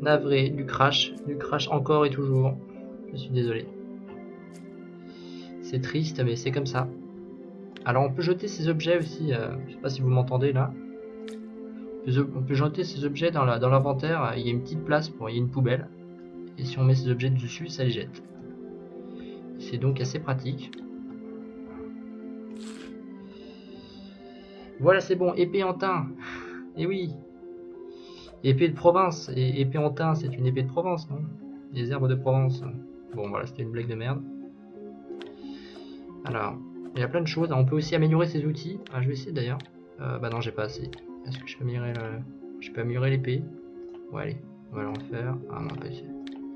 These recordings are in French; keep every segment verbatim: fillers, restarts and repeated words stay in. Navré, du crash, du crash encore et toujours. Je suis désolé. C'est triste, mais c'est comme ça. Alors on peut jeter ces objets aussi, euh, je sais pas si vous m'entendez là. On peut jeter ces objets dans la, dans l'inventaire, il y a une petite place pour, il y a une poubelle. Et si on met ces objets dessus, ça les jette. C'est donc assez pratique. Voilà, c'est bon, épée en tin. Et oui. Épée de province. Et épée en tin, c'est une épée de Provence, non? Les herbes de Provence. Bon, voilà, c'était une blague de merde. Alors, il y a plein de choses. On peut aussi améliorer ces outils. Ah, je vais essayer d'ailleurs. Euh, bah non, j'ai pas assez. Est-ce que je peux améliorer le... Je peux améliorer l'épée. Bon, allez, on va l'en faire. Ah non, pas essayer.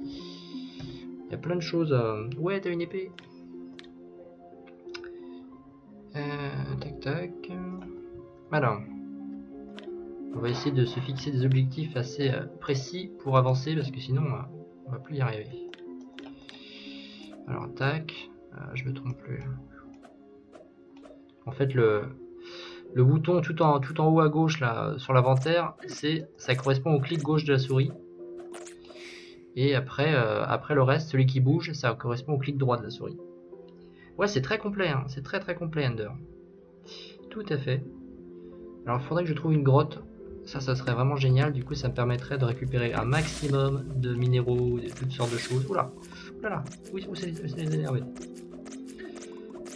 Il y a plein de choses. Euh... Ouais, t'as une épée. Euh, tac, tac. Alors, on va essayer de se fixer des objectifs assez précis pour avancer parce que sinon on va plus y arriver. Alors tac, je me trompe plus. En fait le, le bouton tout en, tout en haut à gauche là sur l'inventaire, c'est ça correspond au clic gauche de la souris. Et après, euh, après le reste, celui qui bouge, ça correspond au clic droit de la souris. Ouais, c'est très complet, hein, c'est très très complet Ender. Tout à fait. Alors il faudrait que je trouve une grotte, ça ça serait vraiment génial, du coup ça me permettrait de récupérer un maximum de minéraux, de toutes sortes de choses. Oula, oula, oui, ça les énervé.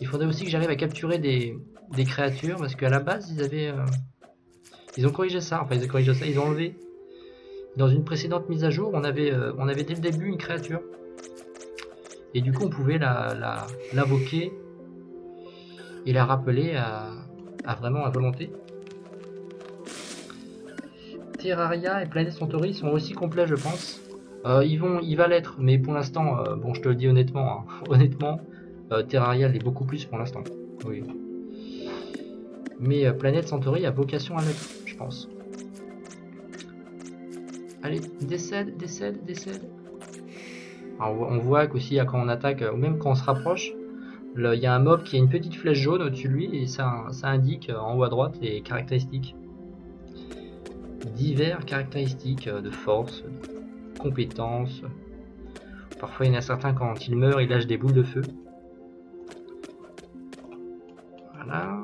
Il faudrait aussi que j'arrive à capturer des, des créatures, parce qu'à la base ils avaient... Euh, ils ont corrigé ça, enfin ils ont corrigé ça, ils ont enlevé. Dans une précédente mise à jour, on avait, euh, on avait dès le début une créature. Et du coup on pouvait la, la, l'invoquer et la rappeler à, à vraiment à volonté. Terraria et Planète Centauri sont aussi complets je pense. Euh, ils vont, il va l'être, mais pour l'instant, euh, bon je te le dis honnêtement, hein, honnêtement, euh, Terraria l'est beaucoup plus pour l'instant. Oui. Mais euh, Planète Centauri a vocation à l'être, je pense. Allez, décède, décède, décède. Alors, on voit qu'aussi quand on attaque, ou même quand on se rapproche, il y a un mob qui a une petite flèche jaune au-dessus de lui et ça, ça indique en haut à droite les caractéristiques. Divers caractéristiques de force, de compétences. Parfois il y en a certains quand ils meurent ils lâchent des boules de feu. Voilà.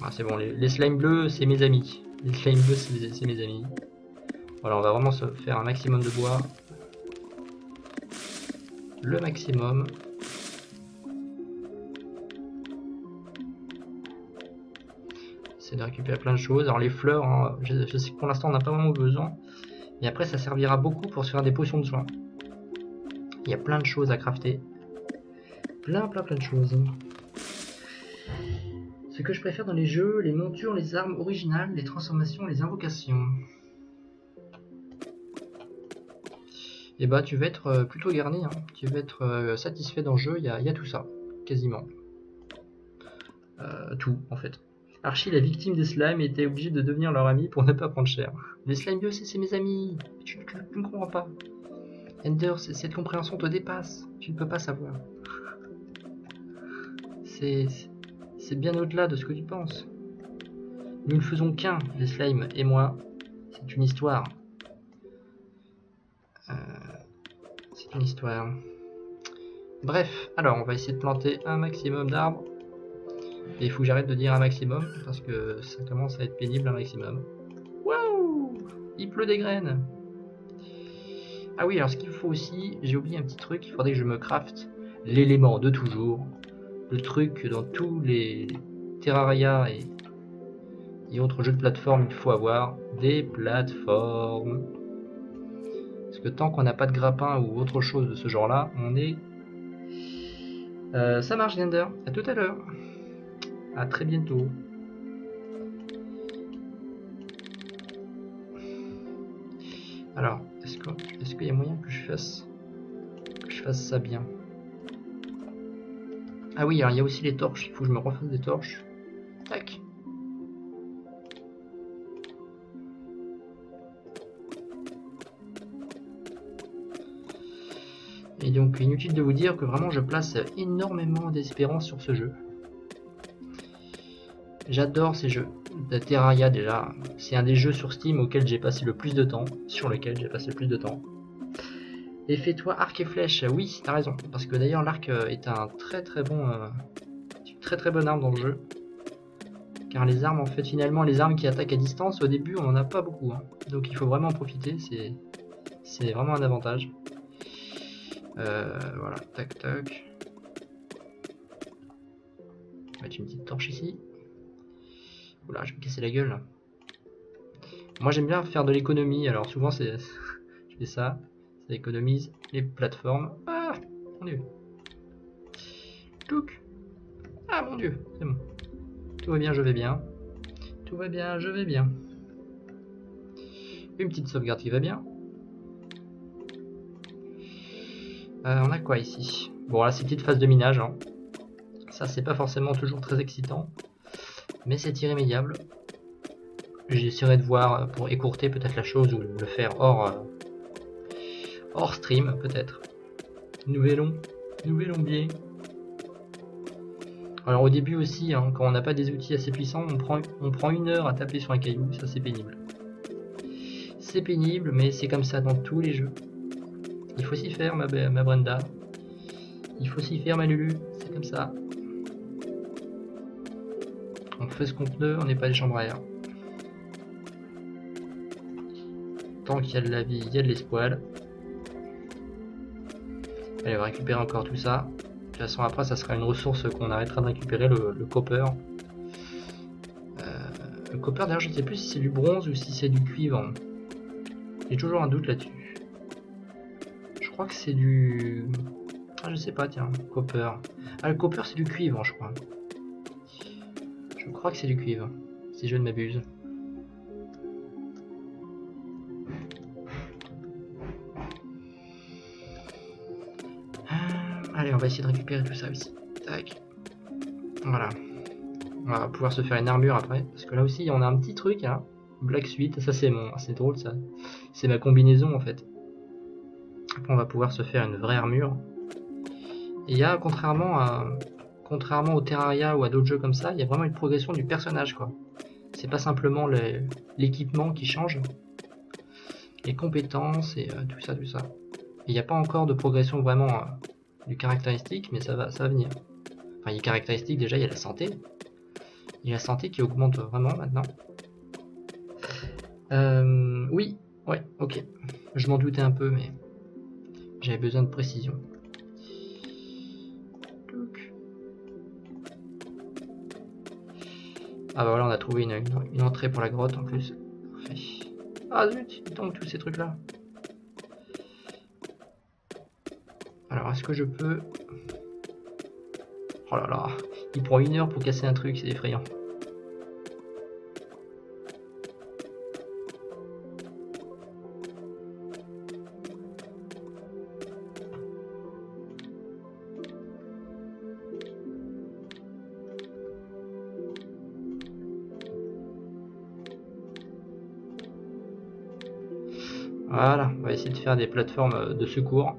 Ah, c'est bon, les, les slimes bleus c'est mes amis. Les slimes bleus c'est mes amis. Voilà, on va vraiment se faire un maximum de bois. Le maximum. De récupérer plein de choses. Alors les fleurs, hein, je, je sais que pour l'instant on n'a pas vraiment besoin, mais après ça servira beaucoup pour se faire des potions de soins. Il y a plein de choses à crafter, plein plein plein de choses. Ce que je préfère dans les jeux, les montures, les armes originales, les transformations, les invocations. Et bah tu vas être plutôt garni, hein. Tu vas être satisfait dans le jeu, il y a, il y a tout ça, quasiment. Euh, tout en fait. Archie, la victime des slimes, était obligée de devenir leur ami pour ne pas prendre cher. Les slimes bio, c'est mes amis. Tu ne comprends pas. Ender, cette compréhension te dépasse. Tu ne peux pas savoir. C'est bien au-delà de ce que tu penses. Nous ne faisons qu'un, les slimes et moi. C'est une histoire. Euh, c'est une histoire. Bref, alors on va essayer de planter un maximum d'arbres. Et il faut que j'arrête de dire un maximum parce que ça commence à être pénible un maximum. Waouh, il pleut des graines. Ah oui, alors ce qu'il faut aussi, j'ai oublié un petit truc, il faudrait que je me crafte l'élément de toujours. Le truc dans tous les Terraria et, et autres jeux de plateforme, il faut avoir des plateformes. Parce que tant qu'on n'a pas de grappin ou autre chose de ce genre là, on est... Euh, ça marche Gander, à tout à l'heure. À très bientôt. Alors, est-ce que est-ce qu'il y a moyen que je fasse que je fasse ça bien? Ah oui, alors il y a aussi les torches. Il faut que je me refasse des torches. Tac. Et donc, inutile de vous dire que vraiment, je place énormément d'espérance sur ce jeu. J'adore ces jeux, de Terraria déjà, c'est un des jeux sur Steam auquel j'ai passé le plus de temps, sur lequel j'ai passé le plus de temps. Et fais-toi arc et flèche, oui, t'as raison, parce que d'ailleurs l'arc est un très très bon, euh, une très très bonne arme dans le jeu. Car les armes, en fait, finalement, les armes qui attaquent à distance, au début, on n'en a pas beaucoup. Hein. Donc il faut vraiment en profiter, c'est vraiment un avantage. Euh, voilà, tac tac. Je vais mettre une petite torche ici. Oula, je vais me casser la gueule. Moi j'aime bien faire de l'économie, alors souvent c'est je fais ça, ça économise les plateformes. Ah mon dieu. Touc. Ah mon dieu, c'est bon. Tout va bien, je vais bien. Tout va bien, je vais bien. Une petite sauvegarde qui va bien. Euh, on a quoi ici? Bon là c'est une petite phase de minage. Hein. Ça c'est pas forcément toujours très excitant. Mais c'est irrémédiable. J'essaierai de voir pour écourter peut-être la chose ou le faire hors, hors stream peut-être. Nous verrons. Nous verrons bien. Alors au début aussi, hein, quand on n'a pas des outils assez puissants, on prend, on prend une heure à taper sur un caillou, ça c'est pénible. C'est pénible, mais c'est comme ça dans tous les jeux. Il faut s'y faire ma, ma Brenda. Il faut s'y faire ma Lulu, c'est comme ça. On fait ce qu'on peut, on n'est pas des chambres à air. Tant qu'il y a de la vie, il y a de l'espoir. Allez, on va récupérer encore tout ça. De toute façon, après, ça sera une ressource qu'on arrêtera de récupérer, le, le copper. Euh, le copper, d'ailleurs, je ne sais plus si c'est du bronze ou si c'est du cuivre. J'ai toujours un doute là-dessus. Je crois que c'est du... Ah, je sais pas, tiens, copper. Ah, le copper, c'est du cuivre, je crois. Je crois que c'est du cuivre, si je ne m'abuse. Allez, on va essayer de récupérer tout ça ici. Tac. Voilà. On va pouvoir se faire une armure après. Parce que là aussi, on a un petit truc. Hein. Black Suite. Ça, c'est mon... c'est drôle, ça. C'est ma combinaison, en fait. Après, on va pouvoir se faire une vraie armure. Et il y a, contrairement, à... contrairement au Terraria ou à d'autres jeux comme ça, il y a vraiment une progression du personnage, quoi. C'est pas simplement l'équipement les... qui change. Les compétences et euh, tout ça, tout ça. Il n'y a pas encore de progression vraiment... Euh... du caractéristique, mais ça va, ça va venir. Enfin, il y a caractéristique déjà, il y a la santé. Il y a la santé qui augmente vraiment maintenant. Euh, oui, ouais, ok. Je m'en doutais un peu, mais j'avais besoin de précision. Donc. Ah bah voilà, on a trouvé une, une, une entrée pour la grotte en plus. Parfait. Ah zut, il tombe tous ces trucs-là. Alors, est-ce que je peux... Oh là là, il prend une heure pour casser un truc, c'est effrayant. Voilà, on va essayer de faire des plateformes de secours.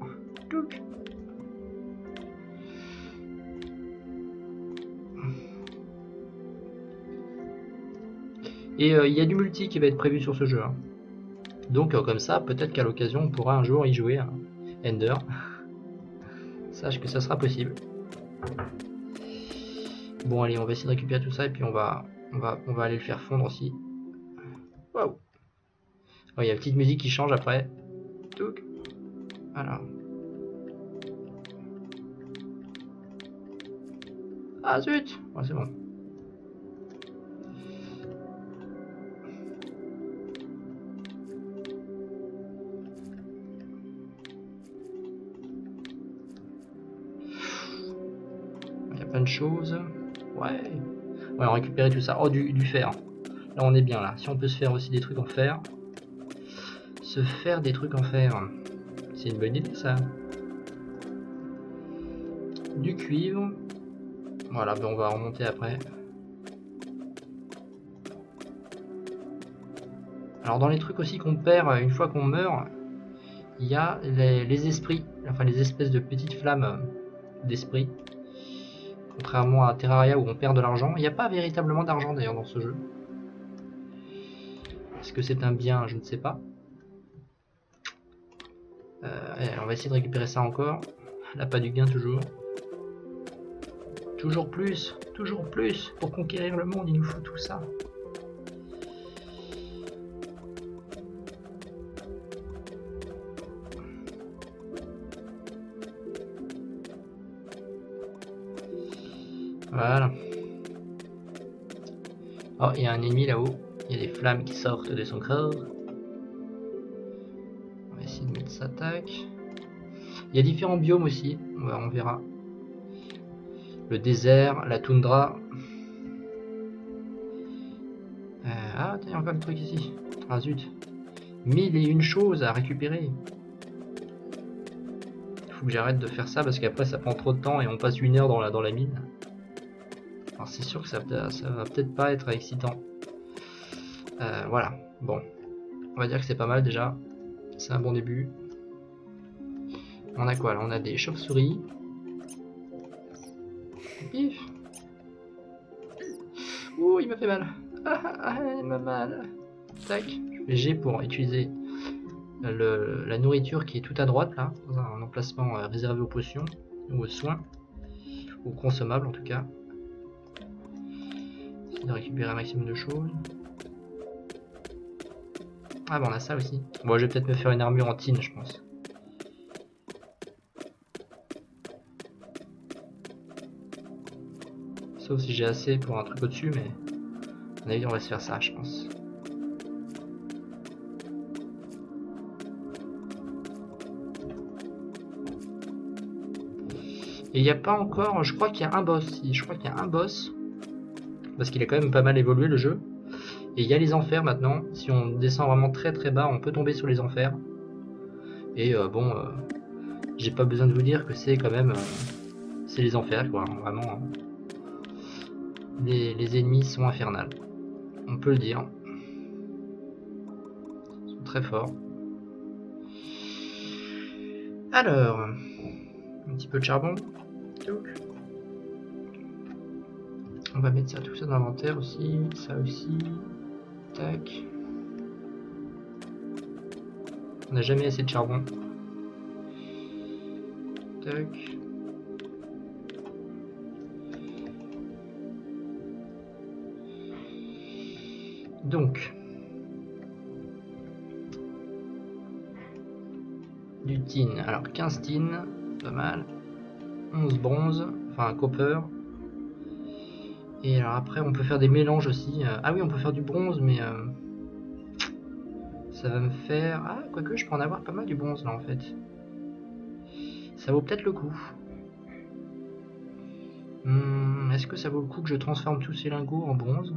Et il euh, y a du multi qui va être prévu sur ce jeu. Hein. Donc euh, comme ça, peut-être qu'à l'occasion, on pourra un jour y jouer à Ender. Sache que ça sera possible. Bon allez, on va essayer de récupérer tout ça et puis on va, on va, on va aller le faire fondre aussi. Waouh! Il y a la petite musique qui change après. Donc, voilà. Ah zut! Oh, c'est bon. Chose, ouais, ouais, on récupérait tout ça. Oh, du, du fer, là on est bien. Là, si on peut se faire aussi des trucs en fer, se faire des trucs en fer, c'est une bonne idée. Ça, du cuivre, voilà. Ben, on va remonter après. Alors, dans les trucs aussi qu'on perd une fois qu'on meurt, il y a les, les esprits, enfin les espèces de petites flammes d'esprit. Contrairement à Terraria où on perd de l'argent, il n'y a pas véritablement d'argent d'ailleurs dans ce jeu. Est-ce que c'est un bien? Je ne sais pas. Euh, allez, on va essayer de récupérer ça encore. Là, pas du gain toujours. Toujours plus, toujours plus. Pour conquérir le monde, il nous faut tout ça. Voilà. Oh, il y a un ennemi là-haut. Il y a des flammes qui sortent de son corps. On va essayer de mettre sa tac. Il y a différents biomes aussi. Ouais, on verra. Le désert, la toundra. Euh, ah, il y a encore le truc ici. Ah zut. Mille et une choses à récupérer. Il faut que j'arrête de faire ça parce qu'après ça prend trop de temps et on passe une heure dans la, dans la mine. Alors c'est sûr que ça, ça va peut-être pas être excitant. Euh, voilà, bon. On va dire que c'est pas mal déjà. C'est un bon début. On a quoi là? On a des chauves-souris. Pif. Ouh, il m'a fait mal. Ah, ah, il m'a mal. Tac. Je fais G pour utiliser le, la nourriture qui est tout à droite là. Dans un emplacement réservé aux potions ou aux soins. Aux consommables en tout cas. De récupérer un maximum de choses. Ah bah on a ça aussi. Bon, je vais peut-être me faire une armure en tin, je pense. Sauf si j'ai assez pour un truc au-dessus, mais à mon avis on va se faire ça, je pense. Et il n'y a pas encore, je crois qu'il y a un boss. Je crois qu'il y a un boss. Parce qu'il a quand même pas mal évolué le jeu. Et il y a les enfers maintenant. Si on descend vraiment très très bas, on peut tomber sur les enfers. Et euh, bon, euh, j'ai pas besoin de vous dire que c'est quand même... Euh, c'est les enfers quoi, vraiment. Hein. Les, les ennemis sont infernales. On peut le dire. Ils sont très forts. Alors, un petit peu de charbon. Donc, on va mettre ça, tout ça dans l'inventaire aussi, ça aussi, tac. On n'a jamais assez de charbon. Tac. Donc, du tin, alors quinze tin, pas mal, onze bronze, enfin copper. Et alors après on peut faire des mélanges aussi. Ah oui, on peut faire du bronze, mais euh, ça va me faire... Ah, quoique je peux en avoir pas mal du bronze là en fait. Ça vaut peut-être le coup. Hum, est-ce que ça vaut le coup que je transforme tous ces lingots en bronze?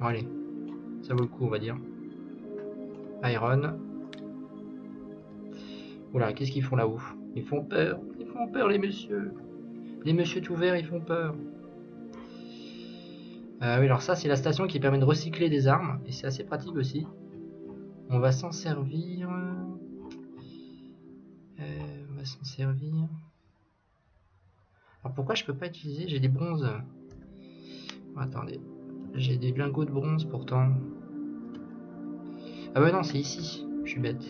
Bon allez, ça vaut le coup on va dire. Iron. Oula, qu'est-ce qu'ils font là-haut? Ils font peur, ils font peur les messieurs. Les messieurs tout verts, ils font peur. Euh, oui, alors ça, c'est la station qui permet de recycler des armes. Et c'est assez pratique aussi. On va s'en servir. Euh, on va s'en servir. Alors pourquoi je peux pas utiliser? J'ai des bronzes. Oh, attendez. J'ai des lingots de bronze pourtant. Ah bah non, c'est ici. Je suis bête.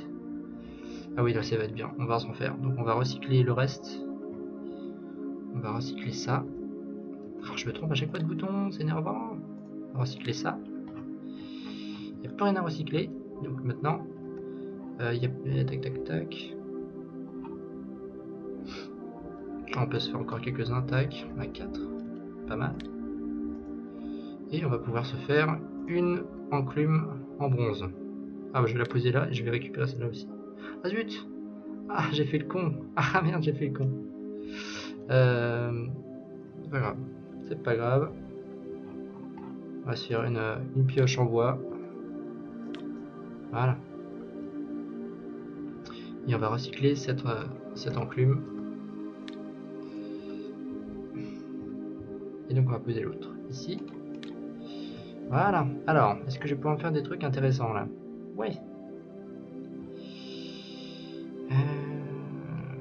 Ah oui, là, ça va être bien. On va s'en faire. Donc on va recycler le reste. On va recycler ça. Alors, je me trompe à chaque fois de bouton, c'est énervant. On va recycler ça. Il n'y a plus rien à recycler. Donc maintenant, euh, il y a... Tac, tac, tac. On peut se faire encore quelques-uns. Tac, on a quatre. Pas mal. Et on va pouvoir se faire une enclume en bronze. Ah bah je vais la poser là et je vais récupérer celle-là aussi. Ah zut! Ah j'ai fait le con! Ah merde j'ai fait le con! Euh, c'est pas grave, c'est pas grave. On va se faire une, une pioche en bois. Voilà. Et on va recycler cette, cette enclume. Et donc on va poser l'autre ici. Voilà. Alors, est-ce que je peux en faire des trucs intéressants là? Ouais.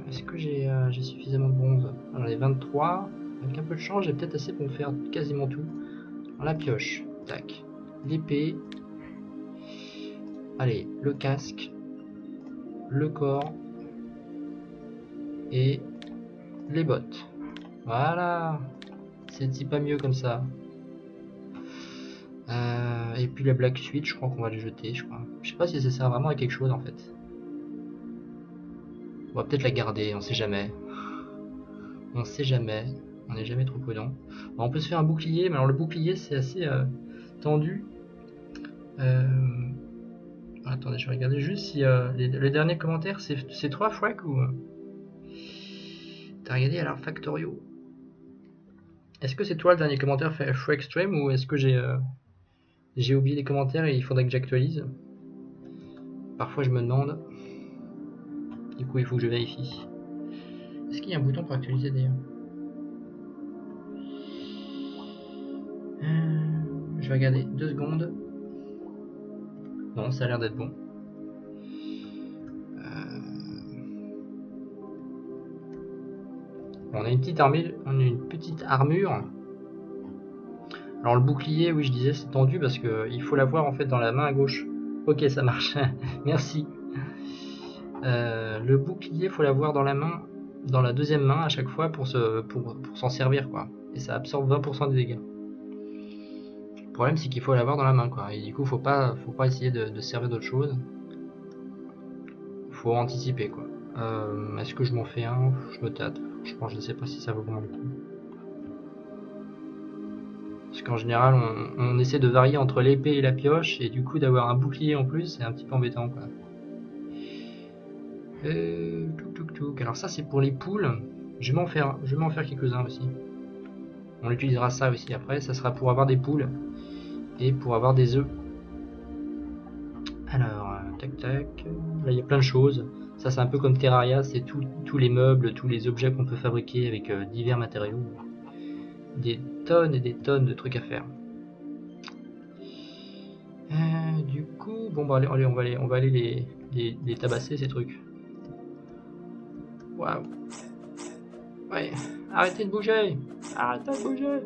Est-ce que j'ai euh, suffisamment de bronze? Alors les vingt-trois, avec un peu de chance, j'ai peut-être assez pour me faire quasiment tout. Alors, la pioche, tac. l'épée, allez, le casque, le corps et les bottes. Voilà, c'est pas mieux comme ça. Euh, et puis la Black Suite, je crois qu'on va les jeter, je crois. Je sais pas si ça sert vraiment à quelque chose en fait. On va peut-être la garder, on sait jamais. On sait jamais, on n'est jamais trop prudent. On peut se faire un bouclier, mais alors le bouclier c'est assez euh, tendu. Euh... Attendez, je vais regarder juste si euh, les, le dernier commentaire c'est trois fracs ou... T'as regardé alors Factorio? Est-ce que c'est toi le dernier commentaire Shrek Stream ou est-ce que j'ai euh, j'ai oublié les commentaires et il faudrait que j'actualise? Parfois je me demande. Du coup il faut que je vérifie. Est-ce qu'il y a un bouton pour actualiser d'ailleurs? hum, Je vais regarder deux secondes. Non, ça a l'air d'être bon. On a une petite armure, on a une petite armure. Alors le bouclier, oui je disais c'est tendu parce que il faut l'avoir en fait dans la main à gauche. Ok ça marche, merci. Euh, le bouclier, faut l'avoir dans la main, dans la deuxième main à chaque fois pour se, pour, pour s'en servir quoi. Et ça absorbe vingt pour cent des dégâts. Le problème c'est qu'il faut l'avoir dans la main quoi. Et du coup faut pas, faut pas essayer de, de servir d'autre chose. Faut anticiper quoi. Euh, Est-ce que je m'en fais un? Je me tâte. Je pense, je ne sais pas si ça vaut vraiment le coup. Parce qu'en général, on, on essaie de varier entre l'épée et la pioche, et du coup, d'avoir un bouclier en plus, c'est un petit peu embêtant, quoi. Euh, touc, touc, touc. Alors ça, c'est pour les poules. Je vais m'en faire, je vais m'en faire quelques-uns aussi. On utilisera ça aussi après. Ça sera pour avoir des poules et pour avoir des œufs. Alors, tac, tac. Là, il y a plein de choses. Ça c'est un peu comme Terraria, c'est tous les meubles, tous les objets qu'on peut fabriquer avec euh, divers matériaux. Des tonnes et des tonnes de trucs à faire. Euh, du coup, bon bah allez, on va aller, on va aller les, les, les tabasser ces trucs. Waouh. Ouais, arrêtez de bouger. Arrêtez de bouger.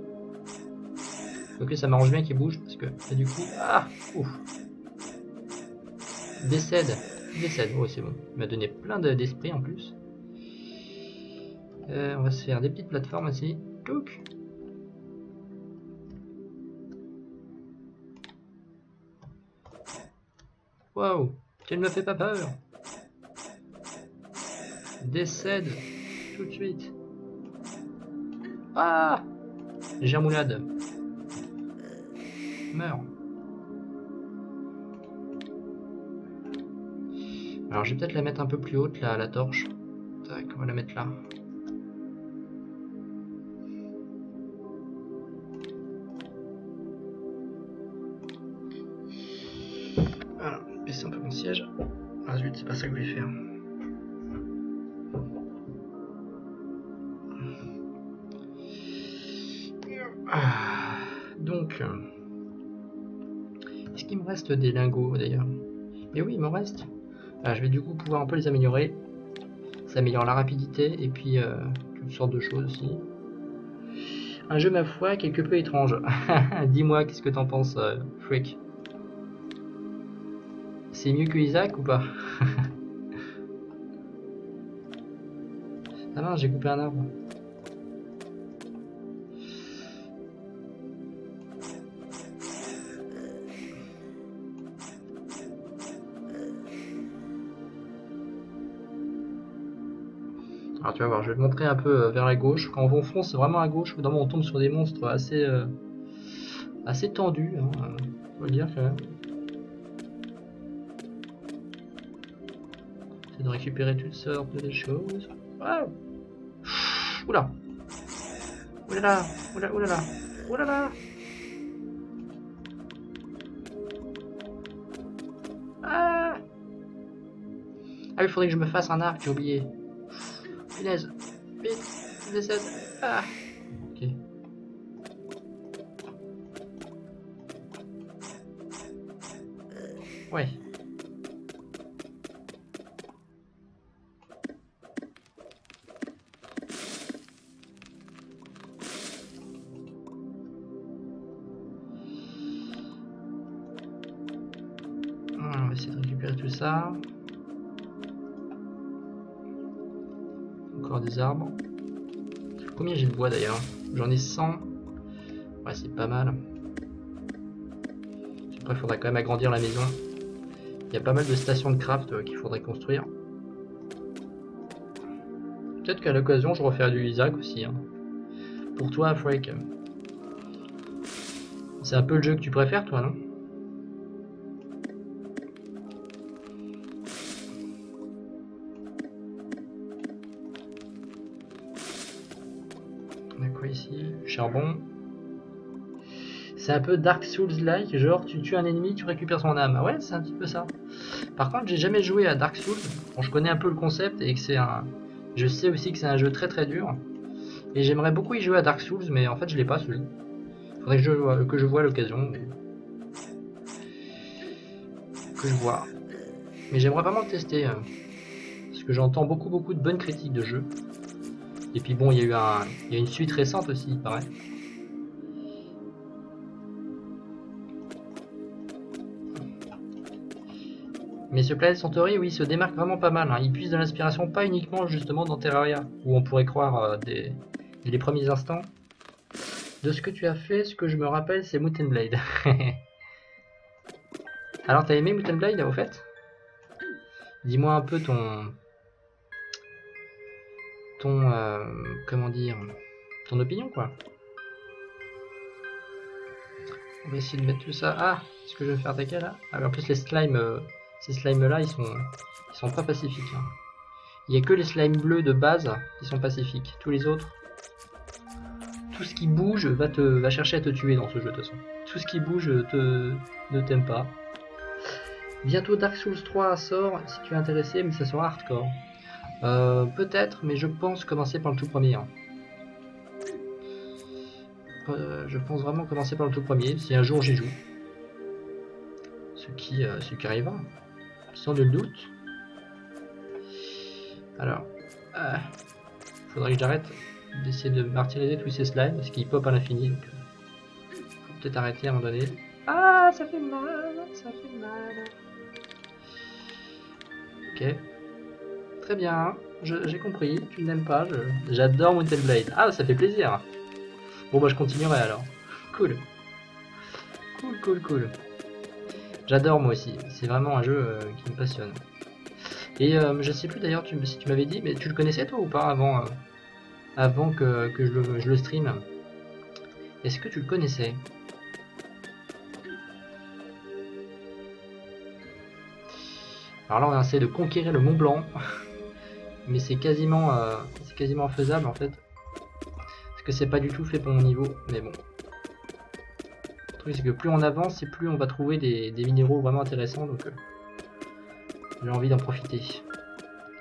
Ok, ça m'arrange bien qu'ils bougent parce que et du coup, ah, ouf. Décède. Décède, oui c'est bon, il m'a donné plein d'esprit en plus. Euh, on va se faire des petites plateformes aussi. Touc. Waouh, tu ne me fais pas peur. Décède tout de suite. Ah, germoulade. Meurs. Alors je vais peut-être la mettre un peu plus haute là, la torche. Tac, on va la mettre là. Voilà, baisser un peu mon siège. Ah zut, c'est pas ça que je vais faire. Donc, est-ce qu'il me reste des lingots d'ailleurs? Mais oui, il m'en reste. Alors, je vais du coup pouvoir un peu les améliorer. Ça améliore la rapidité et puis euh, toutes sortes de choses aussi. Un jeu, ma foi, quelque peu étrange. Dis-moi, qu'est-ce que t'en penses, euh, Freak? C'est mieux que Isaac ou pas? Ah mince, j'ai coupé un arbre. Alors tu vas voir, je vais te montrer un peu vers la gauche. Quand on fonce vraiment à gauche, vraiment on tombe sur des monstres assez euh, assez tendus, hein, faut le dire quand même. C'est de récupérer toutes sortes de choses. Wow. Oula, oulala, oulala, oulala, oulala. Ah, ah il faudrait que je me fasse un arc, j'ai oublié. Punaise, vite, décède. Ah, ok. Ouais. récupère tout ça. Encore des arbres. Combien j'ai de bois d'ailleurs? J'en ai cent. Ouais, c'est pas mal. Après, il faudrait quand même agrandir la maison. Il y a pas mal de stations de craft euh, qu'il faudrait construire. Peut-être qu'à l'occasion, je referai du Isaac aussi. Hein. Pour toi, Freak. C'est un peu le jeu que tu préfères, toi, non? On a quoi ici? Charbon. C'est un peu Dark Souls-like, genre tu tues un ennemi, tu récupères son âme. Ouais, c'est un petit peu ça. Par contre, j'ai jamais joué à Dark Souls. Bon, je connais un peu le concept et que c'est un... Je sais aussi que c'est un jeu très très dur. Et j'aimerais beaucoup y jouer à Dark Souls, mais en fait je l'ai pas celui. Faudrait que je, que je vois l'occasion. Mais... Que je vois. Mais j'aimerais vraiment le tester. Euh, parce que j'entends beaucoup beaucoup de bonnes critiques de jeu. Et puis bon, il y a eu un... y a une suite récente aussi, il paraît. Mais ce Planète Centauri, oui, se démarque vraiment pas mal. Hein. Il puise de l'inspiration, pas uniquement justement dans Terraria, où on pourrait croire euh, dès, dès les premiers instants. De ce que tu as fait, ce que je me rappelle, c'est Mount and Blade. Alors, t'as aimé Mount and Blade, au fait? Dis-moi un peu ton... Ton... Euh, comment dire... Ton opinion, quoi. On va essayer de mettre tout ça... Ah, est-ce que je vais faire taquer, là? Ah, mais en plus, les slimes... Euh... Ces slimes-là, ils sont, ils sont pas pacifiques. Hein. Il n'y a que les slimes bleus de base qui sont pacifiques. Tous les autres, tout ce qui bouge va, te, va chercher à te tuer dans ce jeu de toute façon. Tout ce qui bouge te, ne t'aime pas. Bientôt Dark Souls trois sort, si tu es intéressé, mais ça sera hardcore. Euh, peut-être, mais je pense commencer par le tout premier. Hein. Euh, je pense vraiment commencer par le tout premier, si un jour j'y joue. Ce qui, euh, ce qui arrivera, sans nul doute. Alors, euh, faudrait que j'arrête d'essayer de martyriser tous ces slimes, parce qu'ils pop à l'infini, donc faut peut-être arrêter à un moment donné. Ah, ça fait mal, ça fait mal. Ok, très bien, j'ai compris, tu n'aimes pas, j'adore Mount and Blade. Ah, ça fait plaisir. Bon, bah je continuerai alors. Cool, cool, cool, cool. J'adore moi aussi, c'est vraiment un jeu euh, qui me passionne. Et euh, je sais plus d'ailleurs tu, si tu m'avais dit, mais tu le connaissais toi ou pas avant, euh, avant que, que je, le, je le stream? Est-ce que tu le connaissais? Alors là on essaie de conquérir le Mont Blanc, mais c'est quasiment, euh, c'est quasiment faisable en fait. Parce que c'est pas du tout fait pour mon niveau, mais bon. Le truc c'est que plus on avance et plus on va trouver des, des minéraux vraiment intéressants, donc euh, j'ai envie d'en profiter.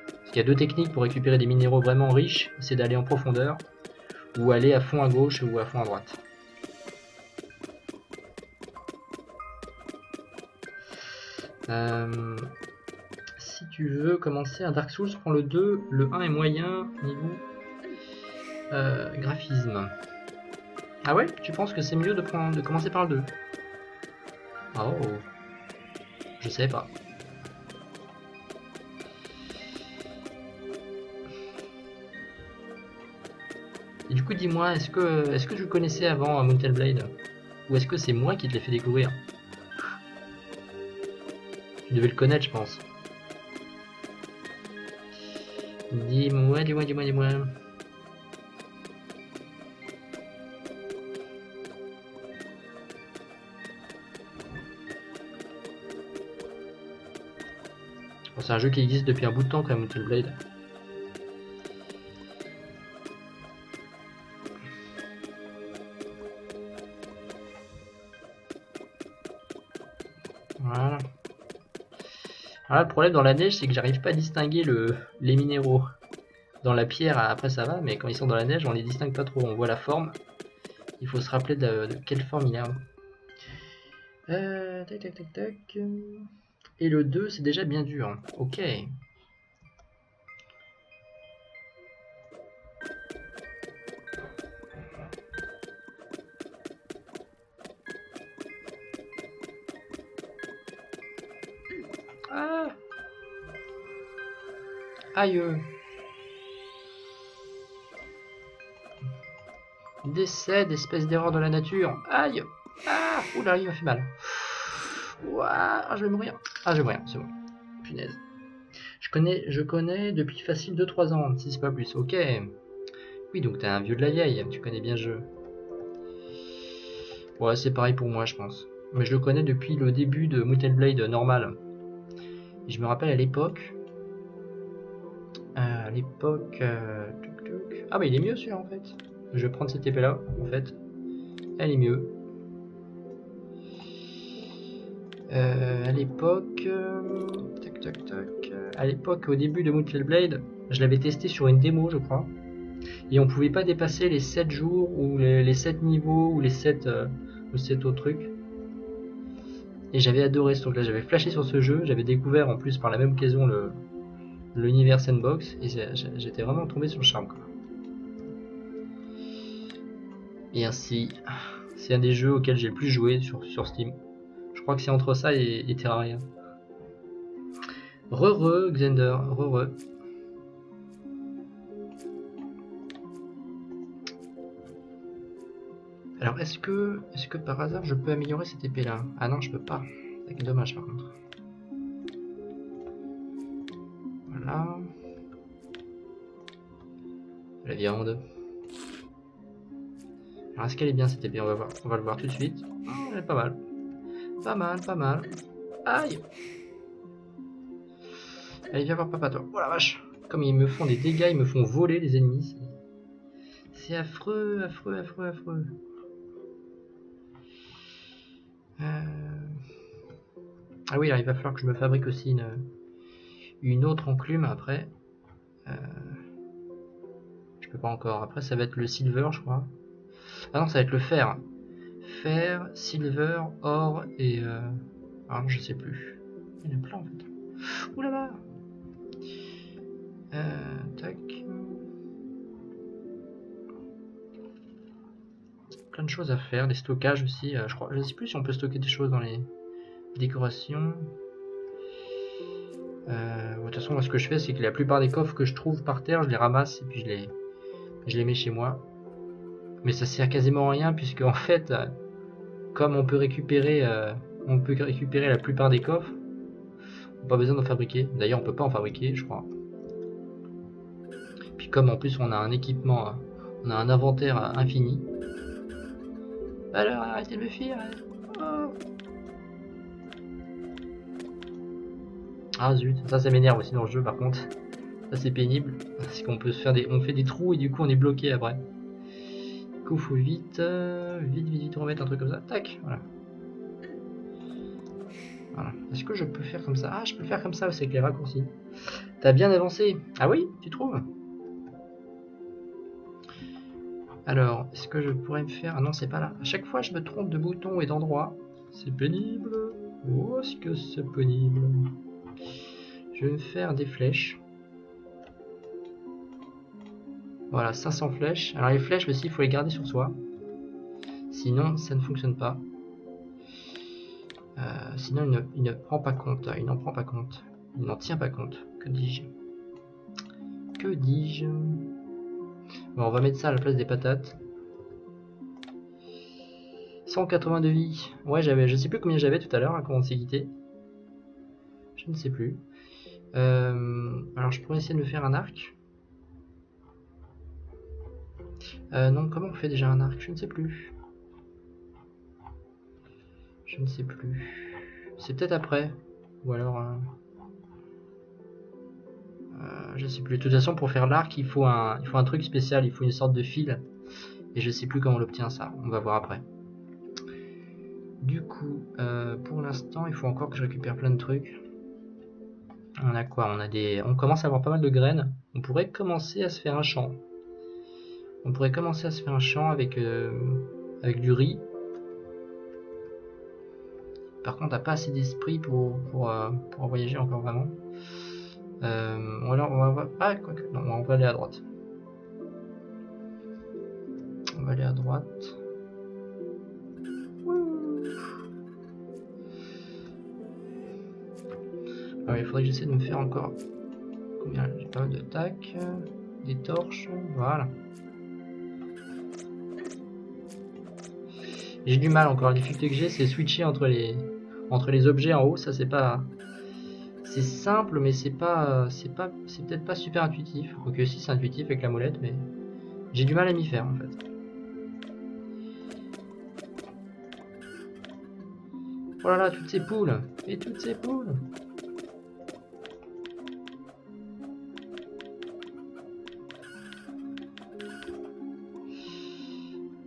Parce qu'il y a deux techniques pour récupérer des minéraux vraiment riches, c'est d'aller en profondeur, ou aller à fond à gauche ou à fond à droite. Euh, si tu veux commencer à Dark Souls, prends le deux, le un est moyen niveau euh, graphisme. Ah ouais, tu penses que c'est mieux de prendre, de commencer par le deux? Oh, je sais pas. Et du coup, dis-moi, est-ce que, est-ce que tu connaissais avant Mount and Blade? Ou est-ce que c'est moi qui te l'ai fait découvrir? Tu devais le connaître, je pense. Dis-moi, dis-moi, dis-moi, dis-moi. C'est un jeu qui existe depuis un bout de temps quand même, Mount and Blade. Voilà. Alors le problème dans la neige, c'est que j'arrive pas à distinguer le, les minéraux. Dans la pierre, après ça va, mais quand ils sont dans la neige, on les distingue pas trop. On voit la forme. Il faut se rappeler de, de quelle forme il a. Euh, tac, tac, tac, tac... Et le deux, c'est déjà bien dur. Ok. Ah, Aïe. Décède, espèce d'erreur de la nature. Aïe. Ah, oula, il m'a fait mal. Ouah, ah, je vais mourir. Ah, je vais mourir, c'est bon. Punaise. Je connais, je connais depuis facile deux trois ans, si c'est pas plus. Ok. Oui, donc t'es un vieux de la vieille, tu connais bien le jeu. Ouais, c'est pareil pour moi, je pense. Mais je le connais depuis le début de Mount and Blade normal. Et je me rappelle à l'époque... Euh, à l'époque... Euh... Ah, mais il est mieux celui-là, en fait. Je vais prendre cette épée-là, en fait. Elle est mieux. Euh, à l'époque... Euh... Tac, tac, tac... À l'époque, au début de Mount and Blade, je l'avais testé sur une démo, je crois. Et on pouvait pas dépasser les sept jours, ou les, les sept niveaux, ou les sept, euh, ou sept autres trucs. Et j'avais adoré ce truc-là, j'avais flashé sur ce jeu, j'avais découvert en plus par la même occasion le l'univers sandbox, et j'étais vraiment tombé sur le charme, quoi. Et ainsi, c'est un des jeux auxquels j'ai le plus joué sur, sur Steam. Je crois que c'est entre ça et, et Terraria. Re-re, Xander, re-re. Alors est-ce que, est-ce que par hasard je peux améliorer cette épée là? Ah non, je peux pas. C'est dommage par contre. Voilà. La viande. Alors est-ce qu'elle est bien cette épée? On va voir. On va le voir tout de suite. Oh, elle est pas mal. Pas mal, pas mal. Aïe. Allez, viens voir papa toi. Oh la vache. Comme ils me font des dégâts, ils me font voler les ennemis. C'est affreux, affreux, affreux, affreux. Euh... Ah oui, alors il va falloir que je me fabrique aussi une, une autre enclume après. Euh... Je peux pas encore. Après, ça va être le silver, je crois. Ah non, ça va être le fer. Fer, silver, or et... Euh... Ah non, je sais plus. Il y en a plein en fait. Ouh là-bas. Euh... Tac. Plein de choses à faire, des stockages aussi. Euh, je crois, je sais plus si on peut stocker des choses dans les décorations. Euh, de toute façon, moi, ce que je fais, c'est que la plupart des coffres que je trouve par terre, je les ramasse et puis je les, je les mets chez moi. Mais ça sert quasiment à rien puisque en fait, comme on peut récupérer, euh, on peut récupérer la plupart des coffres, on n'a pas besoin d'en fabriquer. D'ailleurs, on peut pas en fabriquer, je crois. Puis comme en plus, on a un équipement, on a un inventaire infini. Alors, arrêtez de me fuir. Oh. Ah zut, ça ça m'énerve aussi dans le jeu par contre. Ça c'est pénible, parce qu'on peut se faire des... On fait des trous et du coup on est bloqué après. Du coup faut vite, euh, vite, vite, vite remettre un truc comme ça. Tac, voilà. Voilà. Est-ce que je peux faire comme ça? Ah, je peux faire comme ça aussi avec les raccourcis. T'as bien avancé. Ah oui, tu trouves? Alors, est-ce que je pourrais me faire... Ah non, c'est pas là. À chaque fois, je me trompe de bouton et d'endroit. C'est pénible. Oh, est-ce que c'est pénible. Je vais me faire des flèches. Voilà, cinq cents flèches. Alors, les flèches aussi, il faut les garder sur soi. Sinon, ça ne fonctionne pas. Euh, sinon, il ne, il ne prend pas compte. Il n'en prend pas compte. Il n'en tient pas compte. Que dis-je? Que dis-je? Bon, on va mettre ça à la place des patates. cent quatre-vingts de vie. Ouais, j'avais, je sais plus combien j'avais tout à l'heure, hein, quand on s'est quitté. Je ne sais plus. Euh, alors, je pourrais essayer de me faire un arc. Euh, non, comment on fait déjà un arc? Je ne sais plus. Je ne sais plus. C'est peut-être après. Ou alors... Euh... Euh, je sais plus. De toute façon, pour faire l'arc, il faut un, il faut un truc spécial. Il faut une sorte de fil. Et je sais plus comment on l'obtient ça. On va voir après. Du coup, euh, pour l'instant, il faut encore que je récupère plein de trucs. On a quoi? On a des, on commence à avoir pas mal de graines. On pourrait commencer à se faire un champ. On pourrait commencer à se faire un champ avec, euh, avec du riz. Par contre, on n'a pas assez d'esprit pour, pour, euh, pour en voyager encore vraiment. Euh, on, va, on, va, ah, quoi que, non, on va aller à droite. On va aller à droite. Ah, il faudrait que j'essaie de me faire encore combien là? J'ai pas mal de tac, des torches, voilà. J'ai du mal encore, la difficulté que j'ai c'est switcher entre les entre les objets en haut, ça c'est pas... C'est simple mais c'est pas... c'est pas... c'est peut-être pas super intuitif, quoique si c'est intuitif avec la molette, mais j'ai du mal à m'y faire en fait. Oh là là, toutes ces poules! Et toutes ces poules!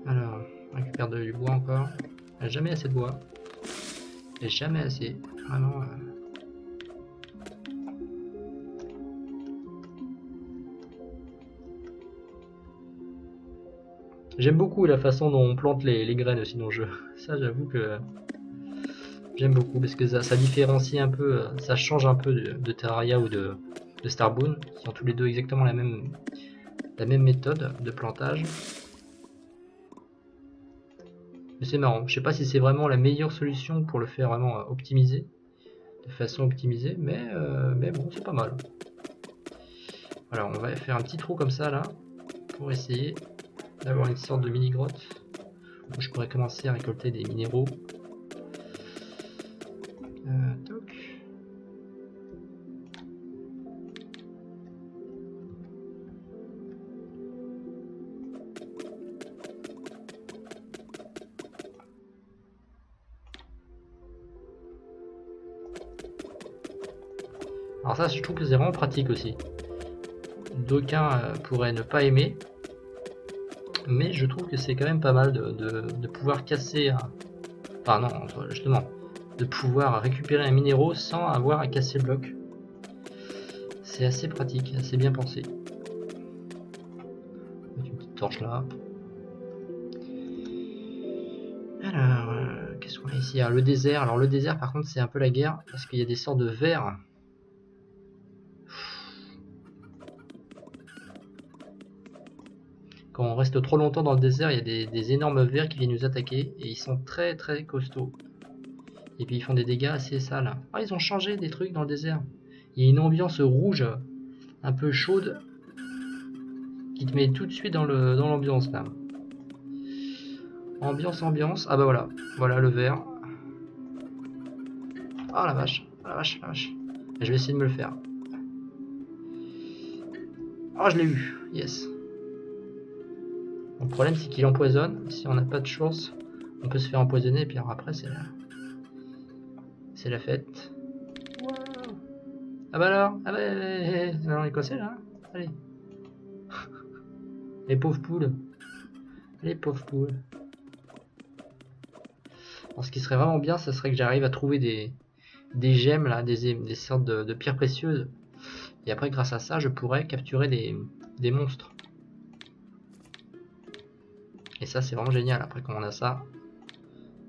Alors, on récupère du bois encore. Il n'y a jamais assez de bois. Il n'y a jamais assez. Vraiment. Euh... J'aime beaucoup la façon dont on plante les, les graines aussi dans le jeu. Ça, j'avoue que j'aime beaucoup parce que ça, ça différencie un peu, ça change un peu de, de Terraria ou de, de Starbound, qui ont tous les deux exactement la même, la même méthode de plantage. Mais c'est marrant, je sais pas si c'est vraiment la meilleure solution pour le faire vraiment optimiser, de façon optimisée, mais, euh, mais bon, c'est pas mal. Alors on va faire un petit trou comme ça là, pour essayer d'avoir une sorte de mini-grotte, où je pourrais commencer à récolter des minéraux. Euh, toc. Alors ça, je trouve que c'est vraiment pratique aussi. D'aucuns euh, pourraient ne pas aimer, mais je trouve que c'est quand même pas mal de, de, de pouvoir casser un... Enfin non, justement, de pouvoir récupérer un minéraux sans avoir à casser le bloc. C'est assez pratique, assez bien pensé. Une petite torche là. Alors, euh, qu'est-ce qu'on a ici? Alors, le désert. Alors le désert par contre c'est un peu la guerre parce qu'il y a des sortes de vers. Quand on reste trop longtemps dans le désert, il y a des, des énormes vers qui viennent nous attaquer et ils sont très très costauds. Et puis ils font des dégâts assez sales. Ah, ils ont changé des trucs dans le désert. Il y a une ambiance rouge, un peu chaude, qui te met tout de suite dans le dans l'ambiance là. Ambiance, ambiance. Ah bah voilà, voilà le vert. Ah la vache, la vache, la vache. Je vais essayer de me le faire. Ah je l'ai eu, yes. Le problème c'est qu'il empoisonne. Si on n'a pas de chance, on peut se faire empoisonner et puis après c'est là. C'est la fête. Wow. Ah bah alors, ah bah, alors les coincés là, allez. Les pauvres poules. Les pauvres poules. Alors, ce qui serait vraiment bien, ce serait que j'arrive à trouver des, des gemmes là, des, des sortes de, de pierres précieuses. Et après, grâce à ça, je pourrais capturer des, des monstres. Et ça, c'est vraiment génial. Après, quand on a ça.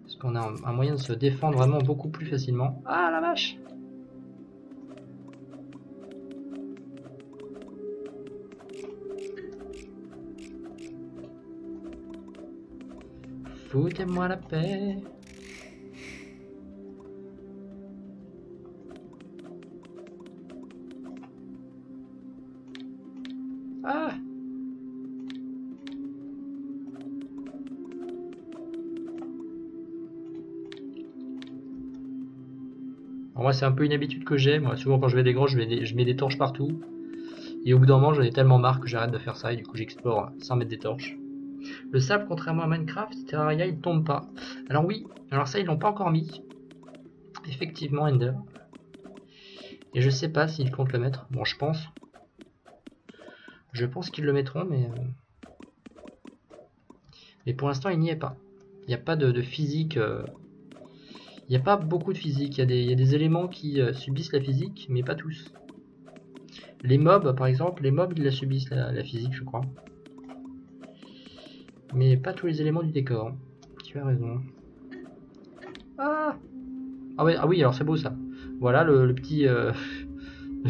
Parce qu'on a un moyen de se défendre vraiment beaucoup plus facilement. Ah la vache! Foutez-moi la paix! Ah! Moi c'est un peu une habitude que j'ai, moi souvent quand je vais des grottes je mets des, je mets des torches partout et au bout d'un moment j'en ai tellement marre que j'arrête de faire ça et du coup j'explore sans mettre des torches. Le sable contrairement à Minecraft, Terraria il tombe pas. Alors oui, alors ça ils l'ont pas encore mis, effectivement Ender. Et je sais pas s'ils comptent le mettre, bon je pense. Je pense qu'ils le mettront mais... Mais pour l'instant il n'y est pas. Il n'y a pas de, de physique... Euh... Il n'y a pas beaucoup de physique, il y a des, il y a des éléments qui subissent la physique, mais pas tous. Les mobs, par exemple, les mobs, ils la subissent, la, la physique, je crois. Mais pas tous les éléments du décor. Tu as raison. Ah, ah, ouais, ah oui, alors c'est beau ça. Voilà le, le petit euh,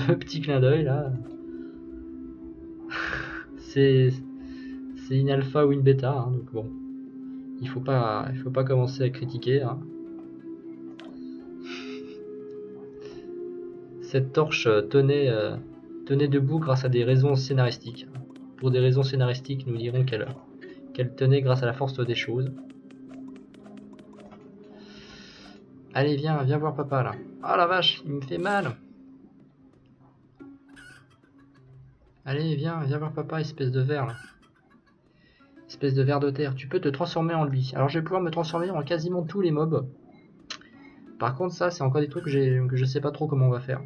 le petit clin d'œil, là. C'est une alpha ou une bêta, hein, donc bon. Il faut pas, il faut pas commencer à critiquer, hein. Cette torche tenait, euh, tenait debout grâce à des raisons scénaristiques. Pour des raisons scénaristiques, nous dirons quelle heure. Qu'elle tenait grâce à la force des choses. Allez, viens, viens voir papa là. Ah la vache, il me fait mal. Allez, viens, viens voir papa, espèce de ver là. Espèce de ver de terre. Tu peux te transformer en lui. Alors je vais pouvoir me transformer en quasiment tous les mobs. Par contre, ça, c'est encore des trucs que, que je sais pas trop comment on va faire.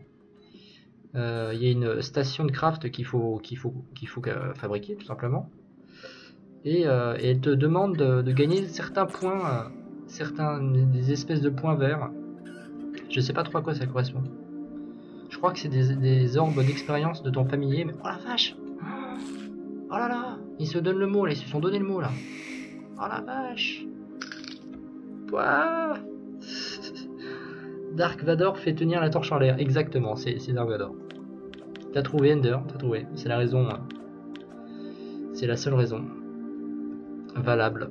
Il euh, y a une station de craft qu'il faut, qu'il faut, qu'il faut euh, fabriquer, tout simplement. Et, euh, et elle te demande de, de gagner certains points, euh, certains des espèces de points verts. Je sais pas trop à quoi ça correspond. Je crois que c'est des, des orbes d'expérience de ton familier. Mais oh la vache! Oh là là! Ils se donnent le mot là, ils se sont donné le mot là. Oh la vache! Ouah. Dark Vador fait tenir la torche en l'air. Exactement, c'est Dark Vador. T'as trouvé Ender, t'as trouvé. C'est la raison. C'est la seule raison valable.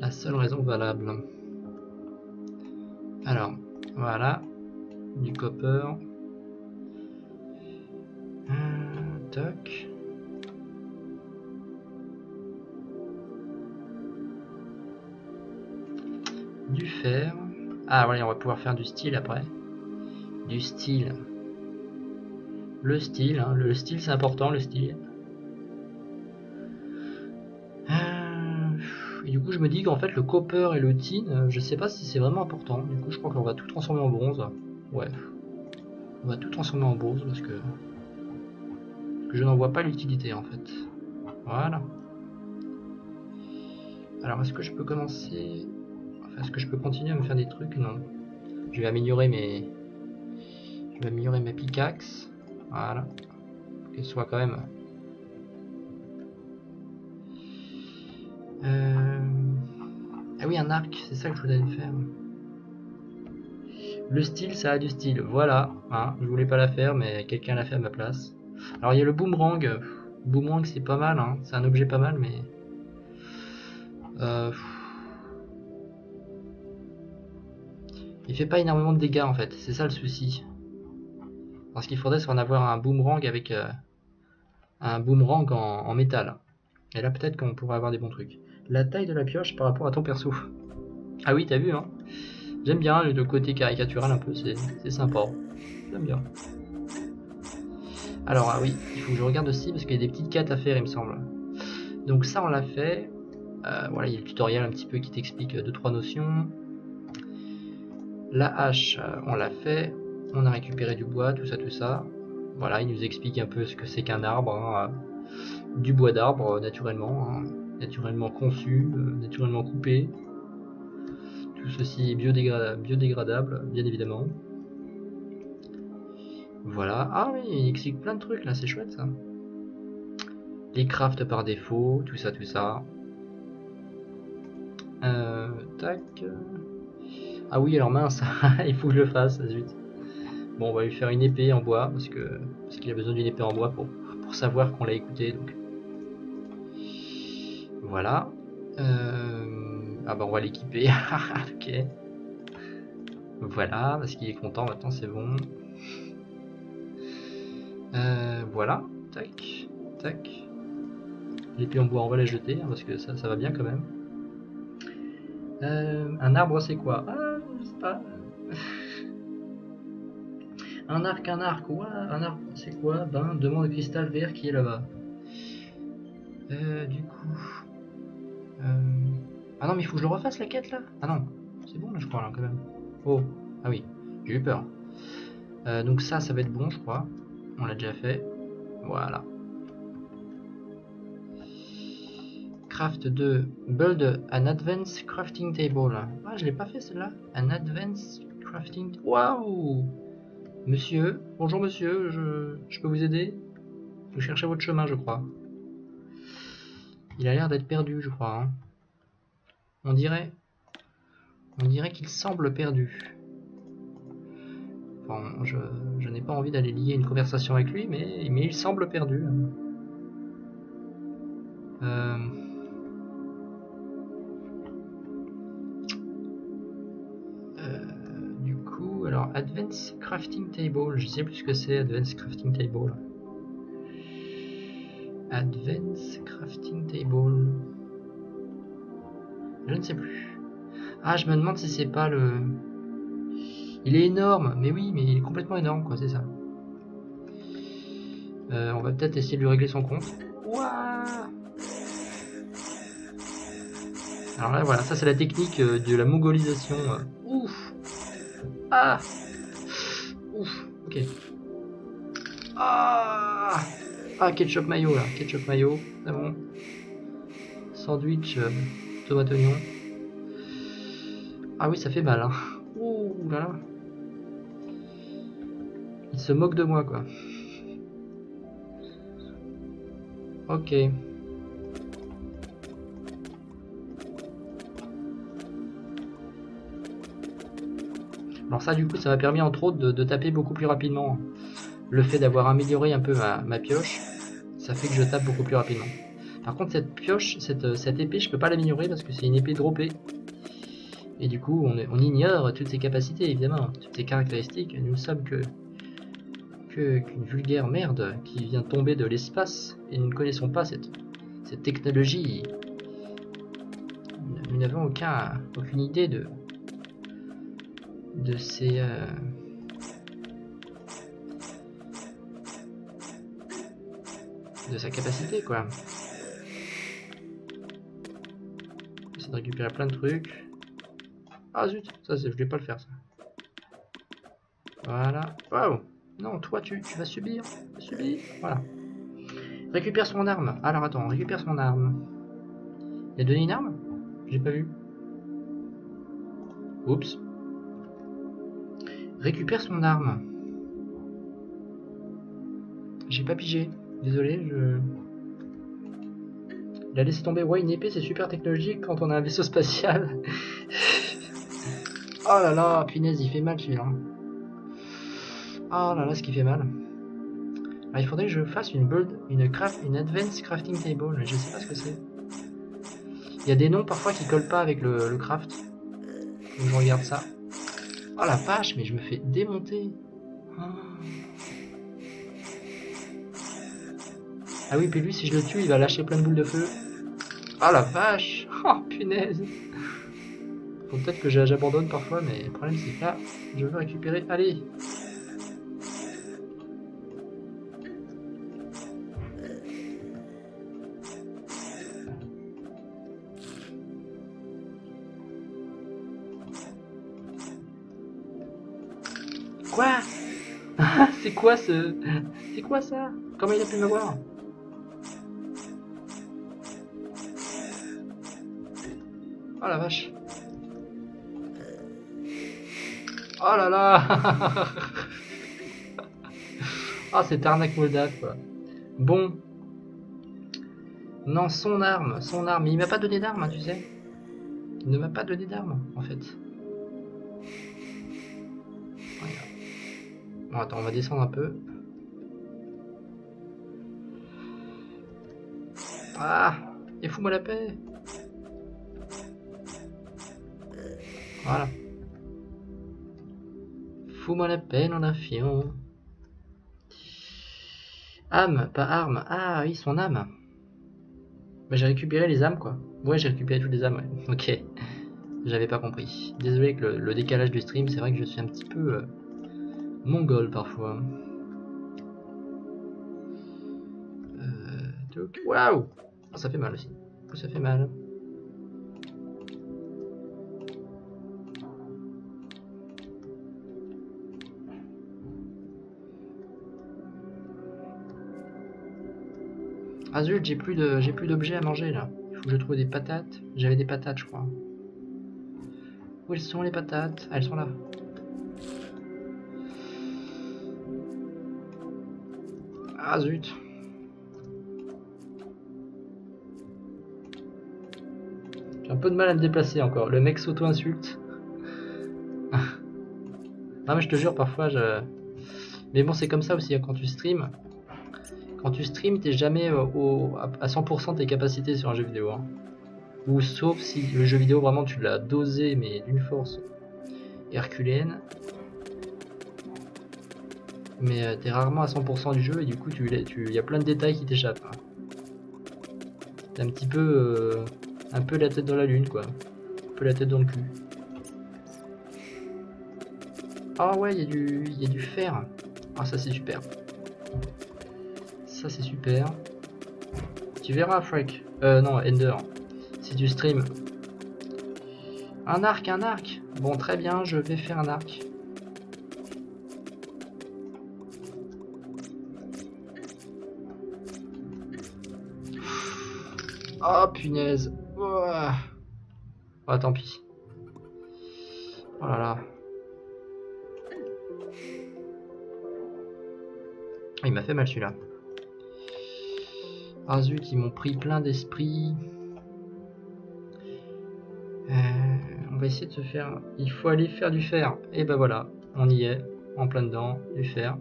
La seule raison valable. Alors, voilà. Du copper. Hum, toc. Du fer. Ah voilà, on va pouvoir faire du style après. Du style. Le style, hein. Le style c'est important, le style. Et du coup je me dis qu'en fait le copper et le tin, je sais pas si c'est vraiment important. Du coup je crois qu'on va tout transformer en bronze. Ouais. On va tout transformer en bronze parce que, parce que je n'en vois pas l'utilité en fait. Voilà. Alors est-ce que je peux commencer... Est-ce que je peux continuer à me faire des trucs? Non. Je vais améliorer mes... Je vais améliorer mes pickaxes. Voilà. Qu'elles soient quand même... Euh... Ah oui, un arc. C'est ça que je voulais faire. Le style, ça a du style. Voilà. Hein, je voulais pas la faire, mais quelqu'un l'a fait à ma place. Alors, il y a le boomerang. Boomerang, c'est pas mal. Hein. C'est un objet pas mal, mais... Euh... Il fait pas énormément de dégâts en fait, c'est ça le souci. Parce qu'il faudrait en avoir un boomerang avec euh, un boomerang en, en métal. Et là peut-être qu'on pourrait avoir des bons trucs. La taille de la pioche par rapport à ton perso. Ah oui, t'as vu hein. J'aime bien le côté caricatural un peu, c'est sympa. J'aime bien. Alors ah oui, il faut que je regarde aussi parce qu'il y a des petites quêtes à faire il me semble. Donc ça on l'a fait. Euh, voilà, il y a le tutoriel un petit peu qui t'explique deux trois notions. La hache, on l'a fait, on a récupéré du bois, tout ça, tout ça. Voilà, il nous explique un peu ce que c'est qu'un arbre. Hein. Du bois d'arbre, naturellement. Hein. Naturellement conçu, euh, naturellement coupé. Tout ceci est biodégra biodégradable, bien évidemment. Voilà. Ah oui, il explique plein de trucs, là, c'est chouette, ça. Les crafts par défaut, tout ça, tout ça. Euh, tac... Ah oui, alors mince, il faut que je le fasse, zut. Bon, on va lui faire une épée en bois, parce que parce qu'il a besoin d'une épée en bois pour, pour savoir qu'on l'a écouté. Donc. Voilà. Euh... Ah bah on va l'équiper, ok. Voilà, parce qu'il est content maintenant, c'est bon. Euh, voilà, tac, tac. L'épée en bois, on va la jeter, hein, parce que ça, ça va bien quand même. Euh, un arbre, c'est quoi? Ah, je sais pas. Un arc, un arc, ouais, un arc, c'est quoi? Ben, demande le cristal vert qui est là-bas. Euh, du coup... Euh... Ah non, mais il faut que je le refasse la quête, là? Ah non, c'est bon, là, je crois, là, quand même. Oh, ah oui, j'ai eu peur. Euh, donc ça, ça va être bon, je crois. On l'a déjà fait. Voilà. Craft de build an advanced crafting table. Ah, je l'ai pas fait celle-là. An advanced crafting. Waouh! Monsieur, bonjour monsieur, je, je peux vous aider? Vous cherchez votre chemin, je crois. Il a l'air d'être perdu, je crois. Hein. On dirait, on dirait qu'il semble perdu. Bon, je, je n'ai pas envie d'aller lier une conversation avec lui, mais, mais il semble perdu. Euh... Alors, Advanced Crafting Table, je sais plus ce que c'est, Advanced Crafting Table. Advanced Crafting Table. Je ne sais plus. Ah, je me demande si c'est pas le... Il est énorme, mais oui, mais il est complètement énorme, quoi, c'est ça. Euh, on va peut-être essayer de lui régler son compte. Ouah. Alors là, voilà, ça c'est la technique de la mongolisation. Ouf. Ah. Ouf, ok. Ah. Ah, ketchup mayo, là. Ketchup mayo, c'est bon. Sandwich, euh, tomate oignon. Ah oui, ça fait mal, hein. Ouh là là. Il se moque de moi, quoi. Ok. Alors ça, du coup, ça m'a permis, entre autres, de, de taper beaucoup plus rapidement. Le fait d'avoir amélioré un peu ma, ma pioche, ça fait que je tape beaucoup plus rapidement. Par contre, cette pioche, cette, cette épée, je peux pas l'améliorer parce que c'est une épée droppée. Et du coup, on, on ignore toutes ses capacités, évidemment, toutes ses caractéristiques. Nous ne sommes que qu'une vulgaire merde qui vient tomber de l'espace et nous ne connaissons pas cette, cette technologie. Nous n'avons aucun, aucune idée de, de ces... Euh... de sa capacité, quoi. J'essaie de récupérer plein de trucs. Ah zut, ça c'est, je vais pas le faire ça. Voilà. Waouh. Non, toi tu, tu vas subir, tu vas subir. Voilà. Récupère son arme. Alors attends, récupère son arme. Il a donné une arme? J'ai pas vu. Oups. Récupère son arme. J'ai pas pigé. Désolé, je... Il a laissé tomber, ouais, une épée, c'est super technologique quand on a un vaisseau spatial. Oh là là, punaise, il fait mal celui-là. Oh là là, ce qui fait mal. Alors, il faudrait que je fasse une build, une craft, une advanced crafting table, mais je sais pas ce que c'est. Il y a des noms parfois qui collent pas avec le, le craft. Donc je regarde ça. Oh la vache, mais je me fais démonter. Oh. Ah oui, puis lui, si je le tue, il va lâcher plein de boules de feu. Ah la vache! Oh punaise! Faut peut-être que j'abandonne parfois, mais le problème c'est que là, je veux récupérer. Allez! Quoi? C'est quoi ce. C'est quoi ça? Comment il a pu me voir? Oh la vache. Oh là là. Ah, oh, cette arnaque moldave, quoi. Bon. Non, son arme, son arme. Il m'a pas donné d'arme, hein, tu sais. Il ne m'a pas donné d'arme, en fait. Bon, attends, on va descendre un peu. Ah, et fous-moi la paix. Voilà. Fous-moi la peine en avion. Âme, pas arme. Ah oui, son âme. Bah, j'ai récupéré les âmes, quoi. Ouais, j'ai récupéré toutes les âmes, ouais. Ok. J'avais pas compris. Désolé avec le, le décalage du stream, c'est vrai que je suis un petit peu euh, mongol parfois. Euh, Waouh! Oh, ça fait mal aussi. Ça fait mal. Ah zut, j'ai plus de, j'ai plus d'objets à manger là. Il faut que je trouve des patates. J'avais des patates, je crois. Où elles sont les patates? Ah, elles sont là. Ah zut. J'ai un peu de mal à me déplacer encore. Le mec s'auto-insulte. Non mais je te jure, parfois je... Mais bon, c'est comme ça aussi quand tu stream. Quand tu stream, t'es jamais au, à cent pour cent de tes capacités sur un jeu vidéo. Hein. Ou sauf si le jeu vidéo, vraiment, tu l'as dosé, mais d'une force herculéenne. mais euh, t'es rarement à cent pour cent du jeu et du coup tu tu y a plein de détails qui t'échappent. Hein. C'est un petit peu euh, un peu la tête dans la lune quoi, un peu la tête dans le cul. Ah ouais, il y a du il y a du fer. Ah ça c'est super. Ça c'est super. Tu verras Freck. Euh non, Ender. Si tu stream. Un arc, un arc. Bon très bien, je vais faire un arc. Oh punaise. Oh. Oh tant pis. Oh là là. Il m'a fait mal celui-là. Ah zut, ils m'ont pris plein d'esprit. Euh, on va essayer de se faire... Il faut aller faire du fer. Et ben voilà, on y est. En plein dedans, du fer.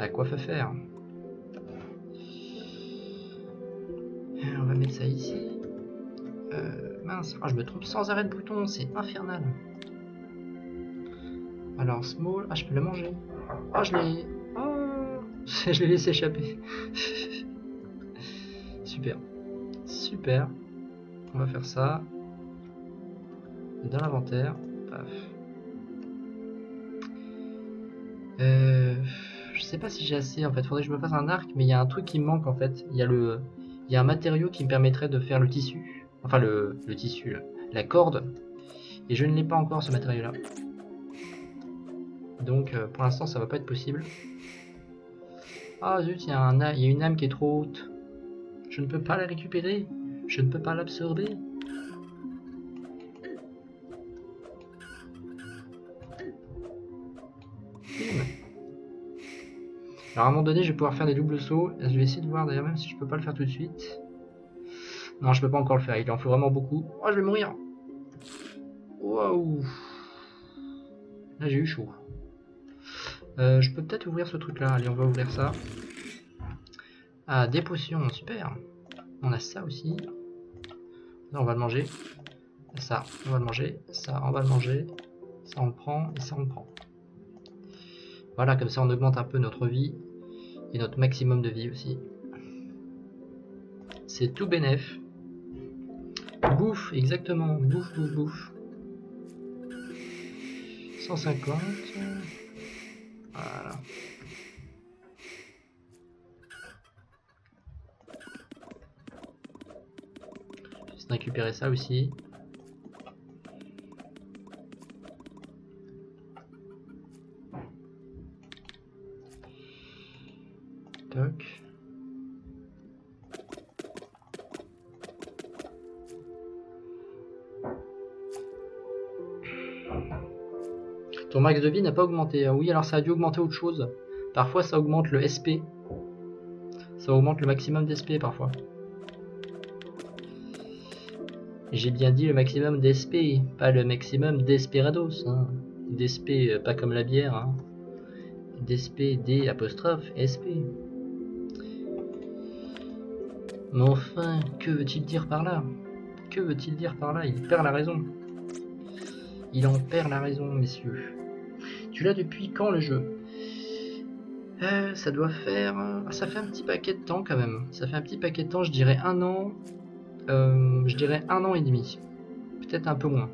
À quoi faire faire? On va mettre ça ici. Euh, mince, ah, je me trompe sans arrêt de bouton, c'est infernal. Alors, small... Ah, je peux la manger. Ah, je l'ai... Je l'ai laissé échapper. Super. Super. On va faire ça. Dans l'inventaire. Paf. Euh, je sais pas si j'ai assez en fait. Faudrait que je me fasse un arc, mais il y a un truc qui me manque en fait. Il y a le, il y a un matériau qui me permettrait de faire le tissu. Enfin le, le tissu. La corde. Et je ne l'ai pas encore ce matériau là. Donc pour l'instant ça va pas être possible. Ah zut, il y, y a une âme qui est trop haute. Je ne peux pas la récupérer. Je ne peux pas l'absorber. Alors à un moment donné, je vais pouvoir faire des doubles sauts. Je vais essayer de voir d'ailleurs même si je peux pas le faire tout de suite. Non, je peux pas encore le faire. Il en faut vraiment beaucoup. Oh, je vais mourir. Waouh. Là, j'ai eu chaud. Euh, je peux peut-être ouvrir ce truc là, allez on va ouvrir ça. Ah des potions, super. On a ça aussi. Là on va le manger. Ça, on va le manger. Ça, on va le manger. Ça on le prend et ça on le prend. Voilà, comme ça on augmente un peu notre vie. Et notre maximum de vie aussi. C'est tout bénef. Bouffe, exactement. Bouffe, bouffe, bouffe. cent cinquante. Voilà. Juste récupérer ça aussi. Toc. Ton max de vie n'a pas augmenté. Oui, alors ça a dû augmenter autre chose. Parfois, ça augmente le S P. Ça augmente le maximum d'S P parfois. J'ai bien dit le maximum d'S P, pas le maximum d'esperados. Hein. D'S P, pas comme la bière. Hein. D'S P, D apostrophe S P. Mais enfin, que veut-il dire par là? Que veut-il dire par là? Il perd la raison. Il en perd la raison, messieurs. Tu l'as depuis quand le jeu? euh, Ça doit faire... Ah, ça fait un petit paquet de temps quand même. Ça fait un petit paquet de temps, je dirais un an... Euh, je dirais un an et demi. Peut-être un peu moins.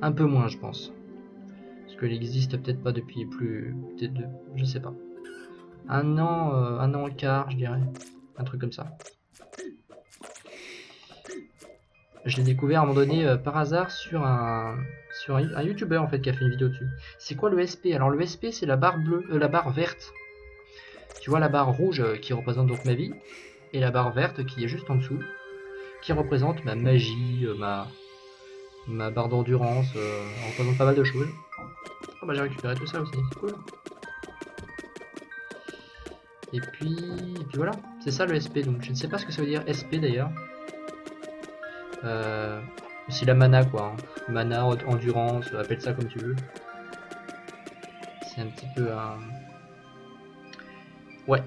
Un peu moins, je pense. Parce que l'existe peut-être pas depuis plus... Peut-être deux... Je sais pas. Un an... Euh, un an et quart, je dirais. Un truc comme ça. Je l'ai découvert à un moment donné euh, par hasard sur un... Sur un, un youtubeur en fait qui a fait une vidéo dessus. C'est quoi le S P? Alors le S P c'est la barre bleue, euh, la barre verte. Tu vois la barre rouge euh, qui représente donc ma vie et la barre verte qui est juste en dessous, qui représente ma magie, euh, ma ma barre d'endurance, euh, elle représente pas mal de choses. Oh, bah j'ai récupéré tout ça aussi, c'est cool. Et puis et puis voilà, c'est ça le S P. Donc je ne sais pas ce que ça veut dire S P d'ailleurs. Euh, c'est la mana quoi, hein. Mana, endurance, appelle ça comme tu veux. C'est un petit peu un... Ouais.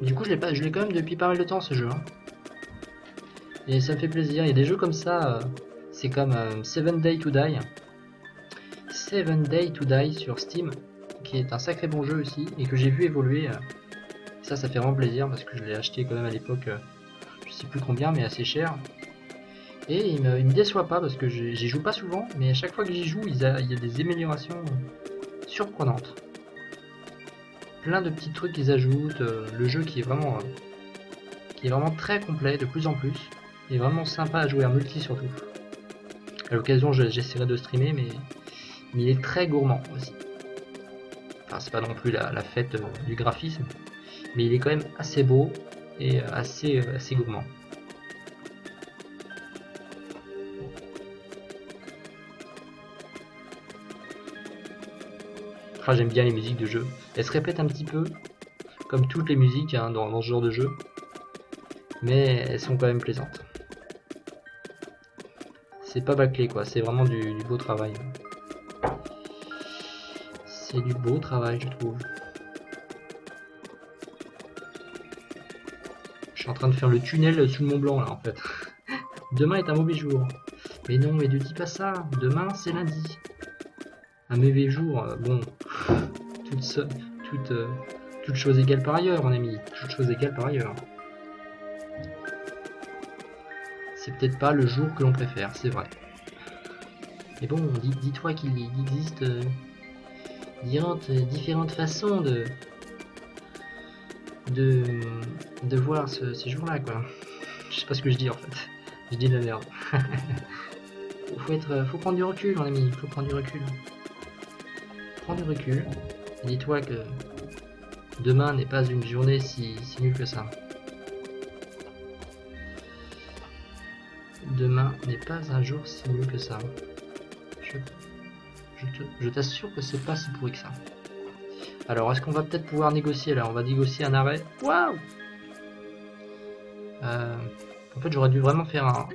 Du coup je l'ai pas, je l'ai quand même depuis pas mal de temps ce jeu. Hein. Et ça me fait plaisir, il y a des jeux comme ça, euh, c'est comme euh, Seven Day to Die. Seven Day to Die sur Steam. qui est un sacré bon jeu aussi et que j'ai vu évoluer. Ça, ça fait vraiment plaisir parce que je l'ai acheté quand même à l'époque, je sais plus combien, mais assez cher. Et il me, il me déçoit pas parce que j'y joue pas souvent, mais à chaque fois que j'y joue, il y a, il y a des améliorations surprenantes. Plein de petits trucs qu'ils ajoutent, euh, le jeu qui est vraiment, euh, qui est vraiment très complet de plus en plus, et vraiment sympa à jouer en multi surtout. À l'occasion, j'essaierai de streamer, mais, mais il est très gourmand aussi. Enfin, c'est pas non plus la, la fête euh, du graphisme, mais il est quand même assez beau et euh, assez, euh, assez gourmand. Enfin, j'aime bien les musiques de jeu. Elles se répètent un petit peu, comme toutes les musiques hein, dans, dans ce genre de jeu. Mais elles sont quand même plaisantes. C'est pas bâclé quoi, c'est vraiment du, du beau travail. C'est du beau travail je trouve. Je suis en train de faire le tunnel sous le Mont Blanc là en fait. Demain est un mauvais jour. Mais non, mais ne dis pas ça, demain c'est lundi. Un mauvais jour, bon, toute, toute, toute chose égale par ailleurs, mon ami, toute chose égale par ailleurs. C'est peut-être pas le jour que l'on préfère, c'est vrai. Mais bon, dis-toi qu'il existe euh, différentes, différentes façons de, de, de voir ce, ce jour-là, quoi. Je sais pas ce que je dis en fait, je dis de la merde. faut, être, faut prendre du recul, mon ami, faut prendre du recul. Prends du recul, dis-toi que demain n'est pas une journée si, si nulle que ça. Demain n'est pas un jour si nul que ça. Je, je t'assure je que c'est pas si pourri que ça. Alors, est-ce qu'on va peut-être pouvoir négocier là? On va négocier un arrêt. Waouh! En fait, j'aurais dû vraiment faire un,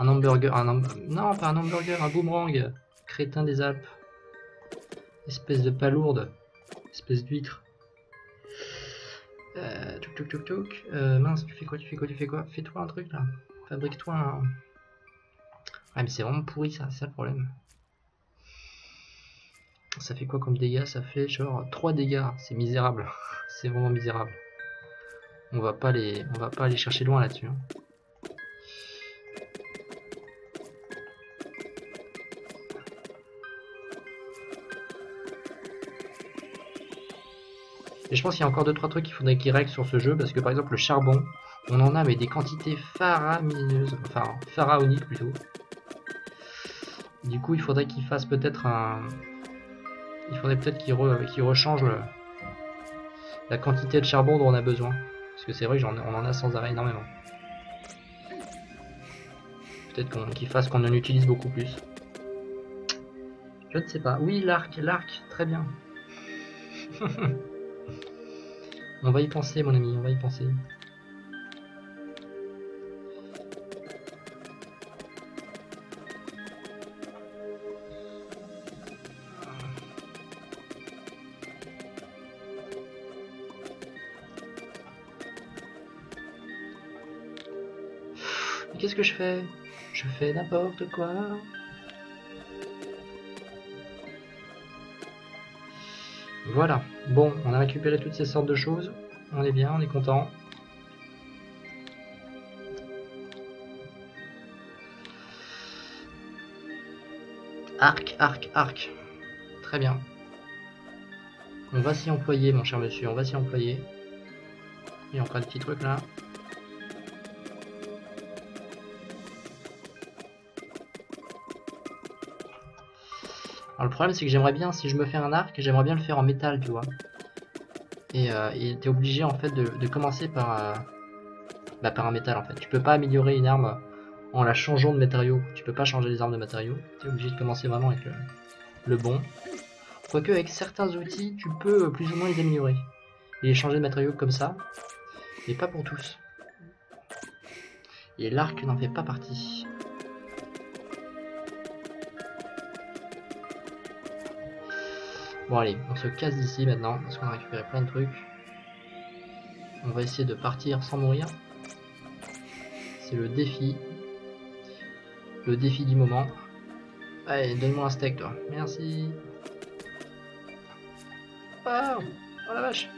un hamburger. Un, non, pas un hamburger, un boomerang. Crétin des Alpes. Espèce de palourde, espèce d'huître. Euh, touk touk touk touk. Euh, mince, tu fais quoi, tu fais quoi, tu fais quoi? Fais-toi un truc là. Fabrique-toi un. Ah, mais c'est vraiment pourri ça, c'est ça le problème. Ça fait quoi comme dégâts? Ça fait genre trois dégâts. C'est misérable. C'est vraiment misérable. On va pas les, on va pas aller chercher loin là-dessus. Hein. Et je pense qu'il y a encore deux trois trucs qu'il faudrait qu'ils règlent sur ce jeu, parce que par exemple le charbon, on en a mais des quantités faramineuses, enfin pharaoniques plutôt. Du coup il faudrait qu'ils fassent peut-être un... Il faudrait peut-être qu'ils re... qu'ils rechangent le... la quantité de charbon dont on a besoin. Parce que c'est vrai qu'on en a sans arrêt énormément. Peut-être qu'ils fassent qu'on en utilise beaucoup plus. Je ne sais pas. Oui, l'arc, l'arc, très bien. On va y penser mon ami, on va y penser. Qu'est-ce que je fais? Je fais n'importe quoi. Voilà, bon, on a récupéré toutes ces sortes de choses, on est bien, on est content. Arc, arc, arc. Très bien. On va s'y employer, mon cher monsieur, on va s'y employer. Il y a encore des petits trucs là. Alors, le problème c'est que j'aimerais bien, si je me fais un arc, j'aimerais bien le faire en métal, tu vois. Et euh, t'es obligé en fait de, de commencer par, euh, bah, par un métal en fait. Tu peux pas améliorer une arme en la changeant de matériaux. Tu peux pas changer les armes de matériaux. T'es obligé de commencer vraiment avec le, le bon. Quoique avec certains outils, tu peux plus ou moins les améliorer. Et les changer de matériaux comme ça. Mais pas pour tous. Et l'arc n'en fait pas partie. Bon allez, on se casse d'ici maintenant, parce qu'on a récupéré plein de trucs. On va essayer de partir sans mourir. C'est le défi. Le défi du moment. Allez, donne-moi un steak toi. Merci. Oh, oh la vache.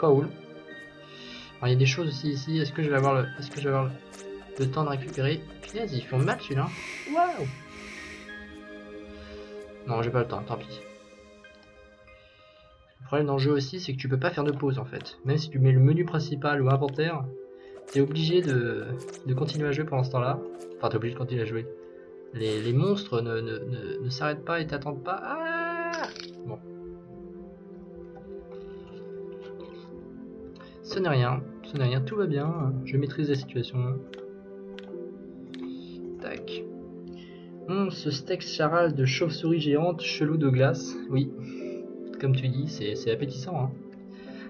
Cool. Alors il y a des choses aussi ici. Est-ce que je vais avoir le, est-ce que je vais avoir le, le temps de récupérer? Punaise, ils font mal celui-là. Waouh. Non, j'ai pas le temps, tant pis. Le problème dans le jeu aussi, c'est que tu peux pas faire de pause en fait. Même si tu mets le menu principal ou inventaire, t'es obligé de, de continuer à jouer pendant ce temps-là. Enfin, t'es obligé de continuer à jouer. Les, les monstres ne, ne, ne, ne s'arrêtent pas et t'attendent pas. Ah bon. Ce n'est rien, ce n'est rien, tout va bien, je maîtrise la situation. Tac. Hum, ce steak charal de chauve-souris géante, chelou de glace, oui, comme tu dis, c'est appétissant. Hein.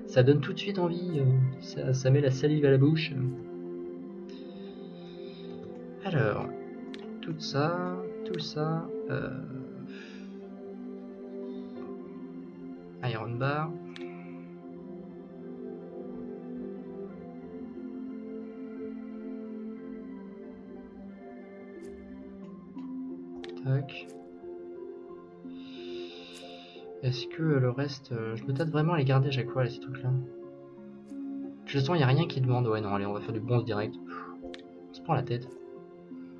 Ça donne tout de suite envie, ça, ça met la salive à la bouche. Alors, tout ça, tout ça, euh... Iron Bar. Est-ce que le reste, je me tâte vraiment à les garder à chaque fois, ces trucs là. De toute façon, il n'y a rien qui demande. Ouais, non, allez, on va faire du bronze direct. On se prend la tête.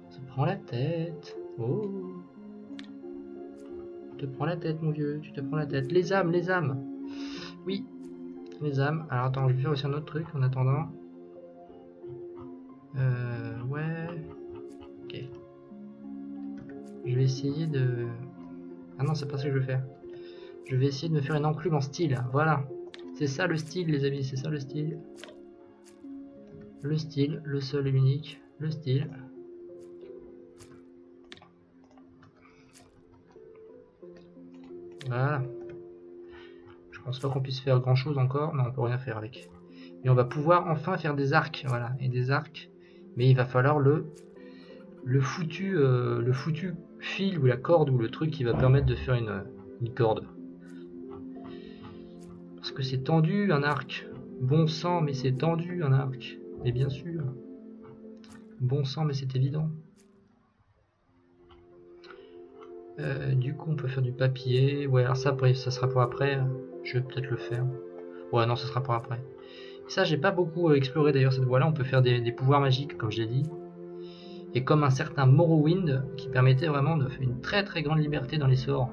On se prend la tête. Oh. Tu te prends la tête, mon vieux. Tu te prends la tête. Les âmes, les âmes. Oui, les âmes. Alors attends, je vais faire aussi un autre truc en attendant. Euh, ouais. Ok. Je vais essayer de... Ah non, c'est pas ce que je veux faire. Je vais essayer de me faire une enclume en style. Voilà. C'est ça le style, les amis. C'est ça le style. Le style. Le seul et unique. Le style. Voilà. Je pense pas qu'on puisse faire grand chose encore. Non, on peut rien faire avec. Mais on va pouvoir enfin faire des arcs. Voilà. Et des arcs. Mais il va falloir le... Le foutu, euh, le foutu fil ou la corde ou le truc qui va permettre de faire une, une corde. Parce que c'est tendu un arc. Bon sang, mais c'est tendu un arc. Mais bien sûr. Bon sang, mais c'est évident. Euh, du coup, on peut faire du papier. Ouais, alors ça, ça sera pour après. Je vais peut-être le faire. Ouais, non, ça sera pour après. Et ça, j'ai pas beaucoup exploré d'ailleurs cette voie-là. On peut faire des, des pouvoirs magiques, comme je l'ai dit. Et comme un certain Morrowind qui permettait vraiment de faire une très très grande liberté dans les sorts.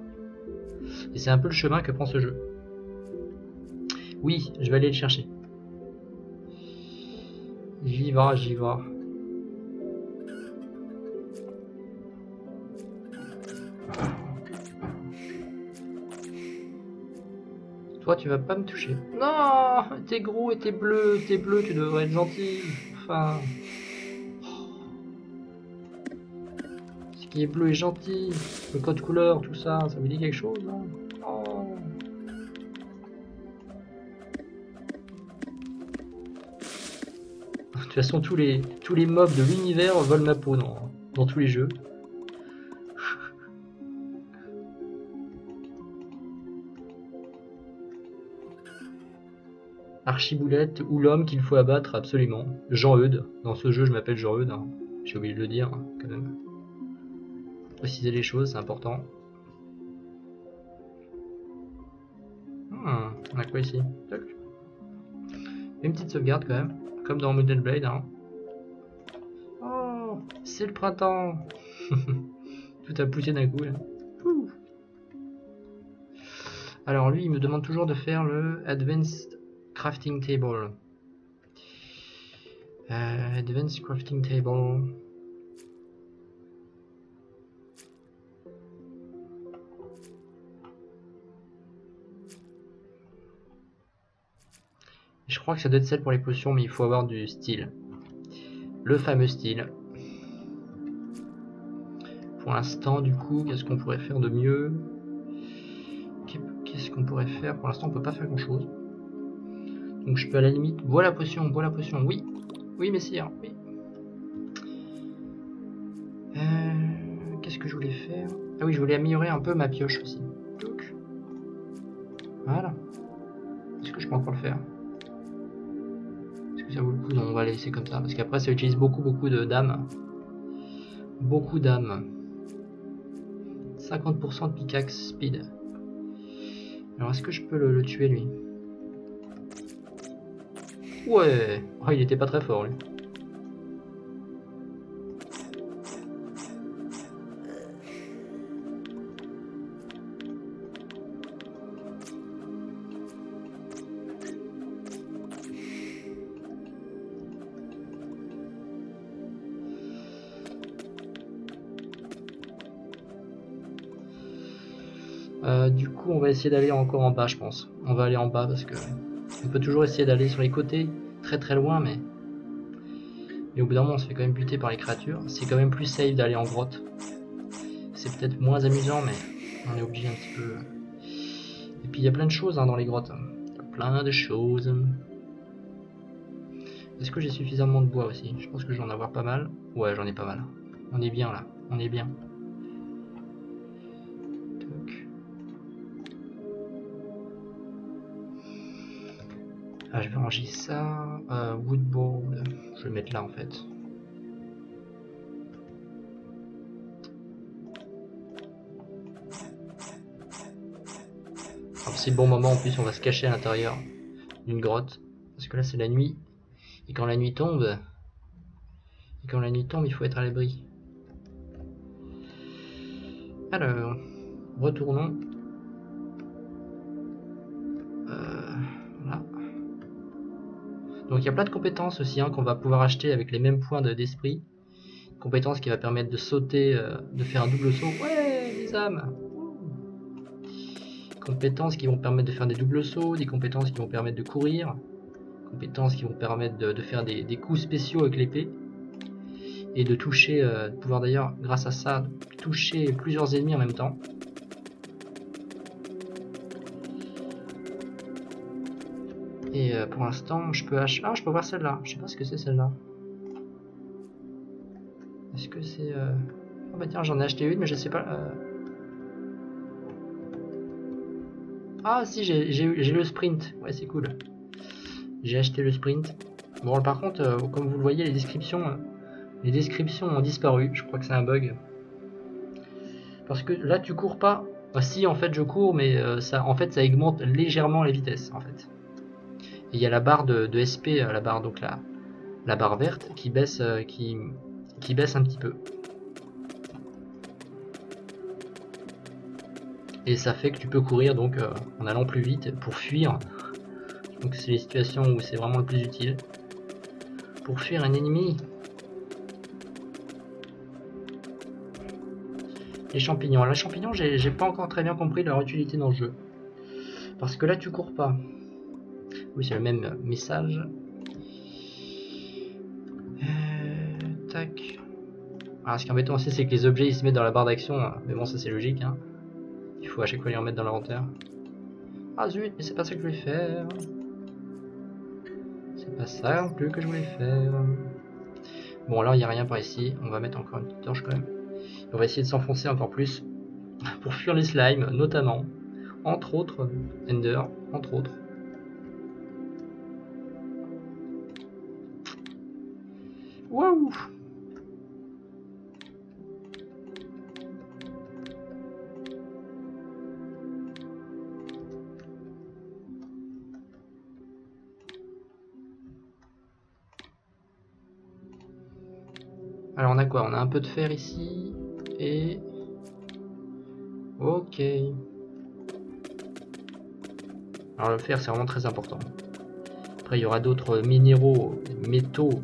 Et c'est un peu le chemin que prend ce jeu. Oui, je vais aller le chercher. J'y vais, j'y vais. Toi, tu vas pas me toucher. Non, t'es gros et t'es bleu, t'es bleu, tu devrais être gentil. Enfin... Il est bleu et gentil, le code couleur, tout ça, ça vous dit quelque chose, non? Oh. De toute façon, tous les tous les mobs de l'univers volent ma peau dans, dans tous les jeux. Archiboulette ou l'homme qu'il faut abattre absolument. Jean-Eude. Dans ce jeu, je m'appelle Jean-Eude. Hein. J'ai oublié de le dire, hein, quand même. Préciser les choses, c'est important. Hmm, on a quoi ici? Une petite sauvegarde quand même, comme dans Mount and Blade. Hein. Oh, c'est le printemps. Tout a poussé d'un coup. Là. Alors lui, il me demande toujours de faire le Advanced Crafting Table. Euh, Advanced Crafting Table. Je crois que ça doit être celle pour les potions, mais il faut avoir du style. Le fameux style. Pour l'instant, du coup, qu'est-ce qu'on pourrait faire de mieux? Qu'est-ce qu'on pourrait faire? Pour l'instant, on peut pas faire grand-chose. Donc je peux à la limite... Bois la potion, bois la potion, oui. Oui, messire, oui. Euh, qu'est-ce que je voulais faire? Ah oui, je voulais améliorer un peu ma pioche aussi. Donc, Voilà. Est-ce que je peux encore le faire? Est-ce que ça vaut le coup? Non, on va laisser comme ça. Parce qu'après, ça utilise beaucoup, beaucoup de dames. Beaucoup d'âmes. cinquante pour cent de pickaxe speed. Alors, est-ce que je peux le, le tuer, lui? Ouais. Oh, il était pas très fort, lui. Euh, du coup, on va essayer d'aller encore en bas, je pense. On va aller en bas parce que on peut toujours essayer d'aller sur les côtés, très très loin, mais et au bout d'un moment, on se fait quand même buter par les créatures. C'est quand même plus safe d'aller en grotte. C'est peut-être moins amusant, mais on est obligé un petit peu. Et puis il y a plein de choses hein, dans les grottes. Plein de choses. Est-ce que j'ai suffisamment de bois aussi? Je pense que je vais en avoir pas mal. Ouais, j'en ai pas mal. On est bien là. On est bien. Ah, je vais ranger ça, euh, woodboard, je vais le mettre là en fait. Alors c'est le bon moment en plus, on va se cacher à l'intérieur d'une grotte, parce que là c'est la nuit, et quand la nuit tombe, et quand la nuit tombe il faut être à l'abri. Alors, retournons. Donc il y a plein de compétences aussi hein, qu'on va pouvoir acheter avec les mêmes points d'esprit. De, compétences qui va permettre de sauter, euh, de faire un double saut. Ouais, les âmes. Compétences qui vont permettre de faire des doubles sauts, des compétences qui vont permettre de courir. Compétences qui vont permettre de, de faire des, des coups spéciaux avec l'épée. Et de toucher, euh, de pouvoir d'ailleurs grâce à ça toucher plusieurs ennemis en même temps. Et pour l'instant, je peux acheter. Ah, je peux voir celle-là. Je sais pas ce que c'est celle-là. Est-ce que c'est. Euh... Oh bah tiens, j'en ai acheté une, mais je sais pas. Euh... Ah si, j'ai le sprint. Ouais, c'est cool. J'ai acheté le sprint. Bon, par contre, euh, comme vous le voyez, les descriptions, euh, les descriptions ont disparu. Je crois que c'est un bug. Parce que là, tu cours pas. Enfin, si, en fait, je cours, mais euh, ça, en fait, ça augmente légèrement les vitesses, en fait. Il y a la barre de, de S P, la barre donc la, la barre verte qui baisse, qui, qui baisse un petit peu. Et ça fait que tu peux courir donc euh, en allant plus vite pour fuir. Donc c'est les situations où c'est vraiment le plus utile pour fuir un ennemi. Les champignons. Alors les champignons, j'ai pas encore très bien compris leur utilité dans le jeu. Parce que là tu cours pas. Oui, c'est le même message. Euh, tac. Alors, ce qui est embêtant aussi, c'est que les objets ils se mettent dans la barre d'action. Mais bon, ça c'est logique. Hein. Il faut à chaque fois les remettre dans l'inventaire. Ah zut, mais c'est pas ça que je voulais faire. C'est pas ça non plus que je voulais faire. Bon, là il n'y a rien par ici. On va mettre encore une petite torche quand même. Et on va essayer de s'enfoncer encore plus pour fuir les slimes, notamment. Entre autres, Ender, entre autres. Waouh! Alors on a quoi? On a un peu de fer ici et... Ok. Alors le fer c'est vraiment très important. Après il y aura d'autres minéraux, métaux.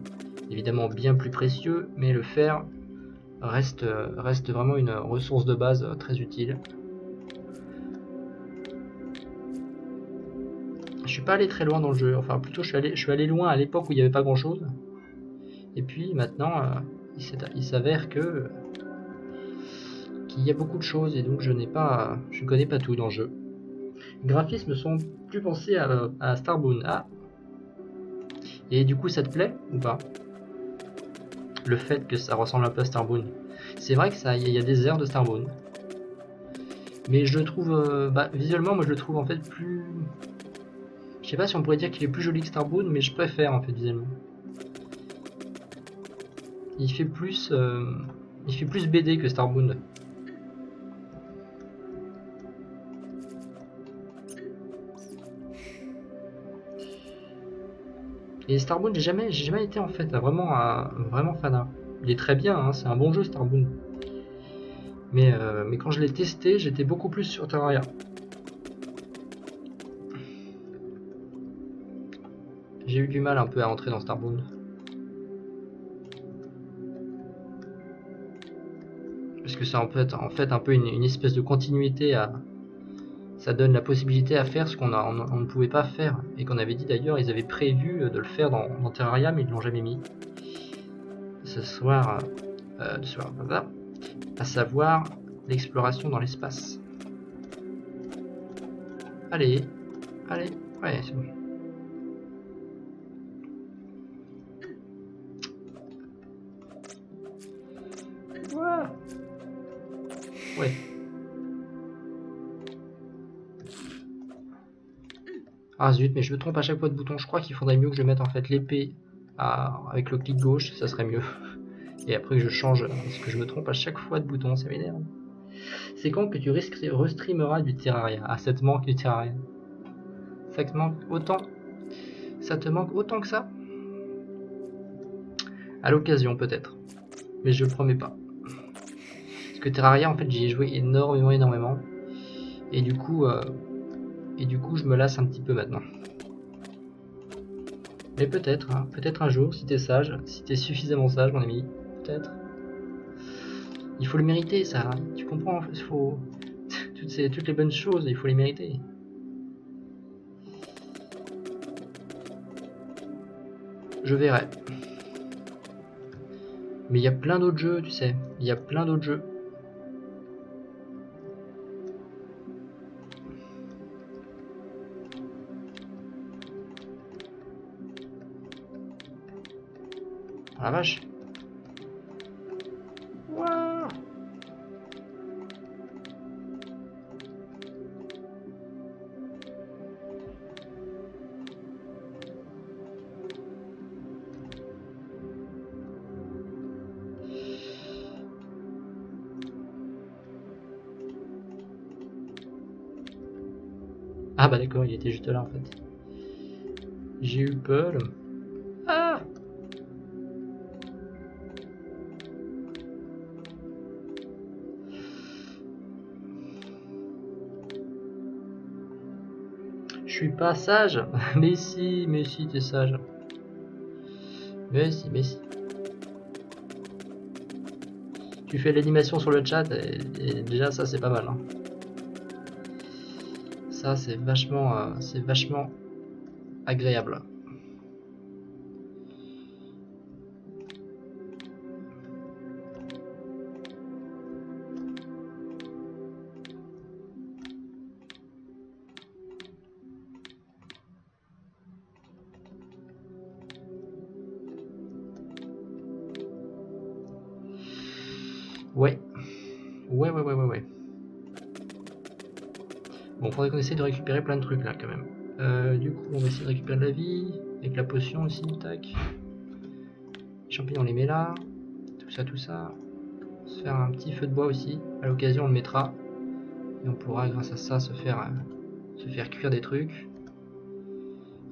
Évidemment bien plus précieux, mais le fer reste, reste vraiment une ressource de base très utile. Je suis pas allé très loin dans le jeu, enfin plutôt je suis allé, je suis allé loin à l'époque où il n'y avait pas grand chose. Et puis maintenant il s'avère que qu'il y a beaucoup de choses et donc je n'ai pas, je ne connais pas tout dans le jeu. Les graphismes sont plus pensés à, à Starbound. Ah. Et du coup ça te plaît ou pas? Le fait que ça ressemble un peu à Starbound. C'est vrai que ça, il y a des airs de Starbound. Mais je le trouve, euh, bah, visuellement, moi je le trouve en fait plus... Je sais pas si on pourrait dire qu'il est plus joli que Starbound, mais je préfère en fait visuellement. Il fait plus, euh, il fait plus B D que Starbound. Et Starbound, j'ai jamais, j'ai jamais été en fait vraiment, à, vraiment fan. Il est très bien, hein, c'est un bon jeu Starbound. Mais, euh, mais quand je l'ai testé, j'étais beaucoup plus sur Terraria. J'ai eu du mal un peu à entrer dans Starbound. Parce que c'est en fait, en fait un peu une, une espèce de continuité à... Ça donne la possibilité à faire ce qu'on on, on ne pouvait pas faire. Et qu'on avait dit d'ailleurs, ils avaient prévu de le faire dans, dans Terraria, mais ils ne l'ont jamais mis. Ce soir... Euh, ce soir, voilà. À savoir l'exploration dans l'espace. Allez, allez, ouais, c'est bon. Ouais. Ah zut, mais je me trompe à chaque fois de bouton. Je crois qu'il faudrait mieux que je mette en fait l'épée à... avec le clic gauche, ça serait mieux. Et après que je change, parce que je me trompe à chaque fois de bouton, ça m'énerve. C'est quand que tu restreameras du Terraria? Ah, ça te manque du Terraria. Ça te manque autant. Ça te manque autant que ça? À l'occasion peut-être. Mais je le promets pas. Parce que Terraria, en fait, j'y ai joué énormément, énormément. Et du coup, euh, et du coup, je me lasse un petit peu maintenant. Mais peut-être, hein, peut-être un jour, si t'es sage, si t'es suffisamment sage, mon ami. Peut-être. Il faut le mériter, ça. Hein. Tu comprends, en fait, faut... toutes, ces, toutes les bonnes choses, il faut les mériter. Je verrai. Mais il y a plein d'autres jeux, tu sais. Il y a plein d'autres jeux. Ah la vache. Ah bah d'accord, il était juste là en fait. J'ai eu peur. Ah! Je suis pas sage. Mais si, mais si, t'es sage. Mais si, mais si. Tu fais l'animation sur le chat et, et déjà ça c'est pas mal. Hein. Ça c'est vachement euh, c'est vachement agréable. Ouais. Ouais ouais ouais ouais ouais. Bon, faudrait qu'on essaie de récupérer plein de trucs là quand même. Euh, du coup, on va essayer de récupérer de la vie, avec la potion aussi, tac. Les champignons, on les met là. Tout ça, tout ça. On va se faire un petit feu de bois aussi. À l'occasion, on le mettra. Et on pourra, grâce à ça, se faire, euh, se faire cuire des trucs.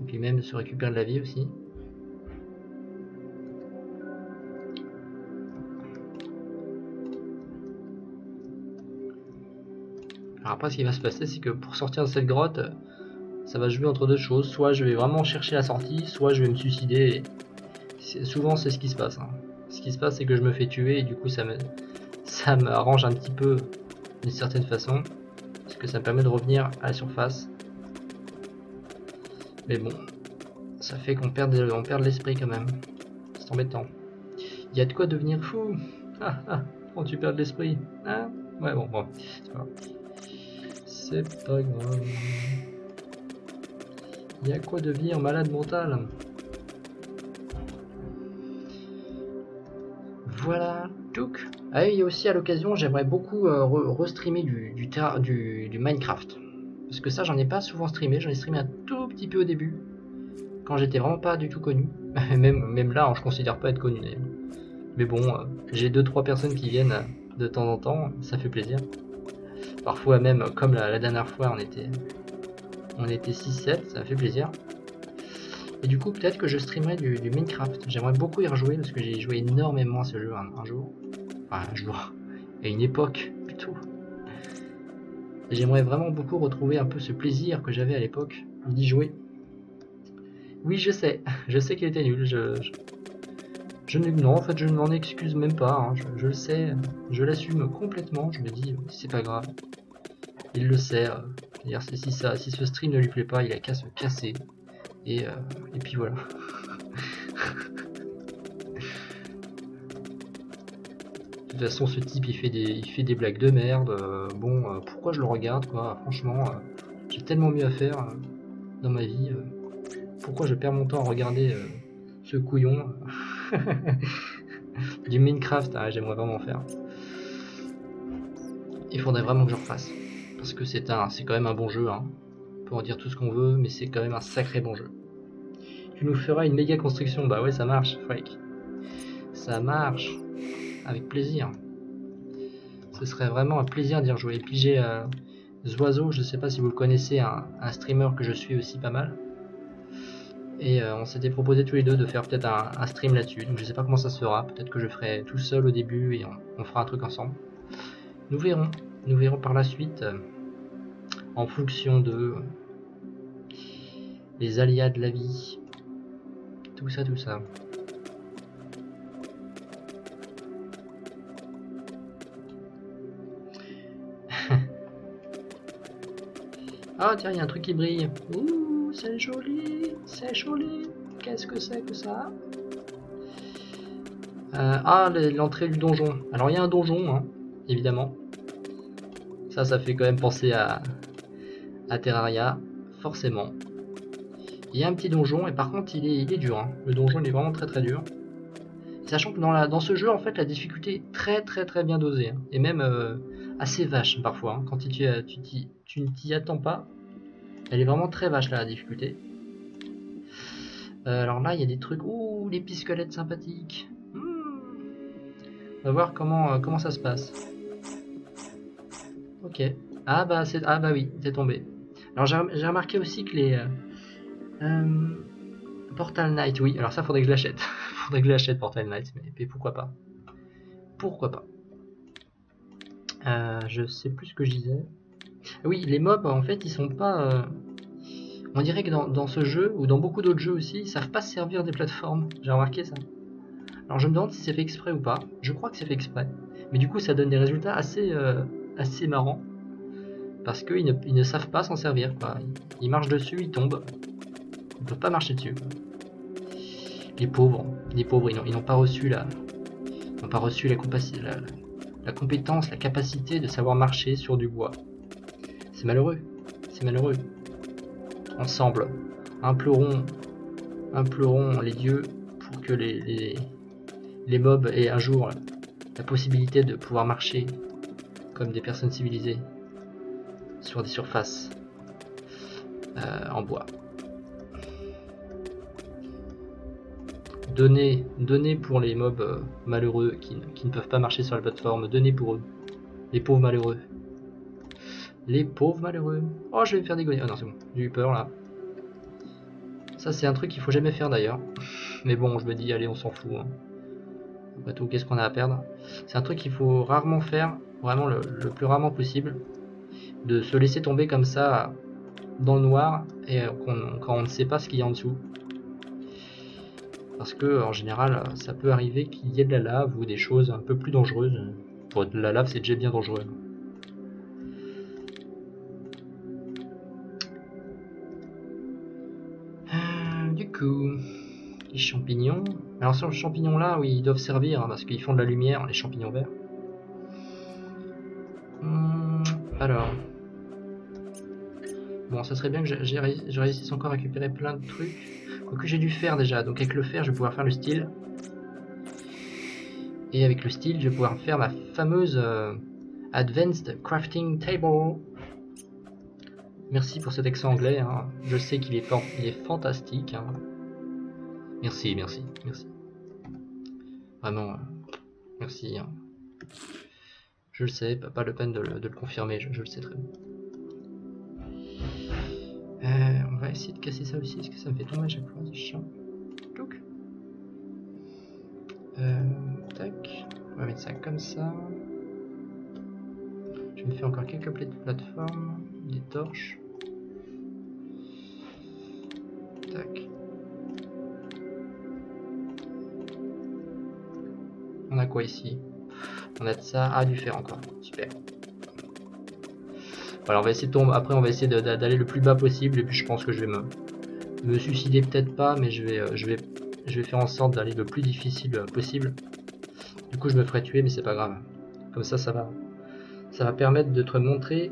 Et puis même se récupérer de la vie aussi. Alors après, ce qui va se passer, c'est que pour sortir de cette grotte, ça va jouer entre deux choses. Soit je vais vraiment chercher la sortie, soit je vais me suicider. Et souvent, c'est ce qui se passe. Hein. Ce qui se passe, c'est que je me fais tuer et du coup, ça me, ça m'arrange un petit peu d'une certaine façon. Parce que ça me permet de revenir à la surface. Mais bon, ça fait qu'on perd, on perd l'esprit quand même. C'est embêtant. Il y a de quoi devenir fou. Ah, ah, quand tu perds de l'esprit. Hein, ouais, bon, bon, c'est pas grave. C'est pas grave. Il y a quoi devenir malade mental. Voilà, touk. Ah, et aussi à l'occasion, j'aimerais beaucoup euh, restreamer du, du, du, du Minecraft. Parce que ça, j'en ai pas souvent streamé. J'en ai streamé un tout petit peu au début, quand j'étais vraiment pas du tout connu. Même, même là, hein, je considère pas être connu. Mais bon, euh, j'ai deux trois personnes qui viennent de temps en temps. Ça fait plaisir. Parfois même, comme la, la dernière fois, on était, on était six sept. Ça fait plaisir. Et du coup, peut-être que je streamerai du, du Minecraft. J'aimerais beaucoup y rejouer parce que j'ai joué énormément à ce jeu un, un jour. Enfin, un jour. À une époque, plutôt. J'aimerais vraiment beaucoup retrouver un peu ce plaisir que j'avais à l'époque d'y jouer. Oui, je sais. Je sais qu'il était nul. Je, je, je, non, en fait, je ne m'en excuse même pas. Hein. Je, je le sais. Je l'assume complètement. Je me dis, c'est pas grave. Il le sait. Euh, D'ailleurs, si, ça, si ce stream ne lui plaît pas, il a qu'à se casser. Et, euh, et puis voilà. De toute façon, ce type il fait des, il fait des blagues de merde. Euh, bon, euh, pourquoi je le regarde quoi? Franchement, euh, j'ai tellement mieux à faire euh, dans ma vie. Euh, pourquoi je perds mon temps à regarder euh, ce couillon du Minecraft? Ah, j'aimerais vraiment faire. Il faudrait vraiment que je refasse. Parce que c'est un, c'est quand même un bon jeu. Hein. Pour dire tout ce qu'on veut, mais c'est quand même un sacré bon jeu. Tu nous feras une méga construction. Bah ouais, ça marche, Freak. Ça marche. Avec plaisir. Ce serait vraiment un plaisir d'y rejouer. Et puis j'ai euh, Zoiseau, je sais pas si vous le connaissez, un, un streamer que je suis aussi pas mal. Et euh, on s'était proposé tous les deux de faire peut-être un, un stream là-dessus. Donc je sais pas comment ça se fera. Peut-être que je ferai tout seul au début et on, on fera un truc ensemble. Nous verrons. Nous verrons par la suite. Euh, en fonction de les aléas de la vie, tout ça, tout ça. Ah tiens, il y a un truc qui brille. Ouh, c'est joli, c'est joli. Qu'est-ce que c'est que ça? euh, Ah, l'entrée du donjon. Alors il y a un donjon, hein, évidemment. Ça, ça fait quand même penser à... à Terraria, forcément. Il y a un petit donjon, et par contre il est, il est dur, hein. Le donjon il est vraiment très très dur. Sachant que dans, la, dans ce jeu, en fait, la difficulté est très très très bien dosée, hein. Et même euh, assez vache parfois, hein. Quand tu, tu, tu, tu ne t'y attends pas, elle est vraiment très vache là, la difficulté. Euh, alors là, il y a des trucs, ouh, les petits squelettes sympathiques. Mmh. On va voir comment, euh, comment ça se passe. Ok, ah bah, ah bah oui, c'est tombé. Alors j'ai remarqué aussi que les euh, euh, Portal Knight, oui, alors ça faudrait que je l'achète. Faudrait que je l'achète Portal Knight, mais, mais pourquoi pas. Pourquoi pas. euh, Je sais plus ce que je disais. Oui, les mobs en fait ils sont pas... Euh... On dirait que dans, dans ce jeu, ou dans beaucoup d'autres jeux aussi, ils savent pas se servir des plateformes, j'ai remarqué ça. Alors je me demande si c'est fait exprès ou pas, je crois que c'est fait exprès. Mais du coup ça donne des résultats assez, euh, assez marrants. Parce qu'ils ne, ils ne savent pas s'en servir, quoi. Ils marchent dessus, ils tombent. Ils ne peuvent pas marcher dessus. Les pauvres, les pauvres, ils n'ont pas reçu la, ils n'ont pas reçu la, la, la compétence, la capacité de savoir marcher sur du bois. C'est malheureux, c'est malheureux. Ensemble, implorons, implorons les dieux pour que les, les, les mobs aient un jour la possibilité de pouvoir marcher comme des personnes civilisées. Sur des surfaces euh, en bois. Donnez, donnez pour les mobs euh, malheureux qui, qui ne peuvent pas marcher sur la plateforme. Donnez pour eux. Les pauvres malheureux. Les pauvres malheureux. Oh, je vais me faire dégonner. Oh non, c'est bon. J'ai eu peur là. Ça, c'est un truc qu'il faut jamais faire d'ailleurs. Mais bon, je me dis, allez, on s'en fout. Hein. Après tout, qu'est-ce qu'on a à perdre? C'est un truc qu'il faut rarement faire. Vraiment le, le plus rarement possible. De se laisser tomber comme ça dans le noir et qu'on, quand on ne sait pas ce qu'il y a en dessous, parce que en général ça peut arriver qu'il y ait de la lave ou des choses un peu plus dangereuses. Bon, de la lave c'est déjà bien dangereux. Hum, du coup les champignons, alors sur les champignons là, oui, ils doivent servir, hein, parce qu'ils font de la lumière, les champignons verts. Hum, alors bon, ça serait bien que j'ai réussi encore à récupérer plein de trucs. Quoique j'ai du fer déjà, donc avec le fer je vais pouvoir faire le style. Et avec le style, je vais pouvoir faire la fameuse euh, Advanced Crafting Table. Merci pour cet accent anglais, hein. Je sais qu'il est, il est fantastique. Hein. Merci, merci, merci. Vraiment, merci. Hein. Je le sais, pas, pas de peine de le, de le confirmer, je, je le sais très bien. Euh, on va essayer de casser ça aussi, parce que ça me fait tomber à chaque fois, c'est chiant. Touk. Euh, tac, on va mettre ça comme ça. Je me fais encore quelques plateformes, des torches. Tac. On a quoi ici? On a de ça. Ah, du fer encore. Super. Voilà, on va essayer de tomber. Après, on va essayer d'aller le plus bas possible. Et puis, je pense que je vais me, me suicider, peut-être pas, mais je vais, je vais, je vais faire en sorte d'aller le plus difficile possible. Du coup, je me ferai tuer, mais c'est pas grave. Comme ça, ça va. Ça va permettre de te montrer.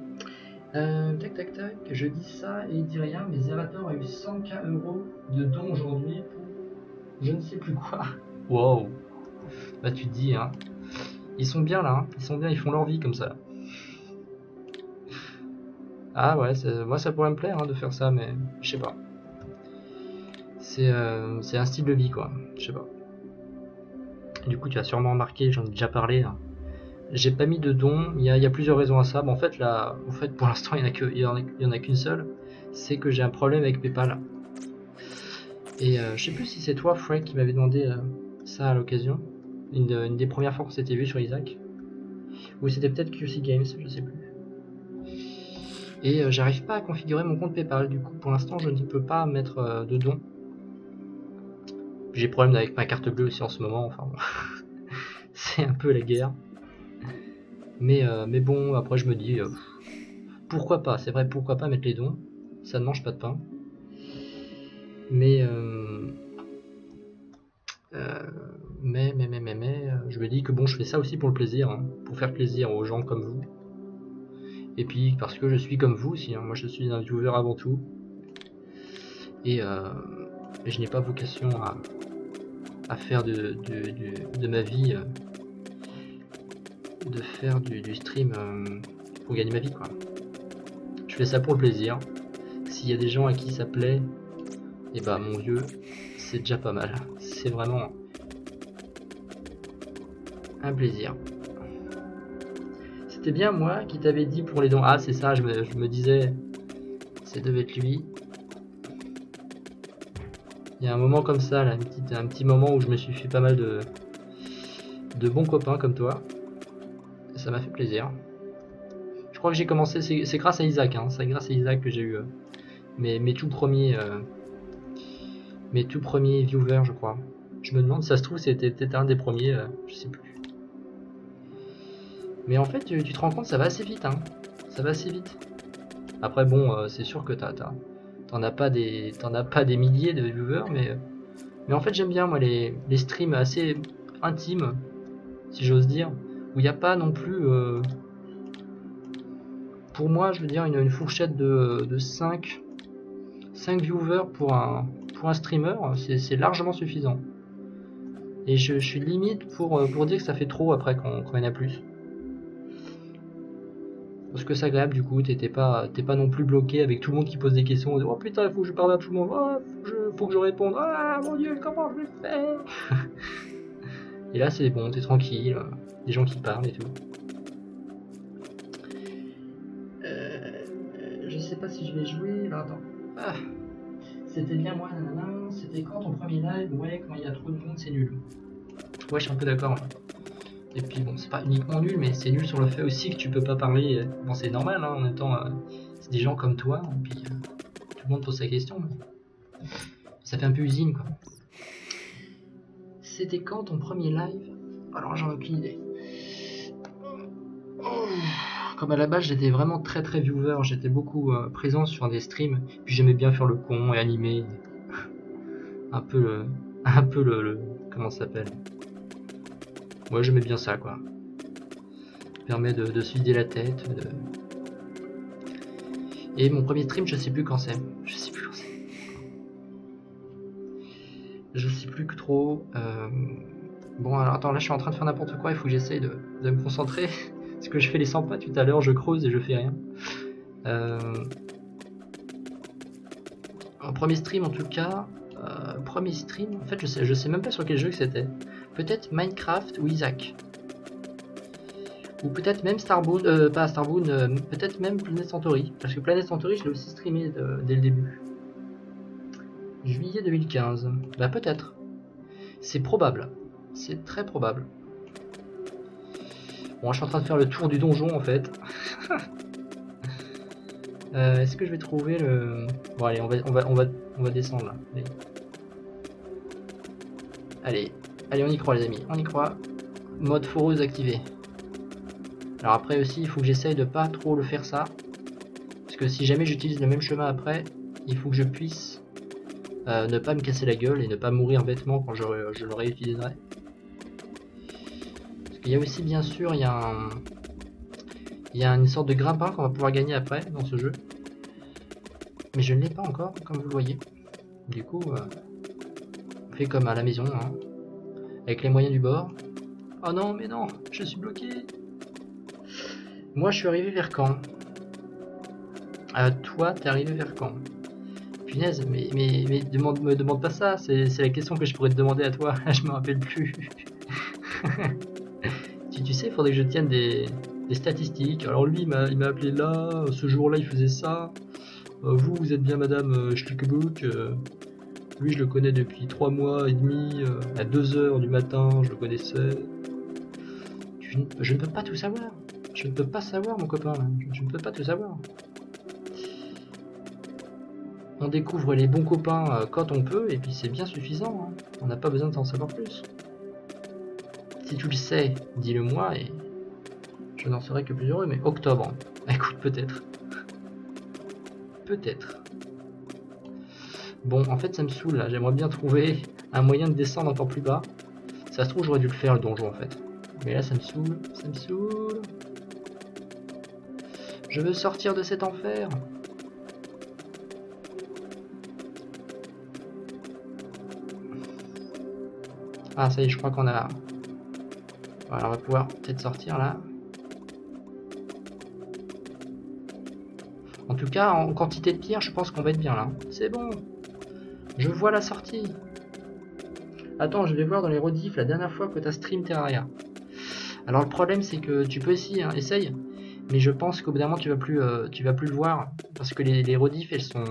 Euh, tac tac tac, je dis ça et il dit rien, mais Zerator a eu cent k euros de dons aujourd'hui pour je ne sais plus quoi. Wow. Bah tu te dis hein. Ils sont bien là, hein. Ils sont bien, ils font leur vie comme ça. Ah ouais, moi ça pourrait me plaire hein, de faire ça, mais je sais pas. C'est euh, un style de vie quoi, je sais pas. Du coup tu as sûrement remarqué, j'en ai déjà parlé. Hein. J'ai pas mis de dons, il y, y a plusieurs raisons à ça. Bon, en fait, là, en fait pour l'instant, il n'y en a qu'une seule. C'est que j'ai un problème avec PayPal. Et euh, je sais plus si c'est toi, Frank, qui m'avait demandé euh, ça à l'occasion. Une, une des premières fois qu'on s'était vu sur Isaac. Ou c'était peut-être Q C Games, je sais plus. Et euh, j'arrive pas à configurer mon compte PayPal. Du coup, pour l'instant, je ne peux pas mettre euh, de dons. J'ai problème avec ma carte bleue aussi en ce moment. Enfin, bon. C'est un peu la guerre. Mais, euh, mais bon, après je me dis, euh, pourquoi pas, c'est vrai, pourquoi pas mettre les dons, ça ne mange pas de pain. Mais, euh, euh, mais, mais, mais, mais, mais, je me dis que bon, je fais ça aussi pour le plaisir, hein, pour faire plaisir aux gens comme vous. Et puis, parce que je suis comme vous aussi, hein, moi je suis un viewer avant tout. Et euh, je n'ai pas vocation à, à faire de, de, de, de ma vie... Euh, de faire du, du stream euh, pour gagner ma vie quoi. Je fais ça pour le plaisir. S'il y a des gens à qui ça plaît, et eh bah ben, mon vieux, c'est déjà pas mal. C'est vraiment un plaisir. C'était bien moi qui t'avais dit pour les dons. Ah c'est ça, je me, je me disais, c'est devait être lui. Il y a un moment comme ça, là, une petite, un petit moment où je me suis fait pas mal de, de bons copains comme toi. Ça m'a fait plaisir. Je crois que j'ai commencé, c'est grâce à Isaac, hein, c'est grâce à Isaac que j'ai eu euh, mes, mes tout premiers euh, mes tout premiers viewers, je crois. Je me demande, ça se trouve c'était peut-être un des premiers, euh, je sais plus. Mais en fait, tu, tu te rends compte, ça va assez vite, hein. Ça va assez vite. Après bon, euh, c'est sûr que t'as, t'as, t'en as pas des, t'en as pas des milliers de viewers, mais euh, mais en fait j'aime bien moi les, les streams assez intimes, si j'ose dire. Où il n'y a pas non plus, euh, pour moi, je veux dire, une, une fourchette de, de cinq, cinq viewers pour un, pour un streamer, c'est largement suffisant. Et je, je suis limite pour, pour dire que ça fait trop après qu'on qu'on en a plus. Parce que c'est agréable, du coup, tu n'es pas, pas non plus bloqué avec tout le monde qui pose des questions. Oh putain, il faut que je parle à tout le monde, oh, faut, que je, faut que je réponde, ah mon dieu, comment je vais faire? Et là c'est bon, t'es tranquille, euh, des gens qui parlent et tout. Euh, euh, je sais pas si je vais jouer, alors attends. Ah. C'était bien moi, nanana, c'était quand ton premier live? Ouais, quand il y a trop de monde, c'est nul. Ouais, je suis un peu d'accord. Ouais. Et puis bon, c'est pas uniquement nul, mais c'est nul sur le fait aussi que tu peux pas parler. Bon, c'est normal, hein, en même temps, euh, c'est des gens comme toi, hein, puis euh, tout le monde pose sa question. Mais... ça fait un peu usine, quoi. C'était quand ton premier live? Alors j'en ai aucune idée. Comme à la base j'étais vraiment très très viewer, j'étais beaucoup euh, présent sur des streams, puis j'aimais bien faire le con et animer. un peu le... Un peu le... le comment ça s'appelle? Moi ouais, j'aimais bien ça quoi. Ça permet de, de se vider la tête. De... Et mon premier stream je sais plus quand c'est. Je sais plus quand c'est. Je sais plus que trop. Euh, Bon, alors attends, là je suis en train de faire n'importe quoi, il faut que j'essaye de, de me concentrer. Parce que je fais les cent pas tout à l'heure, je creuse et je fais rien. Euh... En premier stream en tout cas. Euh, premier stream, en fait je sais, je sais même pas sur quel jeu que c'était. Peut-être Minecraft ou Isaac. Ou peut-être même Starbound, euh, pas Starbound, euh, peut-être même Planète Centauri. Parce que Planète Centauri je l'ai aussi streamé de, dès le début. Juillet deux mille quinze. Bah peut-être. C'est probable. C'est très probable. Bon, je suis en train de faire le tour du donjon en fait. euh, Est-ce que je vais trouver le... Bon allez, on va, on va, on va, on va descendre là. Allez. allez, allez, on y croit les amis, on y croit. Mode foreuse activé. Alors après aussi, il faut que j'essaye de pas trop le faire ça. Parce que si jamais j'utilise le même chemin après, il faut que je puisse euh, ne pas me casser la gueule et ne pas mourir bêtement quand je, je le réutiliserai. Il y a aussi bien sûr il y a, un... il y a une sorte de grappin qu'on va pouvoir gagner après dans ce jeu. Mais je ne l'ai pas encore comme vous le voyez. Du coup euh, on fait comme à la maison hein, avec les moyens du bord. Oh non mais non, je suis bloqué. Moi je suis arrivé vers quand euh, Toi t'es arrivé vers quand? Punaise, mais, mais, mais demande, me demande pas ça, c'est la question que je pourrais te demander à toi, je me rappelle plus. Tu sais, il faudrait que je tienne des, des statistiques. Alors lui, il m'a appelé là, ce jour-là, il faisait ça. Euh, vous, vous êtes bien Madame euh, Schluckebook. Euh, lui, je le connais depuis trois mois et demi, euh, à deux heures du matin, je le connaissais. Je, je ne peux pas tout savoir. Je ne peux pas savoir, mon copain. Je, je ne peux pas tout savoir. On découvre les bons copains euh, quand on peut, et puis c'est bien suffisant. Hein. On n'a pas besoin de s'en savoir plus. Si tu le sais, dis-le moi et je n'en serai que plus heureux, mais octobre, écoute peut-être. Peut-être. Bon, en fait ça me saoule, là. J'aimerais bien trouver un moyen de descendre encore plus bas. Ça se trouve j'aurais dû le faire le donjon en fait. Mais là ça me saoule, ça me saoule. Je veux sortir de cet enfer. Ah ça y est, je crois qu'on a... Voilà, on va pouvoir peut-être sortir là. En tout cas, en quantité de pierres, je pense qu'on va être bien là. C'est bon. Je vois la sortie. Attends, je vais voir dans les rediffs la dernière fois que tu as stream Terraria. Alors le problème, c'est que tu peux essayer, hein, essaye. Mais je pense qu'au bout d'un moment, tu vas plus, euh, tu vas plus le voir parce que les, les rediffs, elles sont,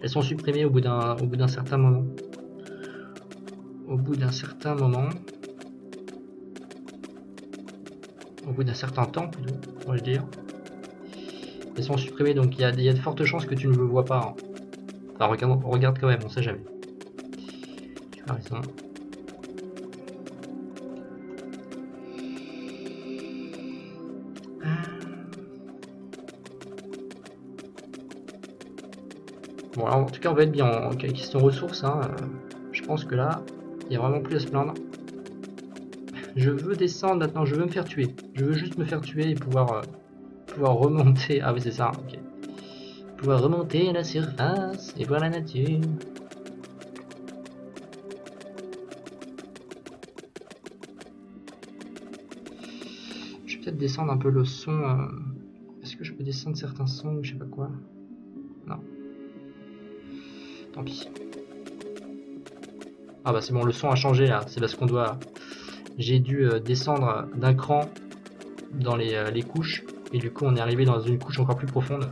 elles sont supprimées au bout d'un, au bout d'un certain moment. Au bout d'un certain moment. Au bout d'un certain temps, plutôt, pourrais-je dire. Elles sont supprimées, donc il y, y a de fortes chances que tu ne le vois pas. Hein. Enfin, regarde, regarde quand même, on sait jamais. Tu as raison. Bon, alors, en tout cas, on va être bien en question ressources. Hein, euh, je pense que là, il n'y a vraiment plus à se plaindre. Je veux descendre maintenant, je veux me faire tuer. Je veux juste me faire tuer et pouvoir, euh, pouvoir remonter. Ah oui c'est ça, ok. Pouvoir remonter à la surface et voir la nature. Je vais peut-être descendre un peu le son. Euh... Est-ce que je peux descendre certains sons ou je sais pas quoi? Non. Tant pis. Ah bah c'est bon, le son a changé là, c'est parce qu'on doit... J'ai dû descendre d'un cran dans les, les couches et du coup on est arrivé dans une couche encore plus profonde.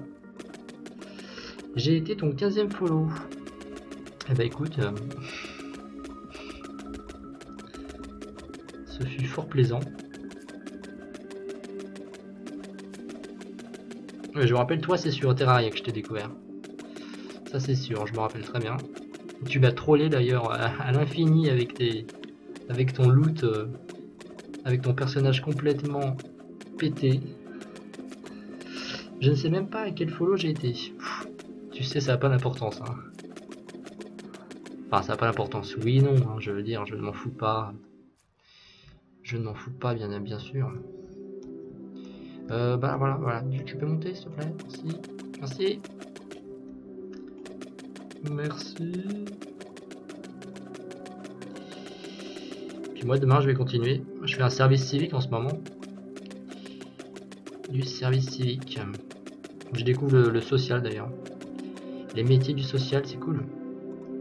J'ai été ton quinzième follow. Et bah écoute, euh, ce fut fort plaisant. Ouais, je me rappelle, toi c'est sur Terraria que je t'ai découvert. Ça c'est sûr, je me rappelle très bien. Tu m'as trollé d'ailleurs à, à l'infini avec tes... Avec ton loot, euh, avec ton personnage complètement pété. Je ne sais même pas à quel follow j'ai été. Pff, tu sais, ça n'a pas d'importance. Hein. Enfin, ça n'a pas d'importance. Oui, non, hein, je veux dire, je ne m'en fous pas. Je ne m'en fous pas, bien, bien sûr. Euh, bah voilà, voilà. Tu, tu peux monter, s'il te plaît. Merci. Merci. Merci. Puis moi demain je vais continuer. Je fais un service civique en ce moment. Du service civique. Je découvre le, le social d'ailleurs. Les métiers du social, c'est cool.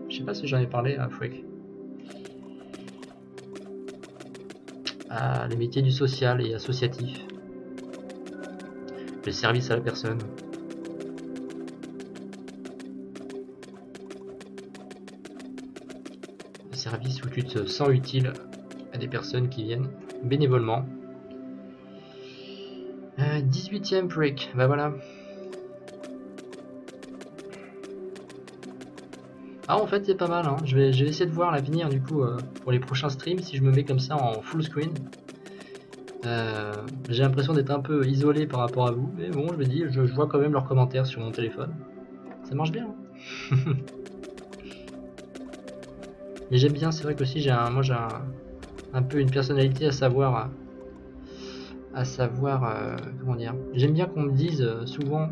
Je sais pas si j'en ai parlé à Fouek. Ah, les métiers du social et associatif. Le service à la personne. Le service où tu te sens utile à des personnes qui viennent bénévolement. Euh, dix-huitième break, bah ben voilà. Ah, en fait c'est pas mal, hein. je, vais, je vais essayer de voir l'avenir du coup euh, pour les prochains streams si je me mets comme ça en full screen. Euh, j'ai l'impression d'être un peu isolé par rapport à vous, mais bon je me dis, je, je vois quand même leurs commentaires sur mon téléphone. Ça marche bien. Hein. Mais j'aime bien, c'est vrai que aussi j'ai un, moi j'ai un, un peu une personnalité à savoir, à savoir euh, comment dire. J'aime bien qu'on me dise euh, souvent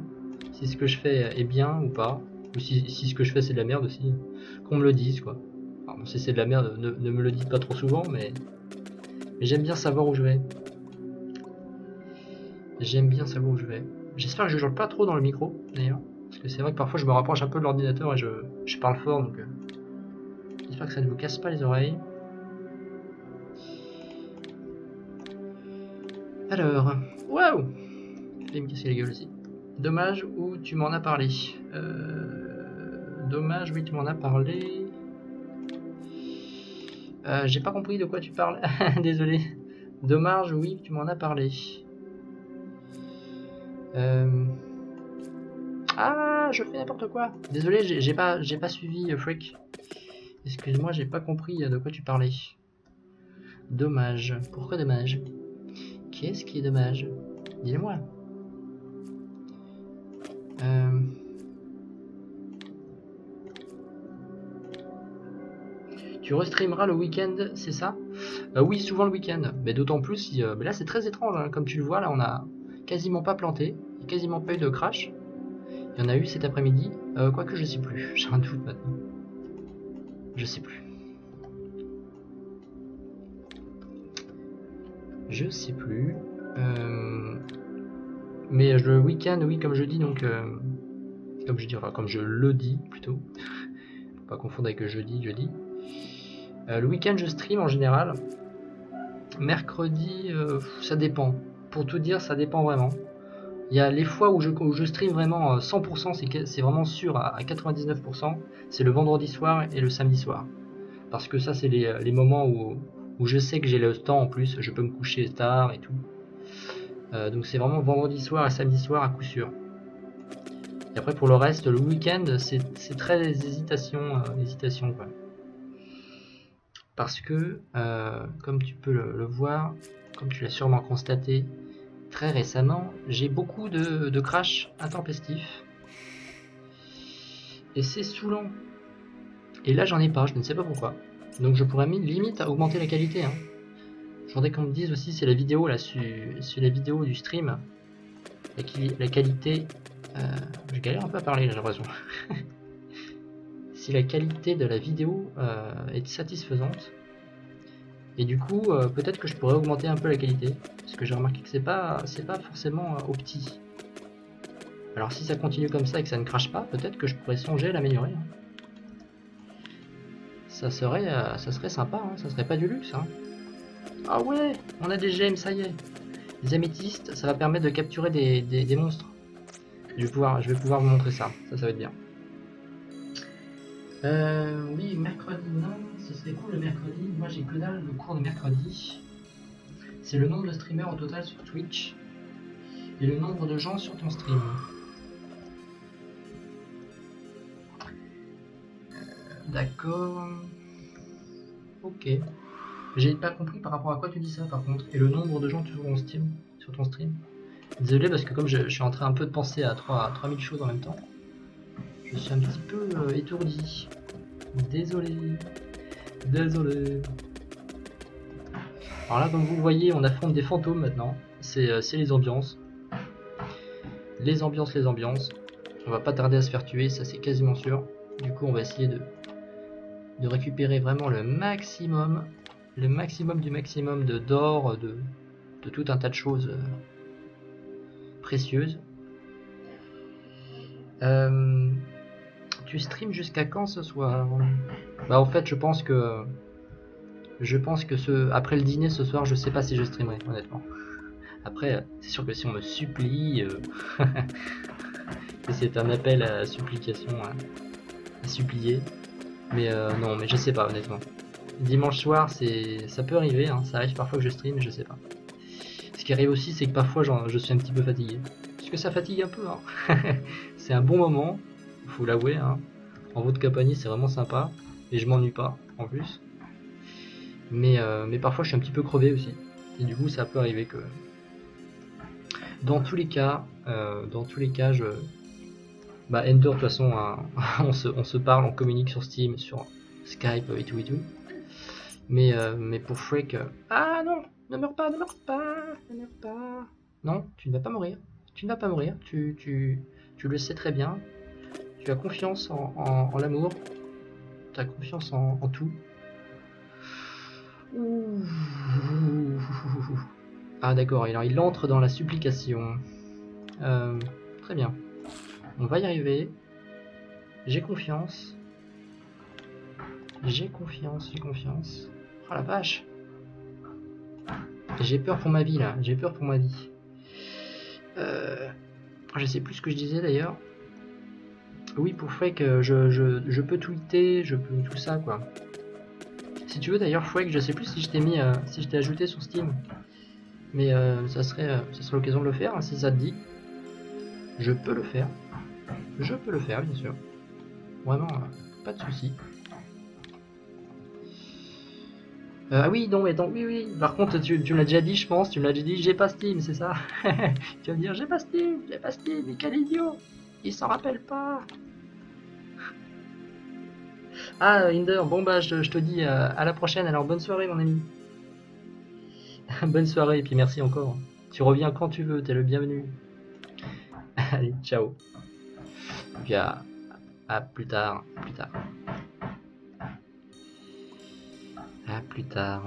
si ce que je fais est bien ou pas. Ou si, si ce que je fais c'est de la merde aussi, qu'on me le dise quoi. Alors, si c'est de la merde, ne, ne me le dites pas trop souvent, mais, mais j'aime bien savoir où je vais. J'aime bien savoir où je vais. J'espère que je jure pas trop dans le micro d'ailleurs, parce que c'est vrai que parfois je me rapproche un peu de l'ordinateur et je, je parle fort, donc euh, j'espère que ça ne vous casse pas les oreilles. Alors, waouh, je vais me casser la gueule aussi. Dommage où tu m'en as parlé. Euh, dommage, oui, tu m'en as parlé. Euh, J'ai pas compris de quoi tu parles. Désolé. Dommage, oui, tu m'en as parlé. Euh... Ah, je fais n'importe quoi. Désolé, j'ai pas, j'ai pas suivi, euh, Freak. Excuse-moi, j'ai pas compris de quoi tu parlais. Dommage. Pourquoi dommage? Qu'est-ce qui est dommage? Dis-le-moi. Euh... Tu restreameras le week-end, c'est ça? euh, Oui, souvent le week-end, mais d'autant plus si, euh, mais là c'est très étrange, hein. Comme tu le vois là on a quasiment pas planté, quasiment pas eu de crash. Il y en a eu cet après-midi, euh, quoique je sais plus, j'ai un doute maintenant. Je sais plus. Je sais plus. Euh... Mais le week-end, oui, comme je dis, donc, euh, comme je dis, enfin, comme je le dis plutôt, faut pas confondre avec jeudi, jeudi. Euh, le week-end, je stream en général. Mercredi, euh, ça dépend. Pour tout dire, ça dépend vraiment. Il y a les fois où je, où je stream vraiment cent pour cent, c'est vraiment sûr à, à quatre-vingt-dix-neuf pour cent, c'est le vendredi soir et le samedi soir. Parce que ça, c'est les, les moments où, où je sais que j'ai le temps en plus, je peux me coucher tard et tout. Euh, donc c'est vraiment vendredi soir et samedi soir à coup sûr. Et après pour le reste, le week-end, c'est très hésitation, euh, hésitation quoi. Parce que, euh, comme tu peux le, le voir, comme tu l'as sûrement constaté très récemment, j'ai beaucoup de, de crash intempestifs. Et c'est saoulant. Et là j'en ai pas, je ne sais pas pourquoi. Donc je pourrais limite à augmenter la qualité, hein. Je voudrais qu'on me dise aussi si la vidéo là sur, sur la vidéo du stream, la, la qualité, euh, je galère un peu à parler là j'ai l'impression, si la qualité de la vidéo euh, est satisfaisante, et du coup euh, peut-être que je pourrais augmenter un peu la qualité, parce que j'ai remarqué que c'est pas, c'est pas forcément euh, au petit. Alors si ça continue comme ça et que ça ne crache pas, peut-être que je pourrais songer à l'améliorer. Hein. Ça serait, euh, ça serait sympa, hein. Ça serait pas du luxe. Hein. Ah ouais, on a des gemmes, ça y est. Les améthystes, ça va permettre de capturer des, des, des monstres. Je vais, pouvoir, je vais pouvoir vous montrer ça, ça, ça va être bien. Euh, oui, mercredi, non, ce serait cool le mercredi. Moi j'ai que dalle le cours de mercredi. C'est le nombre de streamers au total sur Twitch. Et le nombre de gens sur ton stream. D'accord. Ok. J'ai pas compris par rapport à quoi tu dis ça par contre, et le nombre de gens tu joues en stream, sur ton stream. Désolé parce que comme je, je suis en train un peu de penser à trois mille choses en même temps, je suis un petit peu euh, étourdi. Désolé. Désolé. Alors là comme vous le voyez on affronte des fantômes maintenant, c'est euh, les ambiances. Les ambiances, les ambiances. On va pas tarder à se faire tuer, ça c'est quasiment sûr. Du coup on va essayer de, de récupérer vraiment le maximum. le maximum du maximum de d'or, de, de tout un tas de choses précieuses. Euh, tu streams jusqu'à quand ce soir? Bah en fait je pense que je pense que ce après le dîner ce soir je sais pas si je streamerai honnêtement. Après c'est sûr que si on me supplie euh... c'est un appel à supplication hein. À supplier, mais euh, non mais je sais pas honnêtement. Dimanche soir c'est ça peut arriver hein. Ça arrive parfois que je stream, je sais pas. Ce qui arrive aussi c'est que parfois genre, je suis un petit peu fatigué. Parce que ça fatigue un peu hein. C'est un bon moment, faut l'avouer hein. En votre compagnie c'est vraiment sympa et je m'ennuie pas en plus, mais, euh, mais parfois je suis un petit peu crevé aussi et du coup ça peut arriver que dans tous les cas euh, dans tous les cas je bah Ender de toute façon hein, on, se, on se parle, on communique sur Steam, sur Skype et tout et tout, mais, euh, mais pour Freak euh... ah non, ne meurs pas, ne meurs pas, ne meurs pas, non tu ne vas pas mourir. Tu ne vas pas mourir, tu, tu, tu le sais très bien, tu as confiance en, en, en l'amour, tu as confiance en, en tout. Ouh. Ah d'accord, il, il entre dans la supplication. Euh, très bien, on va y arriver, j'ai confiance, j'ai confiance, j'ai confiance. Oh la vache, j'ai peur pour ma vie là, j'ai peur pour ma vie. Euh, je sais plus ce que je disais d'ailleurs. Oui, pour Freak, je, je, je peux tweeter, je peux tout ça quoi. Si tu veux d'ailleurs, Freak, je sais plus si je t'ai mis, euh, si je t'ai ajouté sur Steam, mais euh, ça serait, euh, ça serait l'occasion de le faire hein, si ça te dit. Je peux le faire, je peux le faire bien sûr. Vraiment, euh, pas de souci. Ah euh, oui, non, mais donc, oui, oui, par contre, tu, tu me l'as déjà dit, je pense, tu me l'as déjà dit, j'ai pas Steam, c'est ça? Tu vas me dire, j'ai pas Steam, j'ai pas Steam, mais quel idiot! Il s'en rappelle pas! Ah, Hinder, bon bah, je, je te dis euh, à la prochaine, alors bonne soirée, mon ami! Bonne soirée, et puis merci encore. Tu reviens quand tu veux, t'es le bienvenu. Allez, ciao! Et puis à, à plus tard, plus tard. À plus tard.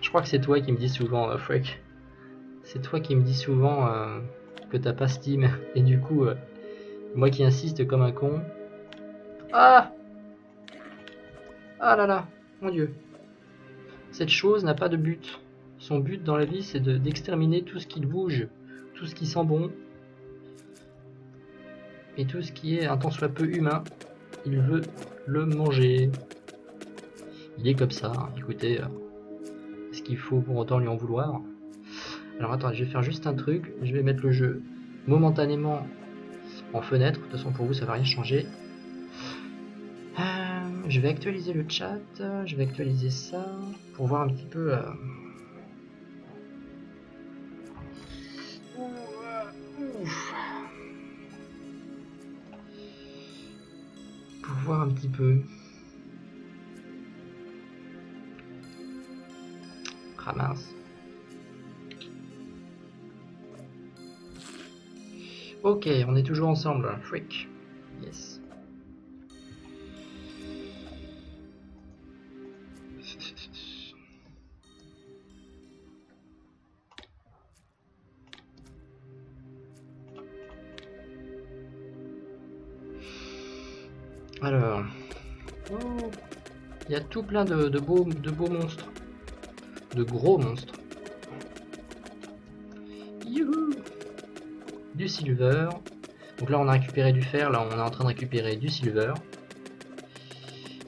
Je crois que c'est toi qui me dis souvent, euh, Freak. C'est toi qui me dis souvent euh, que t'as pas Steam. Et du coup, euh, moi qui insiste comme un con. Ah! Ah là là, mon Dieu. Cette chose n'a pas de but. Son but dans la vie, c'est de d'exterminer tout ce qui bouge, tout ce qui sent bon. Et tout ce qui est un tant soit peu humain, il veut le manger. Il est comme ça, hein. Écoutez, euh, est-ce qu'il faut pour autant lui en vouloir? Alors attends, je vais faire juste un truc, je vais mettre le jeu momentanément en fenêtre, de toute façon pour vous ça va rien changer. Euh, je vais actualiser le chat, je vais actualiser ça, pour voir un petit peu... Euh... Ouf. Voir un petit peu. Ah mince. Ok, on est toujours ensemble, hein. Freak. Yes. Alors, oh, il y a tout plein de, de, beaux, de beaux monstres, de gros monstres. Youhou! Du silver. Donc là on a récupéré du fer, là on est en train de récupérer du silver.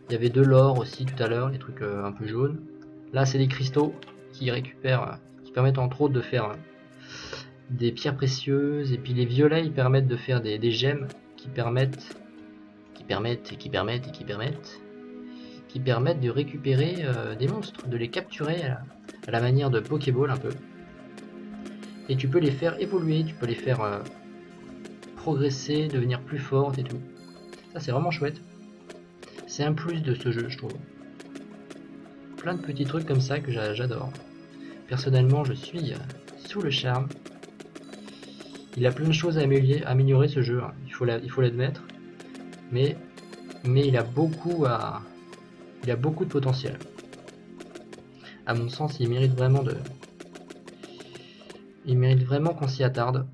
Il y avait de l'or aussi tout à l'heure, les trucs euh, un peu jaunes. Là c'est des cristaux qui récupèrent, qui permettent entre autres de faire euh, des pierres précieuses. Et puis les violets ils permettent de faire des, des gemmes qui permettent... permettent et qui permettent et qui permettent qui permettent de récupérer euh, des monstres, de les capturer à la, à la manière de Pokéball un peu, et tu peux les faire évoluer, tu peux les faire euh, progresser, devenir plus forte et tout ça, c'est vraiment chouette, c'est un plus de ce jeu je trouve. Plein de petits trucs comme ça que j'adore personnellement, je suis euh, sous le charme. Il a plein de choses à améliorer, à améliorer ce jeu, hein. Il faut la, il faut l'admettre. Mais, mais il a beaucoup à, il a beaucoup de potentiel. À mon sens, il mérite vraiment de, il mérite vraiment qu'on s'y attarde,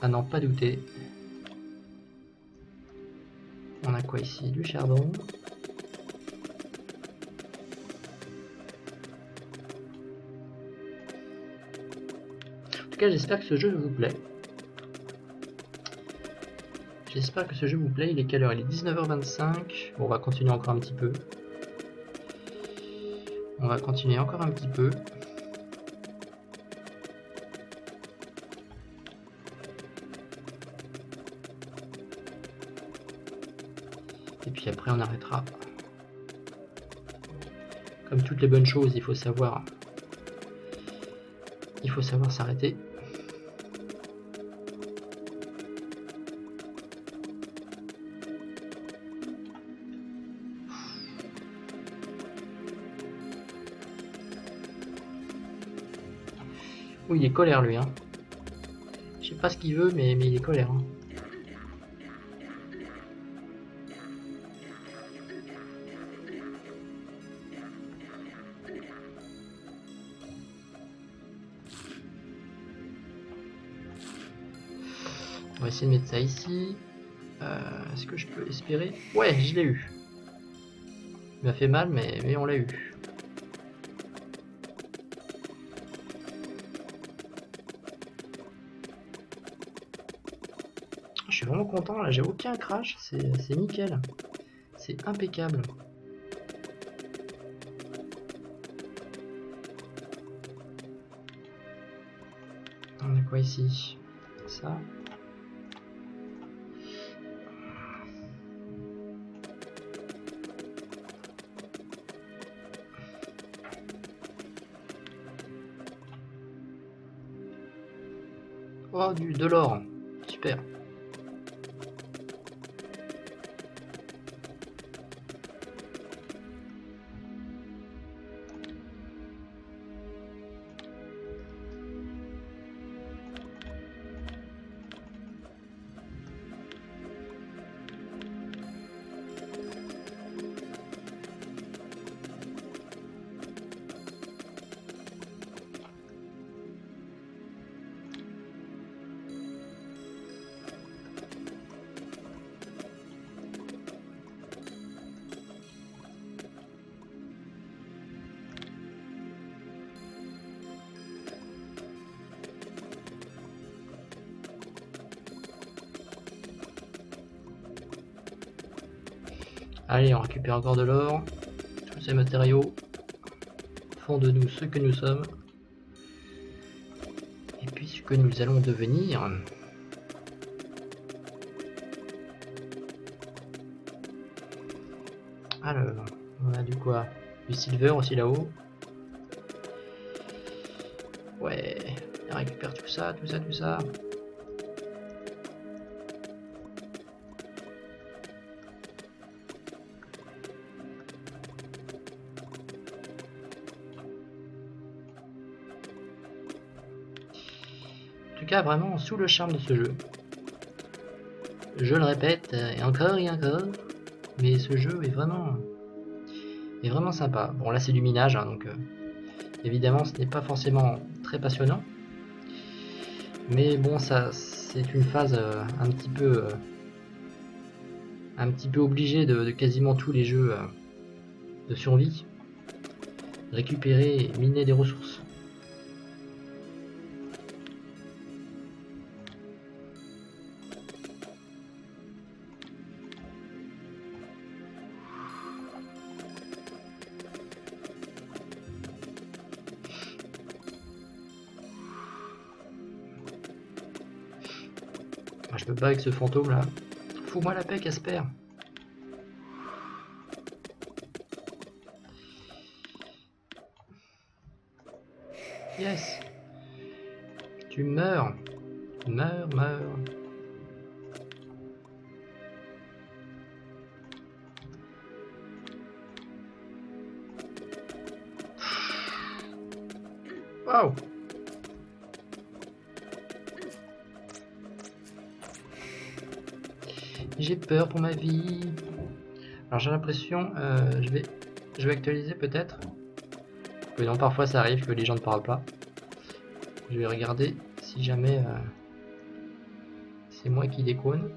à n'en pas douter. On a quoi ici? Du charbon. En tout cas, j'espère que ce jeu vous plaît. J'espère que ce jeu vous plaît. Il est quelle heure? Il est dix-neuf heures vingt-cinq. Bon, on va continuer encore un petit peu. On va continuer encore un petit peu. Et puis après on arrêtera. Comme toutes les bonnes choses, il faut savoir. Il faut savoir s'arrêter. Oh, il est colère lui hein. Je sais pas ce qu'il veut mais, mais il est colère hein. On va essayer de mettre ça ici. euh, Est-ce que je peux espérer? Ouais, je l'ai eu. Il m'a fait mal mais, mais on l'a eu. Je suis vraiment content là, j'ai aucun crash, c'est nickel, c'est impeccable. On a quoi ici? Ça. Oh, du de l'or, super. Allez, on récupère encore de l'or, tous ces matériaux font de nous ce que nous sommes, et puis ce que nous allons devenir. Alors, on a du quoi? Du silver aussi là-haut. Ouais, on récupère tout ça, tout ça, tout ça. Vraiment sous le charme de ce jeu, je le répète et encore et encore, mais ce jeu est vraiment est vraiment sympa. Bon là c'est du minage hein, donc euh, évidemment ce n'est pas forcément très passionnant, mais bon ça c'est une phase euh, un petit peu euh, un petit peu obligée de, de quasiment tous les jeux euh, de survie, récupérer et miner des ressources. Je peux pas avec ce fantôme là. Fous-moi la paix, Casper. Yes. Tu meurs. Meurs, meurs. Wow. J'ai peur pour ma vie. Alors j'ai l'impression, euh, je vais, je vais actualiser peut-être. Que non, parfois ça arrive que les gens ne parlent pas. Je vais regarder si jamais euh, c'est moi qui déconne.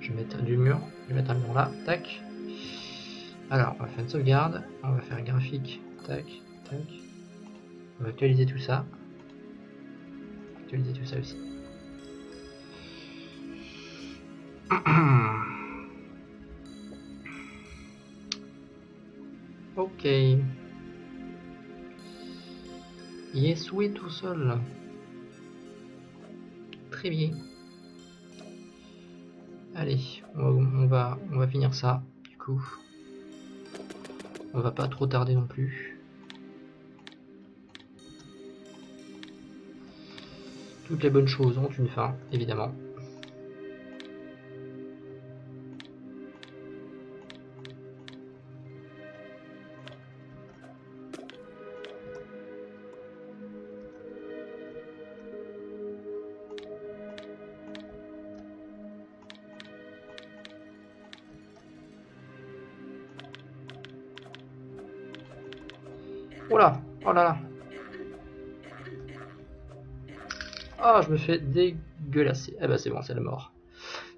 Je vais mettre du mur, je vais mettre un mur là, tac. Alors on va faire une sauvegarde, on va faire graphique, tac, tac. On va actualiser tout ça. Actualiser tout ça aussi. Ok. Il est soué tout seul. Très bien. Allez, on va, on va, on va finir ça, du coup. On va pas trop tarder non plus. Toutes les bonnes choses ont une fin, évidemment. Oh là, oh là là. Ah, je me fais dégueulasser. Ah bah c'est bon, c'est la mort.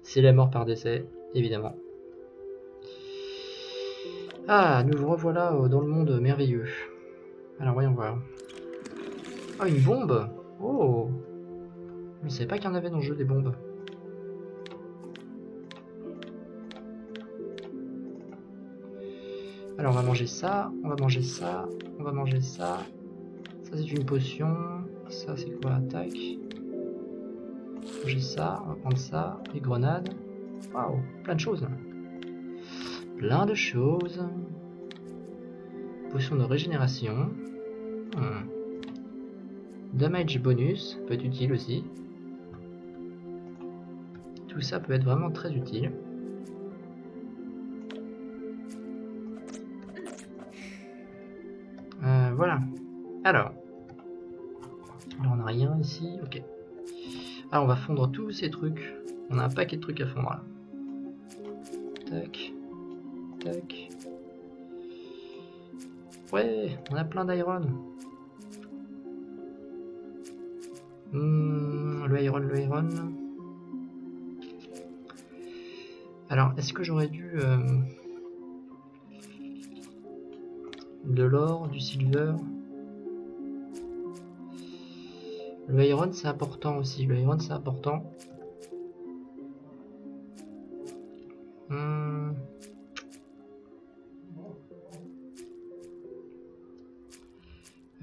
C'est la mort par décès, évidemment. Ah, nous revoilà dans le monde merveilleux. Alors voyons voir. Ah, une bombe. Oh. Je ne savais pas qu'il y en avait dans le jeu des bombes. Alors on va manger ça, on va manger ça, on va manger ça. Ça c'est une potion. Ça c'est quoi? Tac. Manger ça, on va prendre ça, les grenades. Waouh, plein de choses. Plein de choses. Potion de régénération. Hmm. Damage bonus, peut être utile aussi. Tout ça peut être vraiment très utile. Voilà. Alors, alors on n'a rien ici. Ok. Alors on va fondre tous ces trucs. On a un paquet de trucs à fondre là. Tac. Tac. Ouais, on a plein d'iron. Mmh, le iron, le iron. Alors, est-ce que j'aurais dû... Euh... de l'or, du silver. Le iron c'est important aussi. Le iron c'est important. Hmm.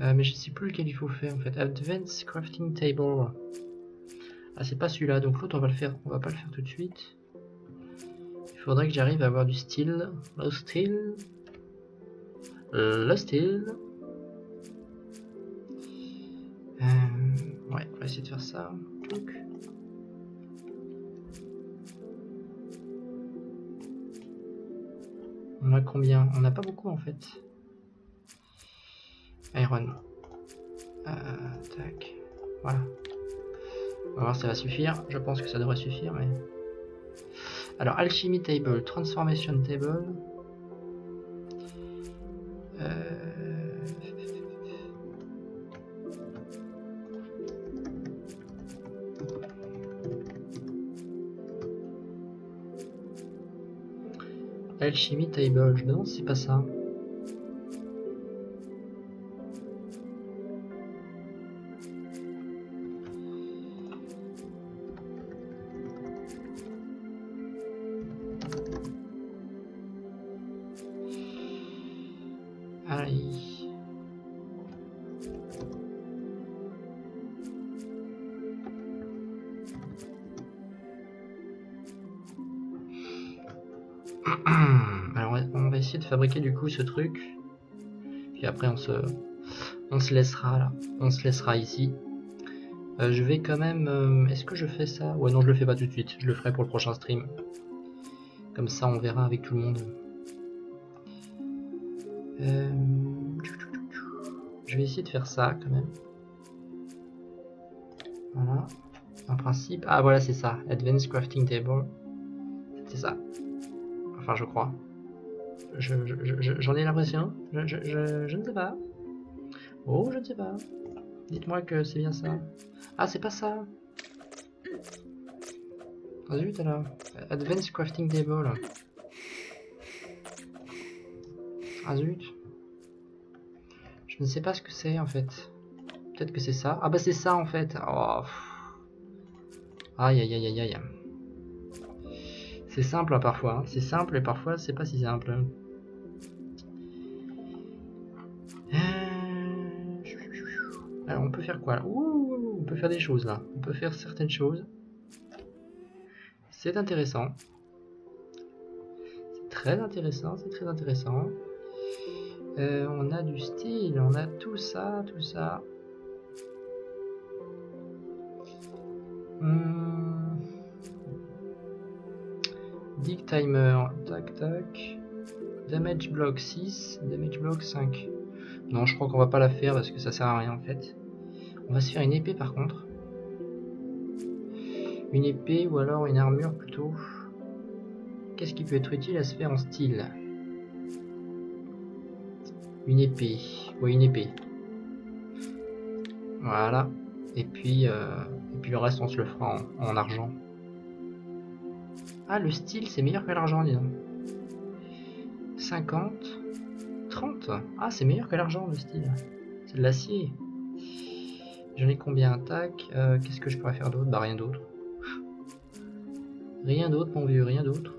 Euh, mais je sais plus lequel il faut faire en fait. Advanced crafting table. Ah c'est pas celui-là. Donc l'autre on va le faire. On va pas le faire tout de suite. Il faudrait que j'arrive à avoir du steel. Le steel. Le style. Euh, ouais, on va essayer de faire ça. Donc. On a combien? On n'a pas beaucoup en fait. Iron. Euh, tac. Voilà. On va voir si ça va suffire. Je pense que ça devrait suffire, mais. Alors, alchimie table, transformation table. Alchimie table, je me demande si c'est pas ça. Allez. Alors on va essayer de fabriquer du coup ce truc. Puis après on se, on se laissera là. On se laissera ici. Euh, je vais quand même... Euh, Est-ce que je fais ça? Ouais non je le fais pas tout de suite. Je le ferai pour le prochain stream. Comme ça on verra avec tout le monde. Euh, je vais essayer de faire ça quand même. Voilà. En principe. Ah voilà, c'est ça. Advanced Crafting Table. C'est ça. Enfin, je crois. Je, je, je, j'en ai l'impression. Je, je, je, je ne sais pas. Oh, je ne sais pas. Dites-moi que c'est bien ça. Ah, c'est pas ça. Ah zut alors. Advanced Crafting Table. Ah zut. Je ne sais pas ce que c'est en fait. Peut-être que c'est ça. Ah bah c'est ça en fait. Oh. Aïe aïe aïe aïe aïe. C'est simple hein, parfois. C'est simple et parfois c'est pas si simple. Alors on peut faire quoi là? Ouh, on peut faire des choses là. On peut faire certaines choses. C'est intéressant. C'est très intéressant. C'est très intéressant. Euh, on a du style. On a tout ça, tout ça. Hum. Dig timer. Tac tac. Damage block six. Damage block cinq. Non, je crois qu'on va pas la faire parce que ça sert à rien en fait. On va se faire une épée par contre. Une épée ou alors une armure plutôt. Qu'est-ce qui peut être utile à se faire en style? Une épée. Oui, une épée. Voilà. Et puis, euh, et puis le reste, on se le fera en, en argent. Ah, le style, c'est meilleur que l'argent, dis donc. cinquante. trente. Ah, c'est meilleur que l'argent, le style. C'est de l'acier. J'en ai combien? Tac. Euh, Qu'est-ce que je pourrais faire d'autre? Bah rien d'autre. Rien d'autre mon vieux, rien d'autre.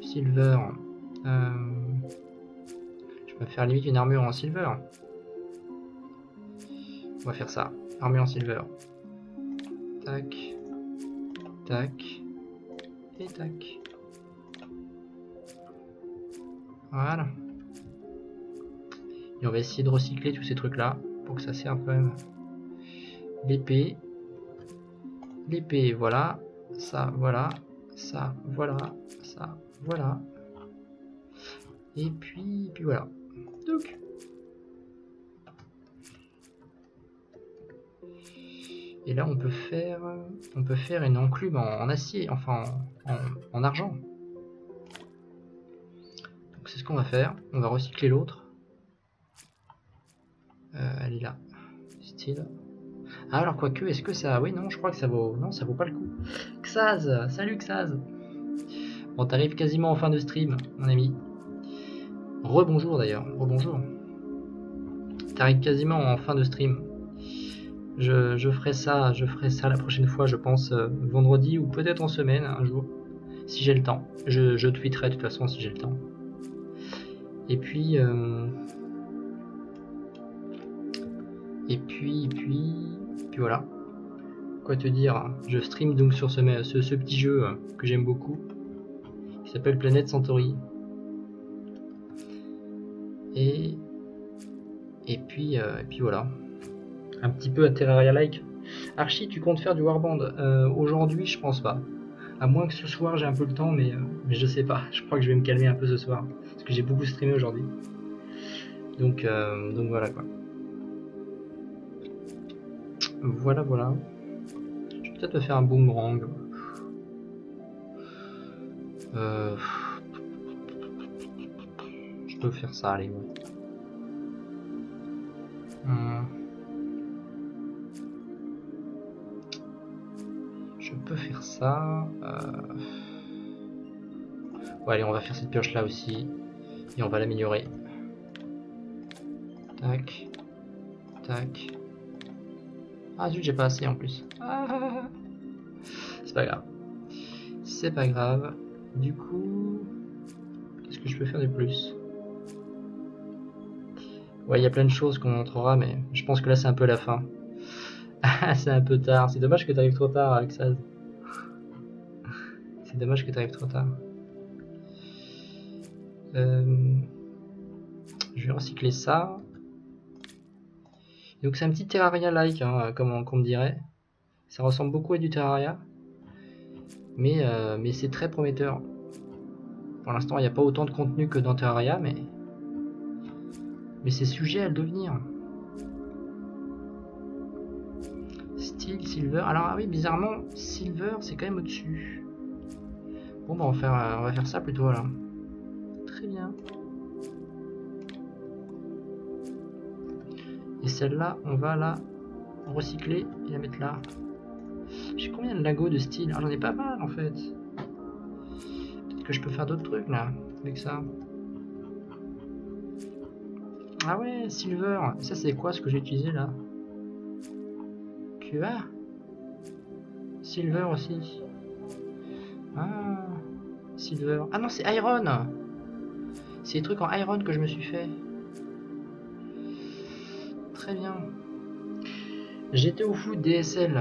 Silver. Euh... Je peux faire limite une armure en silver. On va faire ça. Armure en silver. Tac. Tac. Et tac. Voilà. Et on va essayer de recycler tous ces trucs là. Pour que ça serve quand même. L'épée. L'épée, voilà. Ça, voilà. Ça, voilà. Ça, voilà. Et puis, et puis voilà. Donc. Et là, on peut faire, on peut faire une enclume en, en acier, enfin en, en, en argent. Donc c'est ce qu'on va faire. On va recycler l'autre. Euh, elle est là. Style. Ah, alors quoique, est-ce que ça... Oui, non, je crois que ça vaut... Non, ça vaut pas le coup. Xaz, salut Xaz. Bon, t'arrives quasiment en fin de stream, mon ami. Rebonjour d'ailleurs, rebonjour. T'arrives quasiment en fin de stream. Je, je ferai ça, je ferai ça la prochaine fois, je pense, euh, vendredi ou peut-être en semaine, un jour. Si j'ai le temps. Je, je tweeterai de toute façon si j'ai le temps. Et puis... Euh... Et puis, et puis, puis voilà. Quoi te dire? Je stream donc sur ce, ce, ce petit jeu que j'aime beaucoup, qui s'appelle Planète Centauri. Et et puis, euh, et puis voilà. Un petit peu à Terraria-like. Archie, tu comptes faire du Warband? euh, Aujourd'hui, je pense pas. À moins que ce soir, j'ai un peu le temps, mais, euh, mais je sais pas. Je crois que je vais me calmer un peu ce soir, parce que j'ai beaucoup streamé aujourd'hui. Donc, euh, donc voilà quoi. Voilà, voilà. Je vais peut-être me faire un boomerang. Euh... Je peux faire ça, allez. Hum. Je peux faire ça. Euh... Ouais, allez, on va faire cette pioche-là aussi. Et on va l'améliorer. Tac. Tac. Ah zut, j'ai pas assez en plus. Ah, c'est pas grave. C'est pas grave. Du coup, qu'est-ce que je peux faire de plus? Ouais, il y a plein de choses qu'on montrera, mais je pense que là c'est un peu la fin. C'est un peu tard. C'est dommage que t'arrives trop tard, Alexaz. C'est dommage que t'arrives trop tard. Euh... Je vais recycler ça. Donc c'est un petit Terraria-like, hein, comme on, on dirait. Ça ressemble beaucoup à du Terraria. Mais, euh, mais c'est très prometteur. Pour l'instant, il n'y a pas autant de contenu que dans Terraria, mais... Mais c'est sujet à le devenir. Plastique, silver. Alors ah oui, bizarrement, silver c'est quand même au-dessus. Bon bah on va faire, on va faire ça plutôt là. Très bien. Et celle-là, on va la recycler et la mettre là. J'ai combien de lagos de style? Ah j'en ai pas mal en fait. Peut-être que je peux faire d'autres trucs là avec ça. Ah ouais, silver. Ça c'est quoi ce que j'ai utilisé là? Cuivre. Silver aussi. Ah, silver. Ah non, c'est iron. C'est des trucs en iron que je me suis fait. Très bien. J'étais au foot D S L.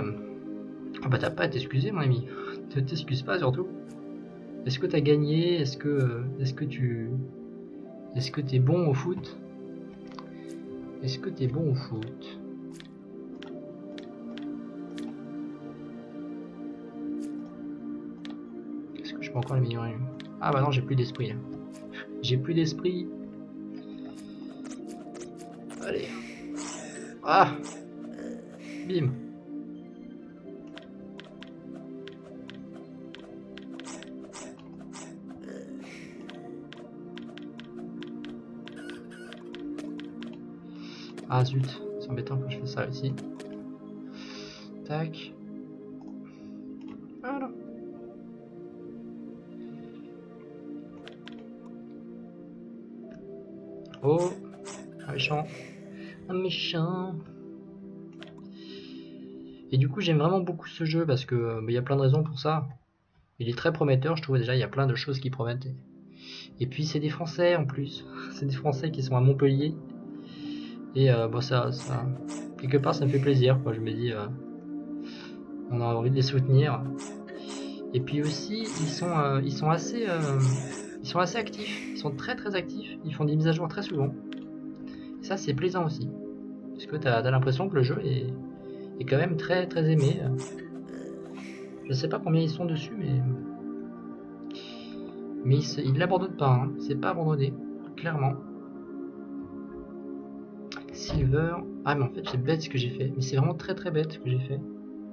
Ah bah t'as pas à t'excuser mon ami. Ne t'excuse pas surtout. Est-ce que t'as gagné? Est-ce que est-ce que tu est-ce que t'es bon au foot? Est-ce que t'es bon au foot? Est-ce que je peux encore l'améliorer? Ah bah non, j'ai plus d'esprit là. J'ai plus d'esprit. Allez. Ah! Bim! Ah zut, c'est embêtant que je fais ça ici. Tac. Voilà. Oh, un méchant. Un méchant. Et du coup, j'aime vraiment beaucoup ce jeu parce que il y a plein de raisons pour ça. Il est très prometteur, je trouve déjà, il y a plein de choses qui promettent. Et puis c'est des Français en plus. C'est des Français qui sont à Montpellier. Et euh, bon, ça, ça, quelque part, ça me fait plaisir, quoi. Je me dis, euh, on a envie de les soutenir. Et puis aussi, ils sont, euh, ils sont assez, euh, ils sont assez actifs. Ils sont très, très actifs. Ils font des mises à jour très souvent. Et ça, c'est plaisant aussi, parce que t'as, t'as l'impression que le jeu est, est quand même très, très aimé. Je sais pas combien ils sont dessus, mais, mais ils ne l'abandonnent pas. Hein. C'est pas abandonné, clairement. Silver, ah mais en fait c'est bête ce que j'ai fait, mais c'est vraiment très très bête ce que j'ai fait.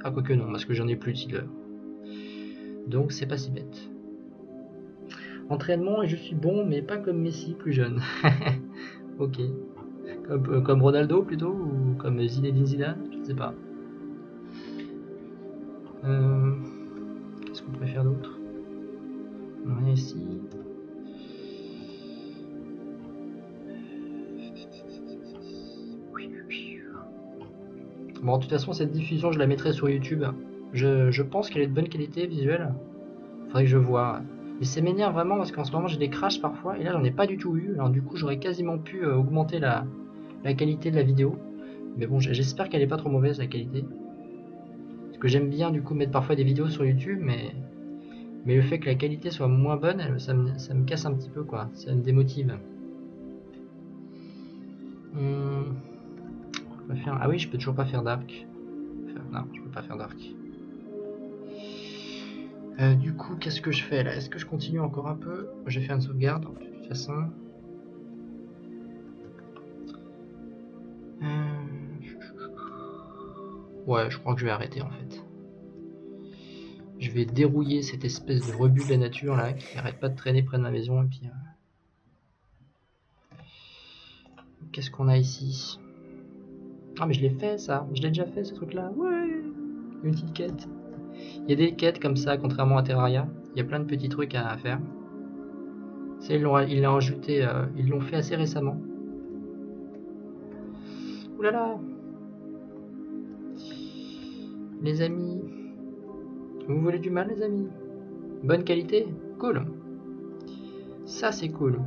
Ah quoique non, parce que j'en ai plus de silver, donc c'est pas si bête. Entraînement, et je suis bon, mais pas comme Messi plus jeune. Ok, comme, euh, comme Ronaldo plutôt, ou comme Zinedine Zidane, je ne sais pas. Euh, Qu'est-ce qu'on préfère d'autre? Rien ici. Bon, de toute façon, cette diffusion, je la mettrai sur YouTube. Je, je pense qu'elle est de bonne qualité visuelle. Faudrait que je vois. Mais ça m'énerve vraiment parce qu'en ce moment, j'ai des crashs parfois. Et là, j'en ai pas du tout eu. Alors, du coup, j'aurais quasiment pu euh, augmenter la, la qualité de la vidéo. Mais bon, j'espère qu'elle est pas trop mauvaise, la qualité. Parce que j'aime bien, du coup, mettre parfois des vidéos sur YouTube. Mais, mais le fait que la qualité soit moins bonne, elle, ça, me, ça me casse un petit peu, quoi. Ça me démotive. Hum... Faire... Ah oui, je peux toujours pas faire dark. Faire... Non, je peux pas faire dark. Euh, du coup, qu'est-ce que je fais là? Est-ce que je continue encore un peu? Je vais faire une sauvegarde de toute façon. Euh... Ouais, je crois que je vais arrêter en fait. Je vais dérouiller cette espèce de rebut de la nature là qui arrête pas de traîner près de ma maison. Et puis, euh... qu'est-ce qu'on a ici? Ah mais je l'ai fait ça, je l'ai déjà fait ce truc là, ouais. Une petite quête. Il y a des quêtes comme ça, contrairement à Terraria, il y a plein de petits trucs à, à faire. Ils l'ont ajouté, euh, ils l'ont fait assez récemment. Oulala. Les amis, vous voulez du mal les amis? Bonne qualité, cool. Ça c'est cool.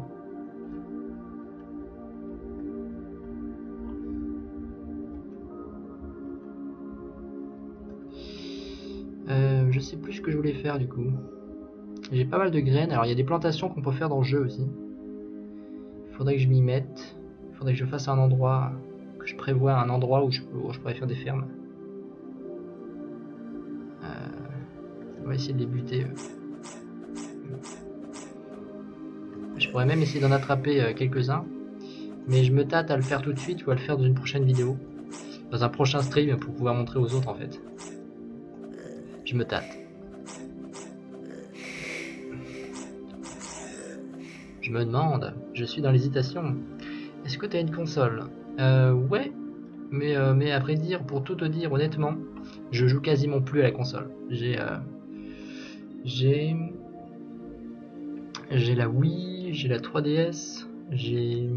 Euh, je sais plus ce que je voulais faire du coup. J'ai pas mal de graines. Alors il y a des plantations qu'on peut faire dans le jeu aussi. Il faudrait que je m'y mette. Il faudrait que je fasse un endroit, que je prévoie un endroit où je, où je pourrais faire des fermes. Euh, on va essayer de les buter. Je pourrais même essayer d'en attraper quelques-uns. Mais je me tâte à le faire tout de suite ou à le faire dans une prochaine vidéo. Dans un prochain stream pour pouvoir montrer aux autres en fait. Je me tâte. Je me demande, je suis dans l'hésitation. Est-ce que tu as une console? Euh, ouais, mais, euh, mais après dire, pour tout te dire honnêtement, je joue quasiment plus à la console. J'ai... Euh, j'ai... J'ai la Wii, j'ai la trois D S, j'ai...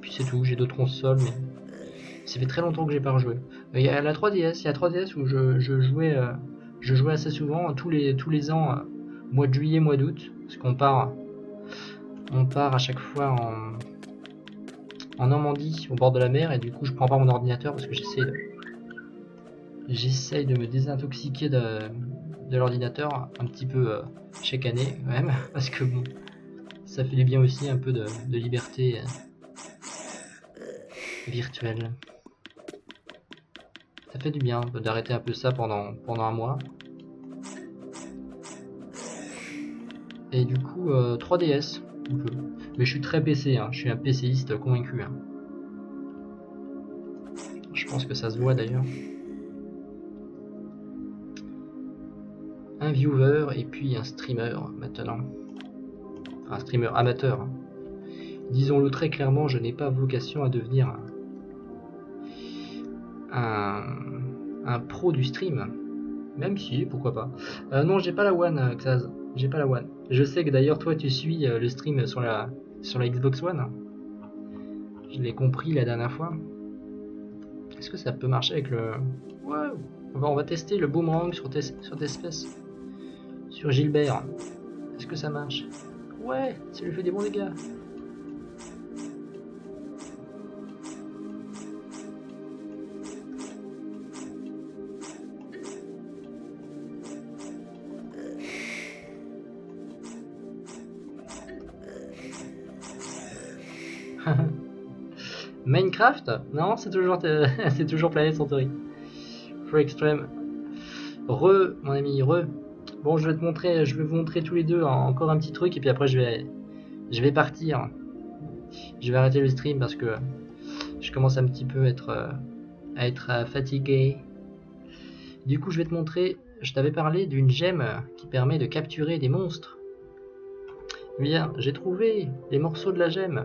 Puis c'est tout, j'ai d'autres consoles, mais... Ça fait très longtemps que j'ai pas rejoué. Il y a la trois D S, il y a la trois D S où je, je, jouais, euh, je jouais assez souvent, tous les, tous les ans, euh, mois de juillet, mois d'août, parce qu'on part... On part à chaque fois en, en Normandie, au bord de la mer, et du coup je prends pas mon ordinateur parce que j'essaye de, j'essaye de me désintoxiquer de, de l'ordinateur un petit peu euh, chaque année quand même, parce que bon, ça fait du bien aussi un peu de, de liberté euh, virtuelle. Ça fait du bien d'arrêter un peu ça pendant, pendant un mois. Et du coup euh, trois D S. Mais je suis très P C, hein. Je suis un PCiste convaincu. Hein. Je pense que ça se voit d'ailleurs. Un viewer et puis un streamer maintenant. Un streamer amateur. Disons-le très clairement, je n'ai pas vocation à devenir un, un, un pro du stream. Même si, pourquoi pas. Euh, non, j'ai pas la One, Xaz. J'ai pas la One. Je sais que d'ailleurs toi tu suis euh, le stream sur la sur la Xbox One. Je l'ai compris la dernière fois. Est-ce que ça peut marcher avec le... Ouais, on va, on va tester le boomerang sur tes, sur tes espèces. Sur Gilbert. Est-ce que ça marche? Ouais, ça lui fait des bons dégâts. Minecraft? Non, c'est toujours, c'est toujours Planète Centauri. Free Extreme. Re, mon ami, re. Bon, je vais te montrer, je vais vous montrer tous les deux encore un petit truc et puis après je vais, je vais partir. Je vais arrêter le stream parce que je commence un petit peu à être, à être fatigué. Du coup, je vais te montrer. Je t'avais parlé d'une gemme qui permet de capturer des monstres. Bien, j'ai trouvé les morceaux de la gemme.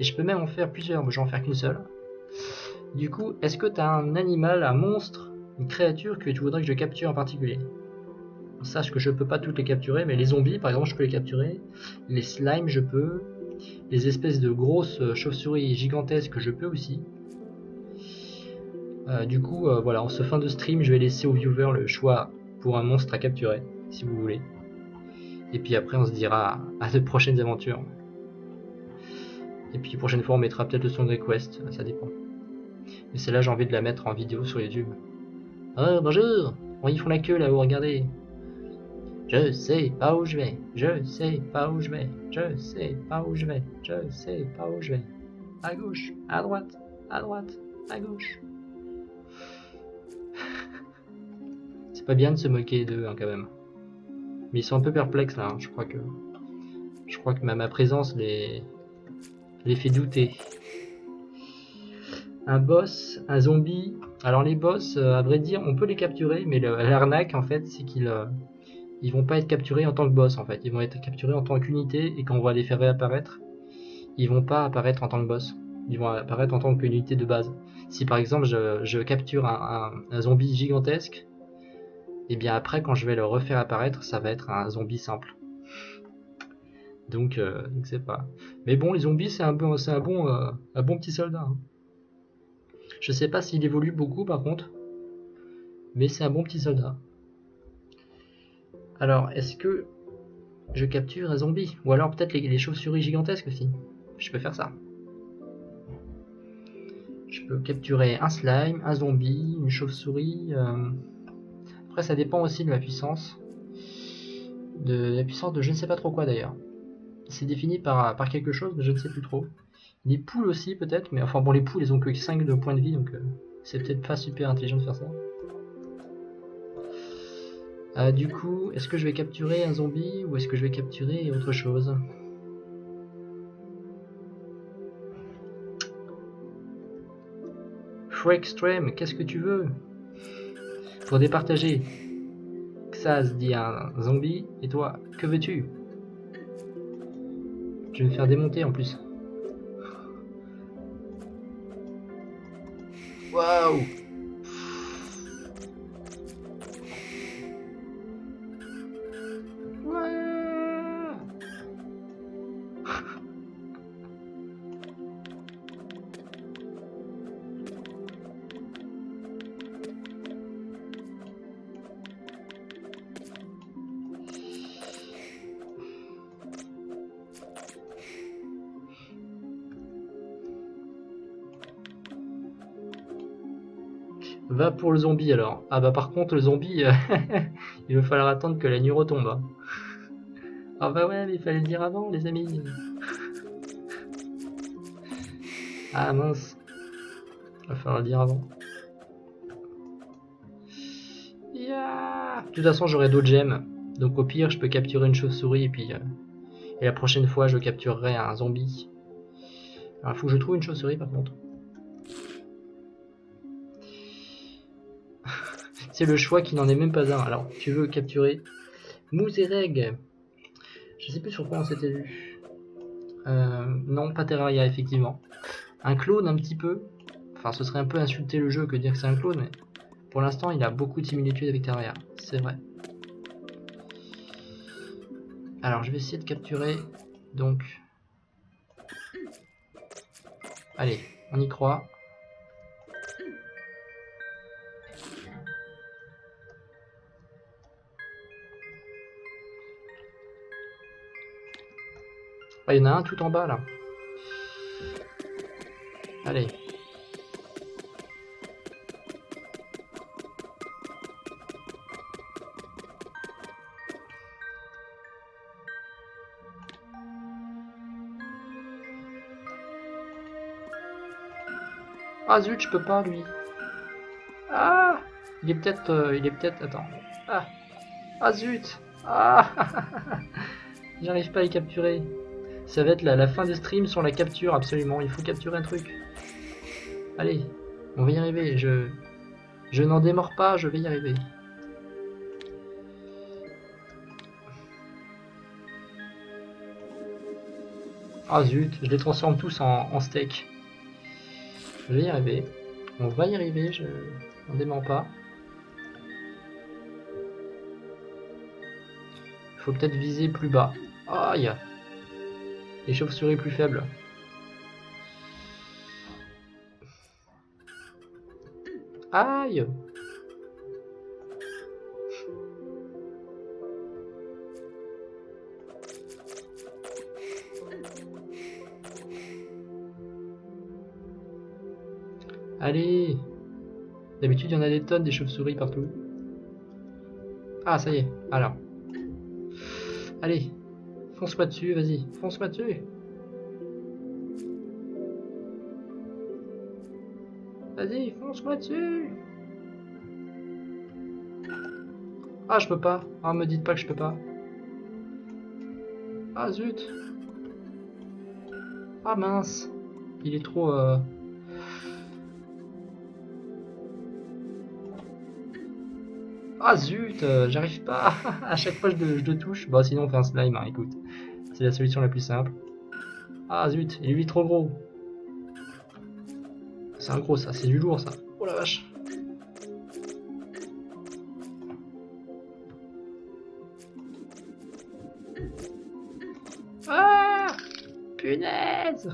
Et je peux même en faire plusieurs, mais je vais en faire qu'une seule. Du coup, est-ce que tu as un animal, un monstre, une créature que tu voudrais que je capture en particulier? Sache que je peux pas toutes les capturer, mais les zombies par exemple je peux les capturer. Les slimes je peux. Les espèces de grosses chauves-souris gigantesques je peux aussi. Euh, du coup, euh, voilà, en ce fin de stream, je vais laisser aux viewers le choix pour un monstre à capturer, si vous voulez. Et puis après on se dira à de prochaines aventures. Et puis prochaine fois on mettra peut-être le son de request, ça dépend. Mais celle-là j'ai envie de la mettre en vidéo sur YouTube. Oh bonjour, oh, ils font la queue là-haut, regardez. Je sais pas où je vais, je sais pas où je vais, je sais pas où je vais, je sais pas où je vais. À gauche, à droite, à droite, à gauche. C'est pas bien de se moquer d'eux hein, quand même. Mais ils sont un peu perplexes là, hein. je crois que... Je crois que ma, ma présence les... les fait douter. Un boss, un zombie. Alors les boss, à vrai dire, on peut les capturer, mais l'arnaque en fait, c'est qu'ils euh, ils vont pas être capturés en tant que boss en fait. Ils vont être capturés en tant qu'unité et quand on va les faire réapparaître, ils vont pas apparaître en tant que boss. Ils vont apparaître en tant qu'unité de base. Si par exemple je, je capture un, un, un zombie gigantesque, et eh bien après quand je vais le refaire apparaître, ça va être un zombie simple. Donc, euh, donc c'est pas. Mais bon, les zombies, c'est un bon, c'est un bon, euh, un bon petit soldat. Hein. Je sais pas s'il évolue beaucoup, par contre. Mais c'est un bon petit soldat. Alors, est-ce que je capture un zombie? Ou alors peut-être les, les chauves-souris gigantesques aussi. Je peux faire ça. Je peux capturer un slime, un zombie, une chauve-souris. Euh... Après, ça dépend aussi de la puissance. De la puissance de je ne sais pas trop quoi d'ailleurs. C'est défini par, par quelque chose, mais je ne sais plus trop. Les poules aussi peut-être, mais enfin bon, les poules, elles ont que cinq de points de vie, donc euh, c'est peut-être pas super intelligent de faire ça. Euh, du coup, est-ce que je vais capturer un zombie ou est-ce que je vais capturer autre chose? Freak Extreme, qu'est-ce que tu veux? Faut départager. Texas, dit un zombie. Et toi, que veux-tu? Je vais me faire démonter en plus. Waouh! Va pour le zombie alors. Ah bah par contre le zombie, il va falloir attendre que la nuit retombe. Ah bah ouais mais il fallait le dire avant les amis. Ah mince. Il va falloir le dire avant. Yeah. De toute façon j'aurai d'autres gemmes. Donc au pire je peux capturer une chauve-souris et puis... Euh, et la prochaine fois je capturerai un zombie. Alors il faut que je trouve une chauve-souris par contre. C'est le choix qui n'en est même pas un. Alors, tu veux capturer Mouzereg. Je sais plus sur quoi on s'était vu. Euh, non, pas Terraria, effectivement. Un clone, un petit peu. Enfin, ce serait un peu insulter le jeu que dire que c'est un clone, mais pour l'instant, il a beaucoup de similitudes avec Terraria. C'est vrai. Alors, je vais essayer de capturer. Donc. Allez, on y croit. Ah, il y en a un tout en bas là. Allez. Ah zut, je peux pas lui. Ah, il est peut-être, euh, il est peut-être. Attends. Ah, ah zut. Ah, j'arrive pas à les capturer. Ça va être la, la fin des streams sur la capture, absolument. Il faut capturer un truc. Allez, on va y arriver. Je, je n'en démords pas, je vais y arriver. Ah zut, je les transforme tous en, en steak. Je vais y arriver. On va y arriver, je n'en démords pas. Il faut peut-être viser plus bas. Aïe! Les chauves-souris plus faibles. Aïe! Allez! D'habitude, il y en a des tonnes des chauves-souris partout. Ah, ça y est, alors. Allez! Fonce-moi dessus, vas-y, fonce-moi dessus. Vas-y, fonce-moi dessus. Ah, je peux pas. Ah, me dites pas que je peux pas. Ah, zut. Ah, mince. Il est trop... Euh... Ah zut, euh, j'arrive pas. À chaque fois je le touche. Bon, sinon on fait un slime, hein, écoute. C'est la solution la plus simple. Ah zut, il est lui trop gros. C'est un gros ça, c'est du lourd ça. Oh la vache. Ah punaise.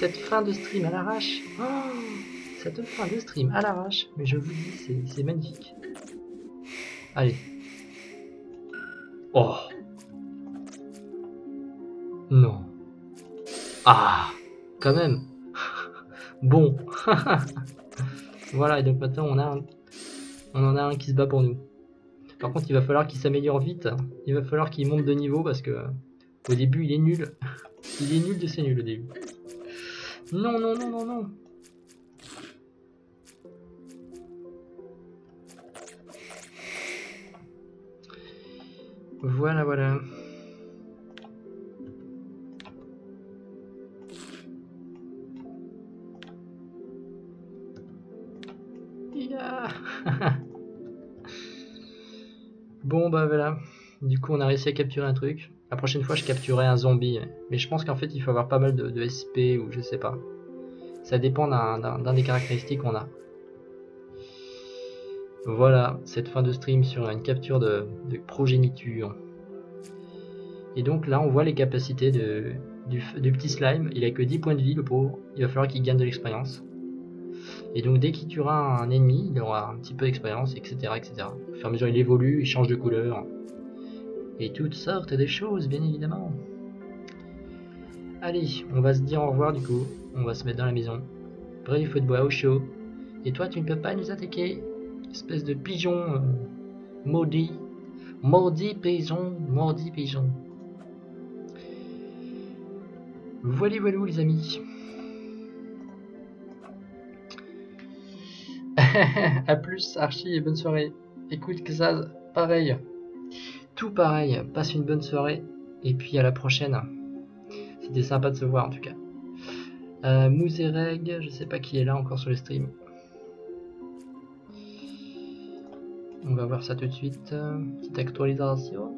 Cette fin de stream à l'arrache. Oh, cette fin de stream à l'arrache. Mais je vous dis, c'est magnifique. Allez. Oh. Non. Ah. Quand même. Bon. Voilà, et donc maintenant on a un... on en a un qui se bat pour nous. Par contre, il va falloir qu'il s'améliore vite. Il va falloir qu'il monte de niveau parce que au début, il est nul. Il est nul de ses nuls au début. Non, non, non, non, non. Voilà, voilà. bah voilà, du coup on a réussi à capturer un truc. La prochaine fois je capturerai un zombie, mais je pense qu'en fait il faut avoir pas mal de, de S P ou je sais pas. Ça dépend d'un des caractéristiques qu'on a. Voilà, cette fin de stream sur une capture de, de progéniture. Et donc là on voit les capacités de, du, du petit slime, il a que dix points de vie le pauvre, il va falloir qu'il gagne de l'expérience. Et donc dès qu'il tuera un ennemi, il aura un petit peu d'expérience, et cetera, et cetera. Au fur et à mesure il évolue, il change de couleur. Et toutes sortes de choses bien évidemment. Allez, on va se dire au revoir du coup, on va se mettre dans la maison. Près du feu de bois au chaud. Et toi tu ne peux pas nous attaquer, espèce de pigeon euh, maudit. Maudit pigeon, maudit pigeon. Voilà, voilà les amis. A plus Archie et bonne soirée. Écoute que ça, pareil. Tout pareil, passe une bonne soirée. Et puis à la prochaine. C'était sympa de se voir en tout cas. euh, Mouzereg, je sais pas qui est là encore sur le stream. On va voir ça tout de suite. Petite actualisation.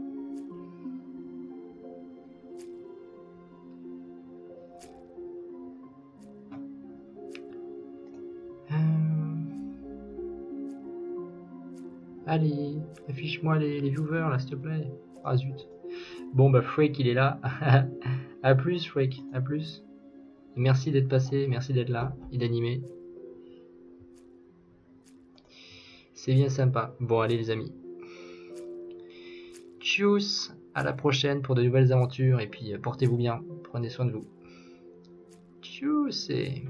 Allez, affiche-moi les, les viewers là, s'il te plaît. Ah zut. Bon bah Freak il est là. A plus Freak, à plus. Merci d'être passé, merci d'être là et d'animer. C'est bien sympa. Bon allez les amis. Tchuss, à la prochaine pour de nouvelles aventures et puis portez-vous bien, prenez soin de vous. Tchuss et...